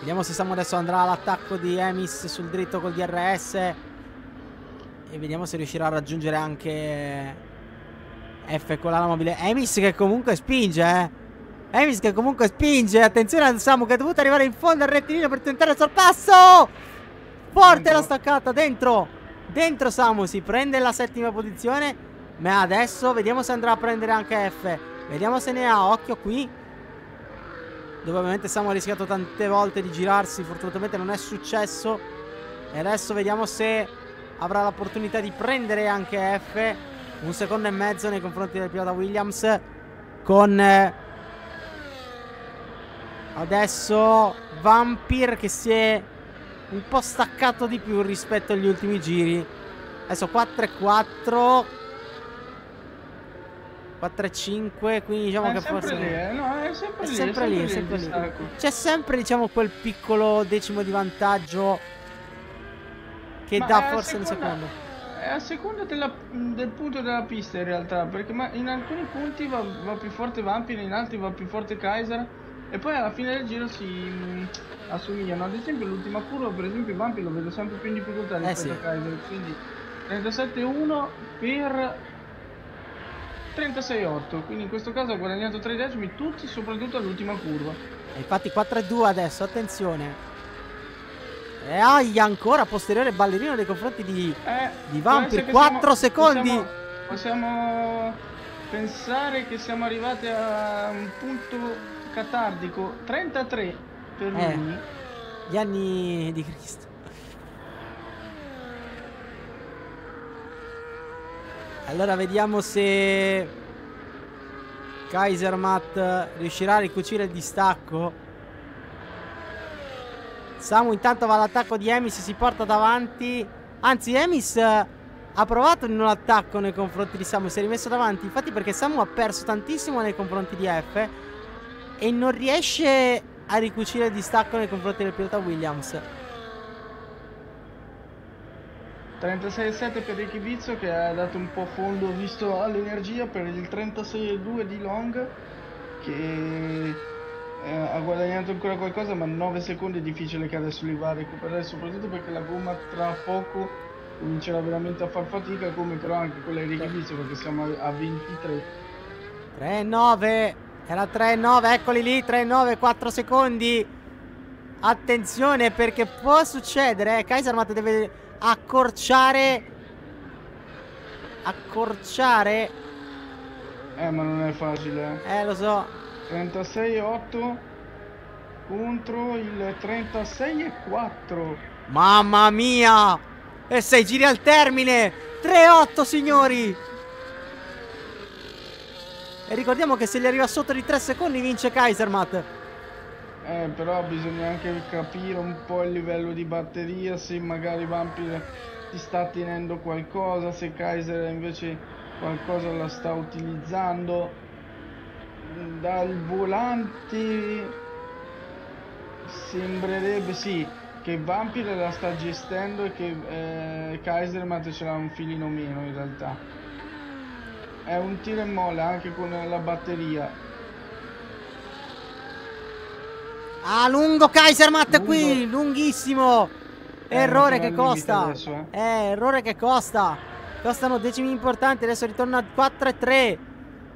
Vediamo se Samu adesso andrà all'attacco di Emis sul dritto col D R S e vediamo se riuscirà a raggiungere anche F con l'ala mobile. Emis che comunque spinge eh. Emis che comunque spinge. Attenzione a Samu che è dovuto arrivare in fondo al rettilineo per tentare il sorpasso. Forte dentro. La staccata dentro. Dentro Samu si prende la settima posizione, ma adesso vediamo se andrà a prendere anche F. Vediamo se ne ha, occhio qui, dove ovviamente Samu ha rischiato tante volte di girarsi. Fortunatamente non è successo. E adesso vediamo se avrà l'opportunità di prendere anche F. Un secondo e mezzo nei confronti del pilota Williams. Con eh, adesso Vampyr che si è un po' staccato di più rispetto agli ultimi giri. Adesso quattro e quattro, quattro e cinque, quindi diciamo è che forse lì, eh? No, è sempre, è sempre lì, lì, sempre lì. C'è sempre diciamo quel piccolo decimo di vantaggio che ma dà forse seconda, il secondo. È a seconda della, del punto della pista in realtà, perché ma in alcuni punti va, va più forte Vampyr, in altri va più forte Kaiser e poi alla fine del giro si assomigliano. Ad esempio l'ultima curva per esempio Vampyr lo vedo sempre più in difficoltà rispetto eh sì. a Kaiser, quindi trentasette uno per trentasei otto, quindi in questo caso ha guadagnato tre decimi tutti, soprattutto all'ultima curva. E infatti quattro e due adesso, attenzione. E aia ancora posteriore ballerino nei confronti di, eh, di Vampyr, quattro siamo, secondi. Possiamo, possiamo pensare che siamo arrivati a un punto catardico, trentatré per eh, lui. Gli anni di Cristo. Allora vediamo se Kaisermatt riuscirà a ricucire il distacco. Samu intanto va all'attacco di Emis, si porta davanti. Anzi Emis ha provato in un attacco nei confronti di Samu, si è rimesso davanti. Infatti perché Samu ha perso tantissimo nei confronti di F e non riesce a ricucire il distacco nei confronti del pilota Williams. trentasei sette per Ricky Bizzo che ha dato un po' fondo visto all'energia per il trentasei due di Long che eh, ha guadagnato ancora qualcosa, ma nove secondi è difficile che adesso li va a recuperare, soprattutto perché la gomma tra poco comincerà veramente a far fatica, come però anche quella di Ricky Bizzo, perché siamo a ventitré. tre e nove, era tre e nove, eccoli lì, tre e nove, quattro secondi. Attenzione perché può succedere, eh. Kaisermatt deve accorciare accorciare eh ma non è facile eh lo so. trentasei otto contro il trentasei e quattro. Mamma mia! E sei giri al termine! tre otto, signori! E ricordiamo che se gli arriva sotto di tre secondi vince Kaisermatt. Eh, però bisogna anche capire un po' il livello di batteria, se magari Vampyr ti sta tenendo qualcosa, se Kaiser invece qualcosa la sta utilizzando. Dal volante sembrerebbe sì che Vampyr la sta gestendo e che eh, Kaisermatt ce l'ha un filino meno in realtà. È un tiro e molla anche con la batteria. Ah, lungo Kaisermatt, lungo. Qui, lunghissimo. Eh, errore che costa. Adesso, eh. eh, errore che costa. Costano decimi importanti, adesso ritorna a quattro e tre.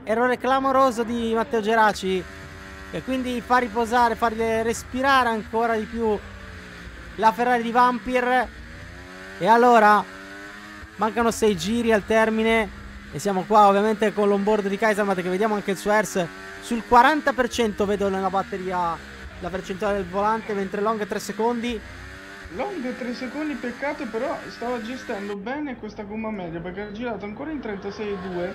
Errore clamoroso di Matteo Geraci. E quindi fa riposare, fa respirare ancora di più la Ferrari di Vampyr. E allora mancano sei giri al termine. E siamo qua ovviamente con l'onboard di Kaisermatt, che vediamo anche il suo E R S sul quaranta per cento, vedo nella batteria la percentuale del volante, mentre Long tre secondi. Long tre secondi, peccato, però stava gestendo bene questa gomma media, perché ha girato ancora in trentasei e due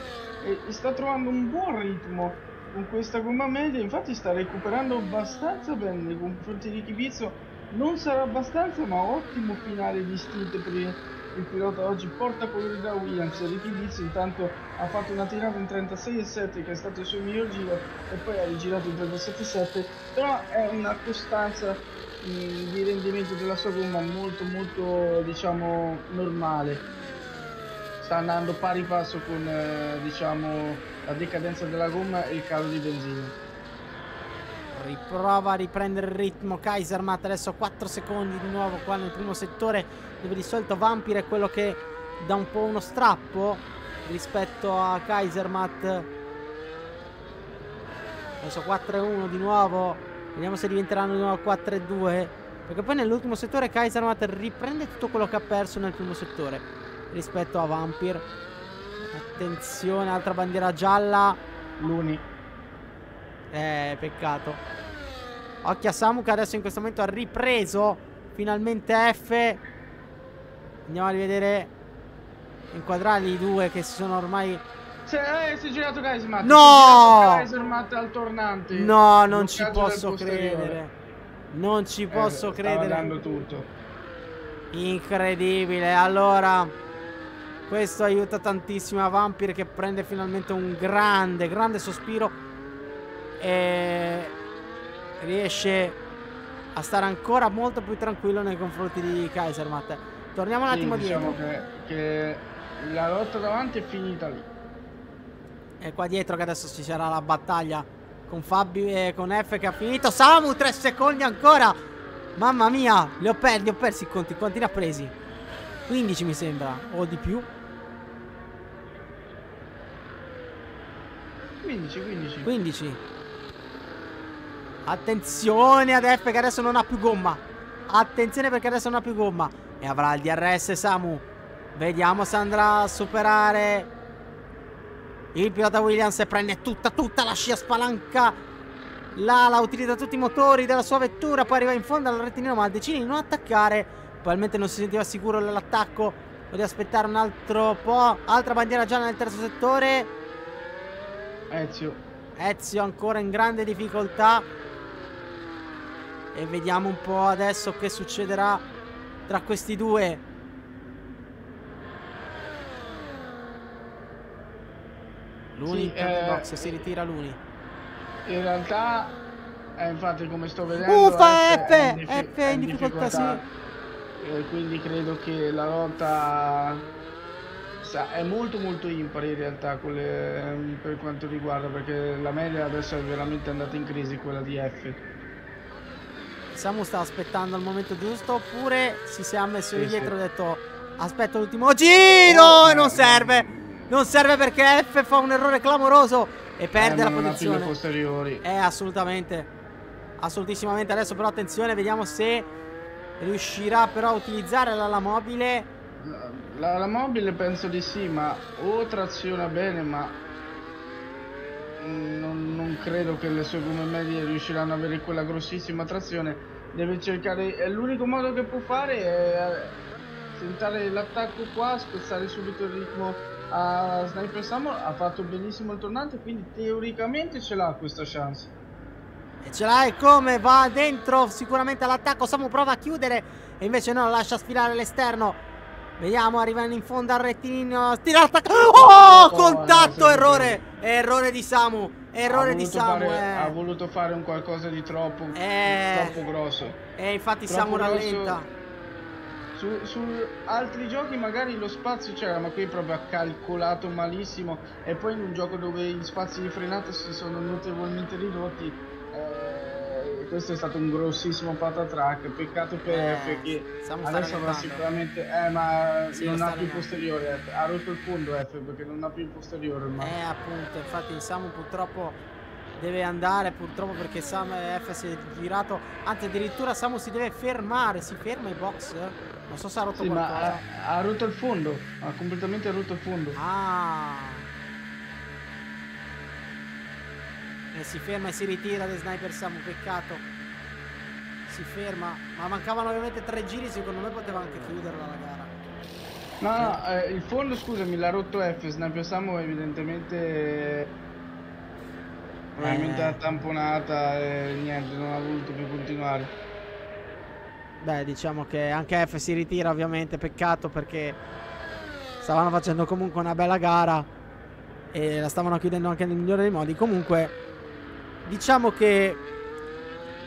e sta trovando un buon ritmo con questa gomma media, infatti sta recuperando abbastanza bene nei confronti di Ricky Bizzo. Non sarà abbastanza, ma ottimo finale di stint per il Il pilota oggi, porta colori da Williams. Ricky Bizzo intanto ha fatto una tirata in trentasei e sette, che è stato il suo miglior giro, e poi ha rigirato in trentasette e sette, però è una costanza mh, di rendimento della sua gomma molto molto, diciamo, normale. Sta andando pari passo con eh, diciamo la decadenza della gomma e il calo di benzina. Riprova a riprendere il ritmo Kaisermatt, adesso quattro secondi di nuovo qua nel primo settore, dove di solito Vampyr è quello che dà un po' uno strappo rispetto a Kaisermatt. Adesso quattro e uno di nuovo, vediamo se diventeranno di nuovo quattro e due, perché poi nell'ultimo settore Kaisermatt riprende tutto quello che ha perso nel primo settore rispetto a Vampyr. Attenzione, altra bandiera gialla, Luni. Eh, peccato. Occhio a Samu, che adesso in questo momento ha ripreso finalmente F. Andiamo a rivedere, inquadrarli i due che si sono ormai... Cioè, eh, si è girato Kaisermatt. No! Kaisermatt al tornante. No, non ci posso credere. Non ci posso eh, credere. Sta tutto. Incredibile. Allora, questo aiuta tantissimo a Vampyr, che prende finalmente un grande, grande sospiro e riesce a stare ancora molto più tranquillo nei confronti di Kaisermatt. Torniamo un attimo, sì, diciamo dietro, che, che la lotta davanti è finita lì. È qua dietro che adesso ci sarà la battaglia con Fabio e con F, che ha finito. Samu, tre secondi ancora. Mamma mia, li ho, per, li ho persi i conti. Quanti ne ha presi? quindici mi sembra, o di più. quindici, quindici. quindici. Attenzione ad F, che adesso non ha più gomma. Attenzione, perché adesso non ha più gomma. E avrà il D R S Samu. Vediamo se andrà a superare il pilota Williams, e prende tutta tutta la scia, spalanca l'ala, utilizza tutti i motori della sua vettura, poi arriva in fondo al rettilineo, ma decide di non attaccare. Probabilmente non si sentiva sicuro dell'attacco, poteva aspettare un altro po'. Altra bandiera gialla nel terzo settore. Ezio Ezio ancora in grande difficoltà. E vediamo un po' adesso che succederà tra questi due. Luni, sì, eh, box, si ritira Luni. In realtà eh, infatti, come sto vedendo, Ufa, F, F è in, dif F è in difficoltà, difficoltà sì. eh, Quindi credo che la lotta sa, è molto molto impari in realtà con le, eh, per quanto riguarda, perché la media adesso è veramente andata in crisi, quella di F. Samu sta aspettando al momento giusto, oppure si sia messo sì, dietro sì. e ha detto aspetto l'ultimo giro, oh, e non serve, non serve perché F fa un errore clamoroso e perde eh, la posizione posteriori. Eh, assolutamente, assolutissimamente. Adesso però attenzione, vediamo se riuscirà però a utilizzare l'ala mobile. L'ala mobile penso di sì, ma o traziona bene, ma non, non credo che le sue gomme medie riusciranno ad avere quella grossissima trazione. Deve cercare, l'unico modo che può fare è tentare l'attacco qua, spezzare subito il ritmo a Sniper Samu. Ha fatto benissimo il tornante, quindi teoricamente ce l'ha questa chance. E ce l'ha, e come va dentro sicuramente all'attacco. Samu prova a chiudere e invece no, lascia sfilare l'esterno. Vediamo, arrivando in fondo al rettilineo, tirata. Oh, oh, contatto, oh, errore, errore di Samu, errore di Samu. Fare, eh. Ha voluto fare un qualcosa di troppo, eh. troppo grosso. E infatti troppo Samu rallenta. Su, su altri giochi magari lo spazio c'era, ma qui proprio ha calcolato malissimo. E poi in un gioco dove gli spazi di frenata si sono notevolmente ridotti, eh, questo è stato un grossissimo patatrack. Peccato per eh, F che adesso avrà sicuramente, eh, ma sì, non ha più posteriore. F. Ha rotto il fondo F perché non ha più il posteriore. Ma... Eh, appunto, infatti Samu purtroppo deve andare, purtroppo, perché Samu F si è girato, anzi addirittura Samu si deve fermare, si ferma i box. Non so se ha rotto sì, qualcosa. Ma ha, ha rotto il fondo, ha completamente rotto il fondo. Ah. E si ferma e si ritira da Sniper Samu, peccato. Si ferma, ma mancavano ovviamente tre giri, secondo me poteva anche chiuderla la gara. No, no, eh, il fondo, scusami, l'ha rotto F, Sniper Samu evidentemente... Probabilmente l'ha tamponata e niente, non ha voluto più continuare. Beh, diciamo che anche F si ritira ovviamente, peccato perché stavano facendo comunque una bella gara e la stavano chiudendo anche nel migliore dei modi. Comunque diciamo che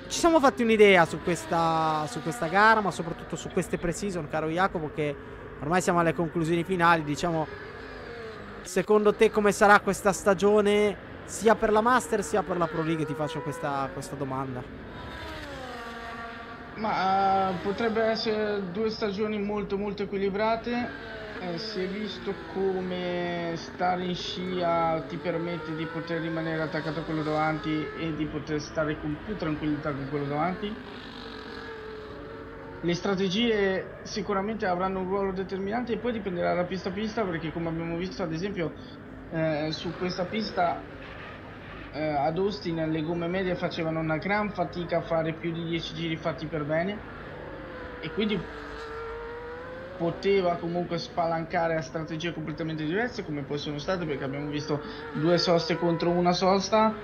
ci siamo fatti un'idea su questa, su questa gara, ma soprattutto su queste pre-season, caro Jacopo, che ormai siamo alle conclusioni finali. Diciamo, secondo te come sarà questa stagione sia per la Master sia per la Pro League? Ti faccio questa, questa domanda. Ma uh, potrebbe essere due stagioni molto molto equilibrate. Eh, si è visto come stare in scia ti permette di poter rimanere attaccato a quello davanti e di poter stare con più tranquillità con quello davanti. Le strategie sicuramente avranno un ruolo determinante e poi dipenderà da pista a pista, perché come abbiamo visto ad esempio eh, su questa pista Eh, ad Austin le gomme medie facevano una gran fatica a fare più di dieci giri fatti per bene, e quindi poteva comunque spalancare a strategie completamente diverse, come poi sono state, perché abbiamo visto due soste contro una sosta,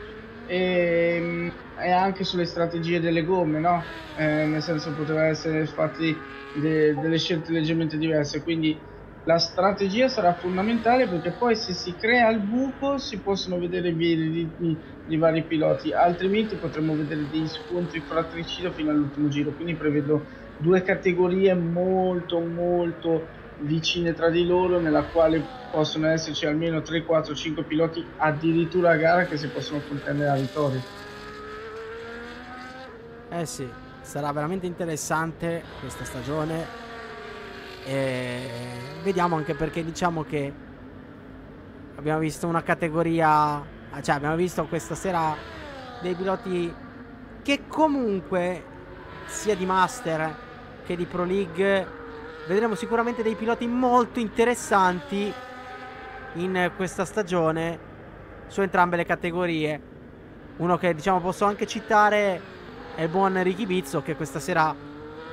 e, e anche sulle strategie delle gomme, no? Eh, nel senso, poteva essere fatti de, delle scelte leggermente diverse, quindi la strategia sarà fondamentale, perché poi se si crea il buco si possono vedere i ritmi di vari piloti, altrimenti potremmo vedere degli scontri fratricida fino all'ultimo giro. Quindi prevedo due categorie molto molto vicine tra di loro, nella quale possono esserci almeno tre, quattro, cinque piloti addirittura a gara che si possono contendere la vittoria. Eh sì, sarà veramente interessante questa stagione. E vediamo anche perché diciamo che abbiamo visto una categoria, cioè abbiamo visto questa sera dei piloti che comunque sia di Master che di Pro League vedremo sicuramente dei piloti molto interessanti in questa stagione su entrambe le categorie. Uno che diciamo posso anche citare è il buon Ricky Bizzo, che questa sera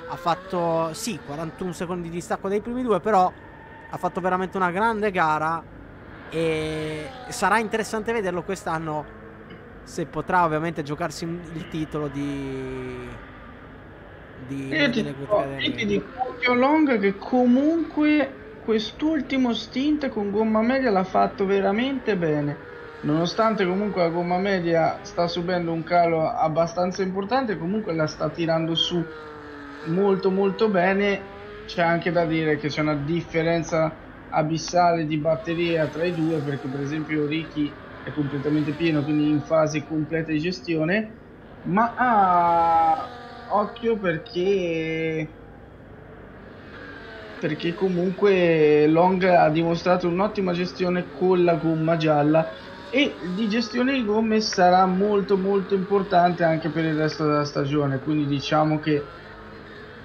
ha fatto, sì, quarantuno secondi di distacco dai primi due, però ha fatto veramente una grande gara e sarà interessante vederlo quest'anno, se potrà ovviamente giocarsi il titolo di... di io ti dico, io ti dico Long, che comunque quest'ultimo stint con gomma media l'ha fatto veramente bene, nonostante comunque la gomma media sta subendo un calo abbastanza importante, comunque la sta tirando su molto molto bene. C'è anche da dire che c'è una differenza abissale di batteria tra i due, perché per esempio Ricky è completamente pieno, quindi in fase completa di gestione, ma ah, occhio perché perché comunque Long ha dimostrato un'ottima gestione con la gomma gialla, e di gestione di gomme sarà molto molto importante anche per il resto della stagione. Quindi diciamo che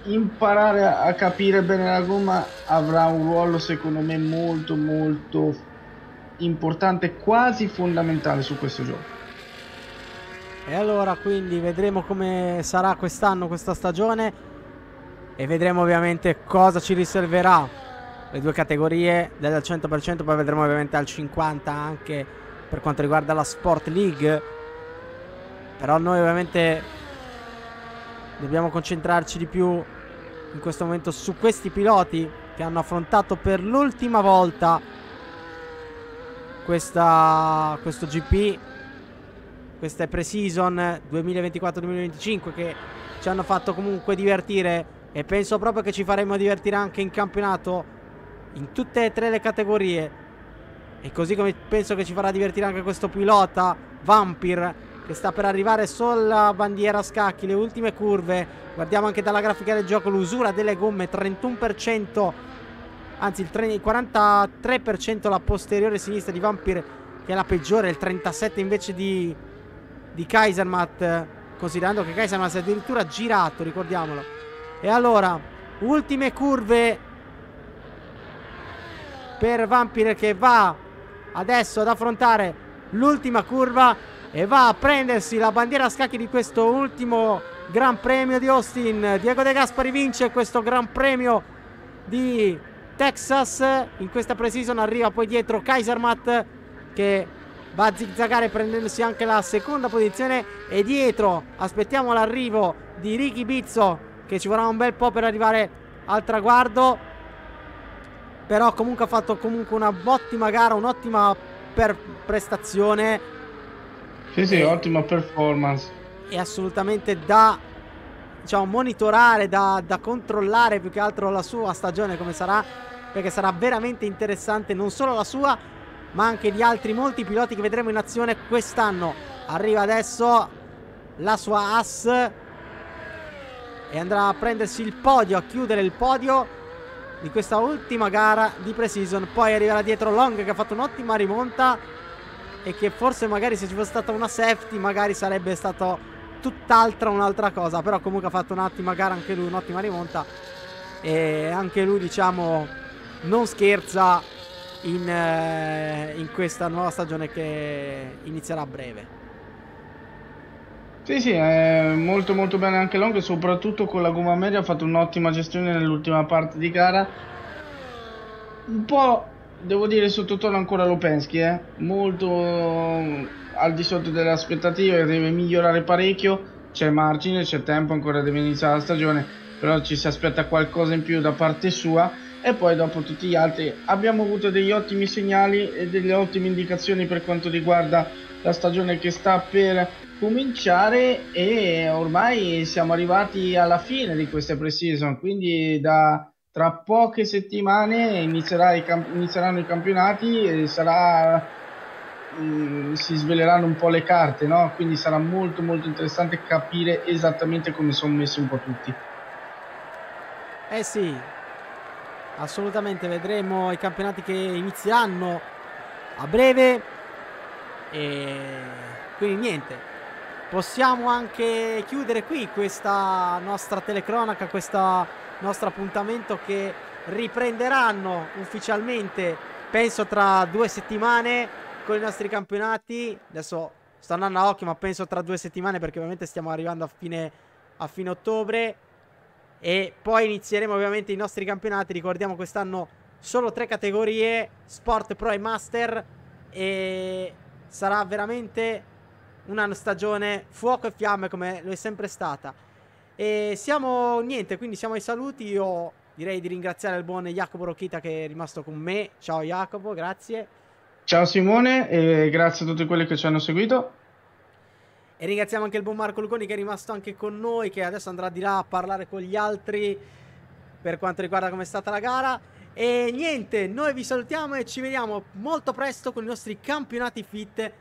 imparare a capire bene la gomma avrà un ruolo secondo me molto molto importante, quasi fondamentale su questo gioco. E allora quindi vedremo come sarà quest'anno, questa stagione, e vedremo ovviamente cosa ci riserverà le due categorie, del cento per cento, poi vedremo ovviamente al cinquanta per cento anche per quanto riguarda la Sport League. Però noi ovviamente dobbiamo concentrarci di più in questo momento su questi piloti che hanno affrontato per l'ultima volta questa, questo G P, questa pre-season duemilaventiquattro duemilaventicinque, che ci hanno fatto comunque divertire, e penso proprio che ci faremo divertire anche in campionato in tutte e tre le categorie. E così come penso che ci farà divertire anche questo pilota Vampyr, che sta per arrivare sulla bandiera a scacchi, le ultime curve. Guardiamo anche dalla grafica del gioco l'usura delle gomme, trentuno per cento, anzi il quarantatré per cento la posteriore sinistra di Vampyr, che è la peggiore, il trentasette per cento invece di, di Kaisermatt, considerando che Kaisermatt si è addirittura girato, ricordiamolo. E allora ultime curve per Vampyr, che va adesso ad affrontare l'ultima curva e va a prendersi la bandiera a scacchi di questo ultimo Gran Premio di Austin. Diego De Gasperi vince questo Gran Premio di Texas in questa pre-season, arriva poi dietro Kaisermatt che va a zigzagare prendendosi anche la seconda posizione, e dietro aspettiamo l'arrivo di Ricky Bizzo, che ci vorrà un bel po' per arrivare al traguardo. Però comunque ha fatto comunque un'ottima gara, un'ottima prestazione. Sì, sì, e, ottima performance. È assolutamente da, diciamo, monitorare, da, da controllare più che altro la sua stagione come sarà, perché sarà veramente interessante non solo la sua, ma anche di altri molti piloti che vedremo in azione quest'anno. Arriva adesso la sua Haas e andrà a prendersi il podio, a chiudere il podio di questa ultima gara di pre-season. Poi arriverà dietro Long, che ha fatto un'ottima rimonta e che forse magari se ci fosse stata una safety magari sarebbe stato tutt'altra un'altra cosa, però comunque ha fatto un'ottima gara anche lui, un'ottima rimonta, e anche lui, diciamo, non scherza in, eh, in questa nuova stagione che inizierà a breve. Sì, sì, eh, molto molto bene anche Long, soprattutto con la gomma media ha fatto un'ottima gestione nell'ultima parte di gara. Un po', devo dire, sottotono ancora Lopensky, eh? molto al di sotto delle aspettative, deve migliorare parecchio, c'è margine, c'è tempo ancora, deve iniziare la stagione, però ci si aspetta qualcosa in più da parte sua. E poi dopo tutti gli altri abbiamo avuto degli ottimi segnali e delle ottime indicazioni per quanto riguarda la stagione che sta per cominciare, e ormai siamo arrivati alla fine di questa pre-season, quindi da tra poche settimane inizierà i inizieranno i campionati e sarà, mh, si sveleranno un po' le carte, no? Quindi sarà molto molto interessante capire esattamente come sono messi un po' tutti. Eh sì, assolutamente, vedremo i campionati che inizieranno a breve, e quindi niente, possiamo anche chiudere qui questa nostra telecronaca, questo nostro appuntamento, che riprenderanno ufficialmente penso tra due settimane con i nostri campionati. Adesso sto andando a occhio, ma penso tra due settimane, perché ovviamente stiamo arrivando a fine, a fine ottobre, e poi inizieremo ovviamente i nostri campionati. Ricordiamo quest'anno solo tre categorie, Sport, Pro e Master, e sarà veramente una stagione fuoco e fiamme, come lo è sempre stata. E siamo, niente, quindi siamo ai saluti. Io direi di ringraziare il buon Jacopo Rocchitta, che è rimasto con me. Ciao Jacopo, grazie. Ciao Simone, e grazie a tutti quelli che ci hanno seguito. E ringraziamo anche il buon Marco Luconi, che è rimasto anche con noi, che adesso andrà di là a parlare con gli altri per quanto riguarda come è stata la gara. E niente, noi vi salutiamo e ci vediamo molto presto con i nostri campionati FiT.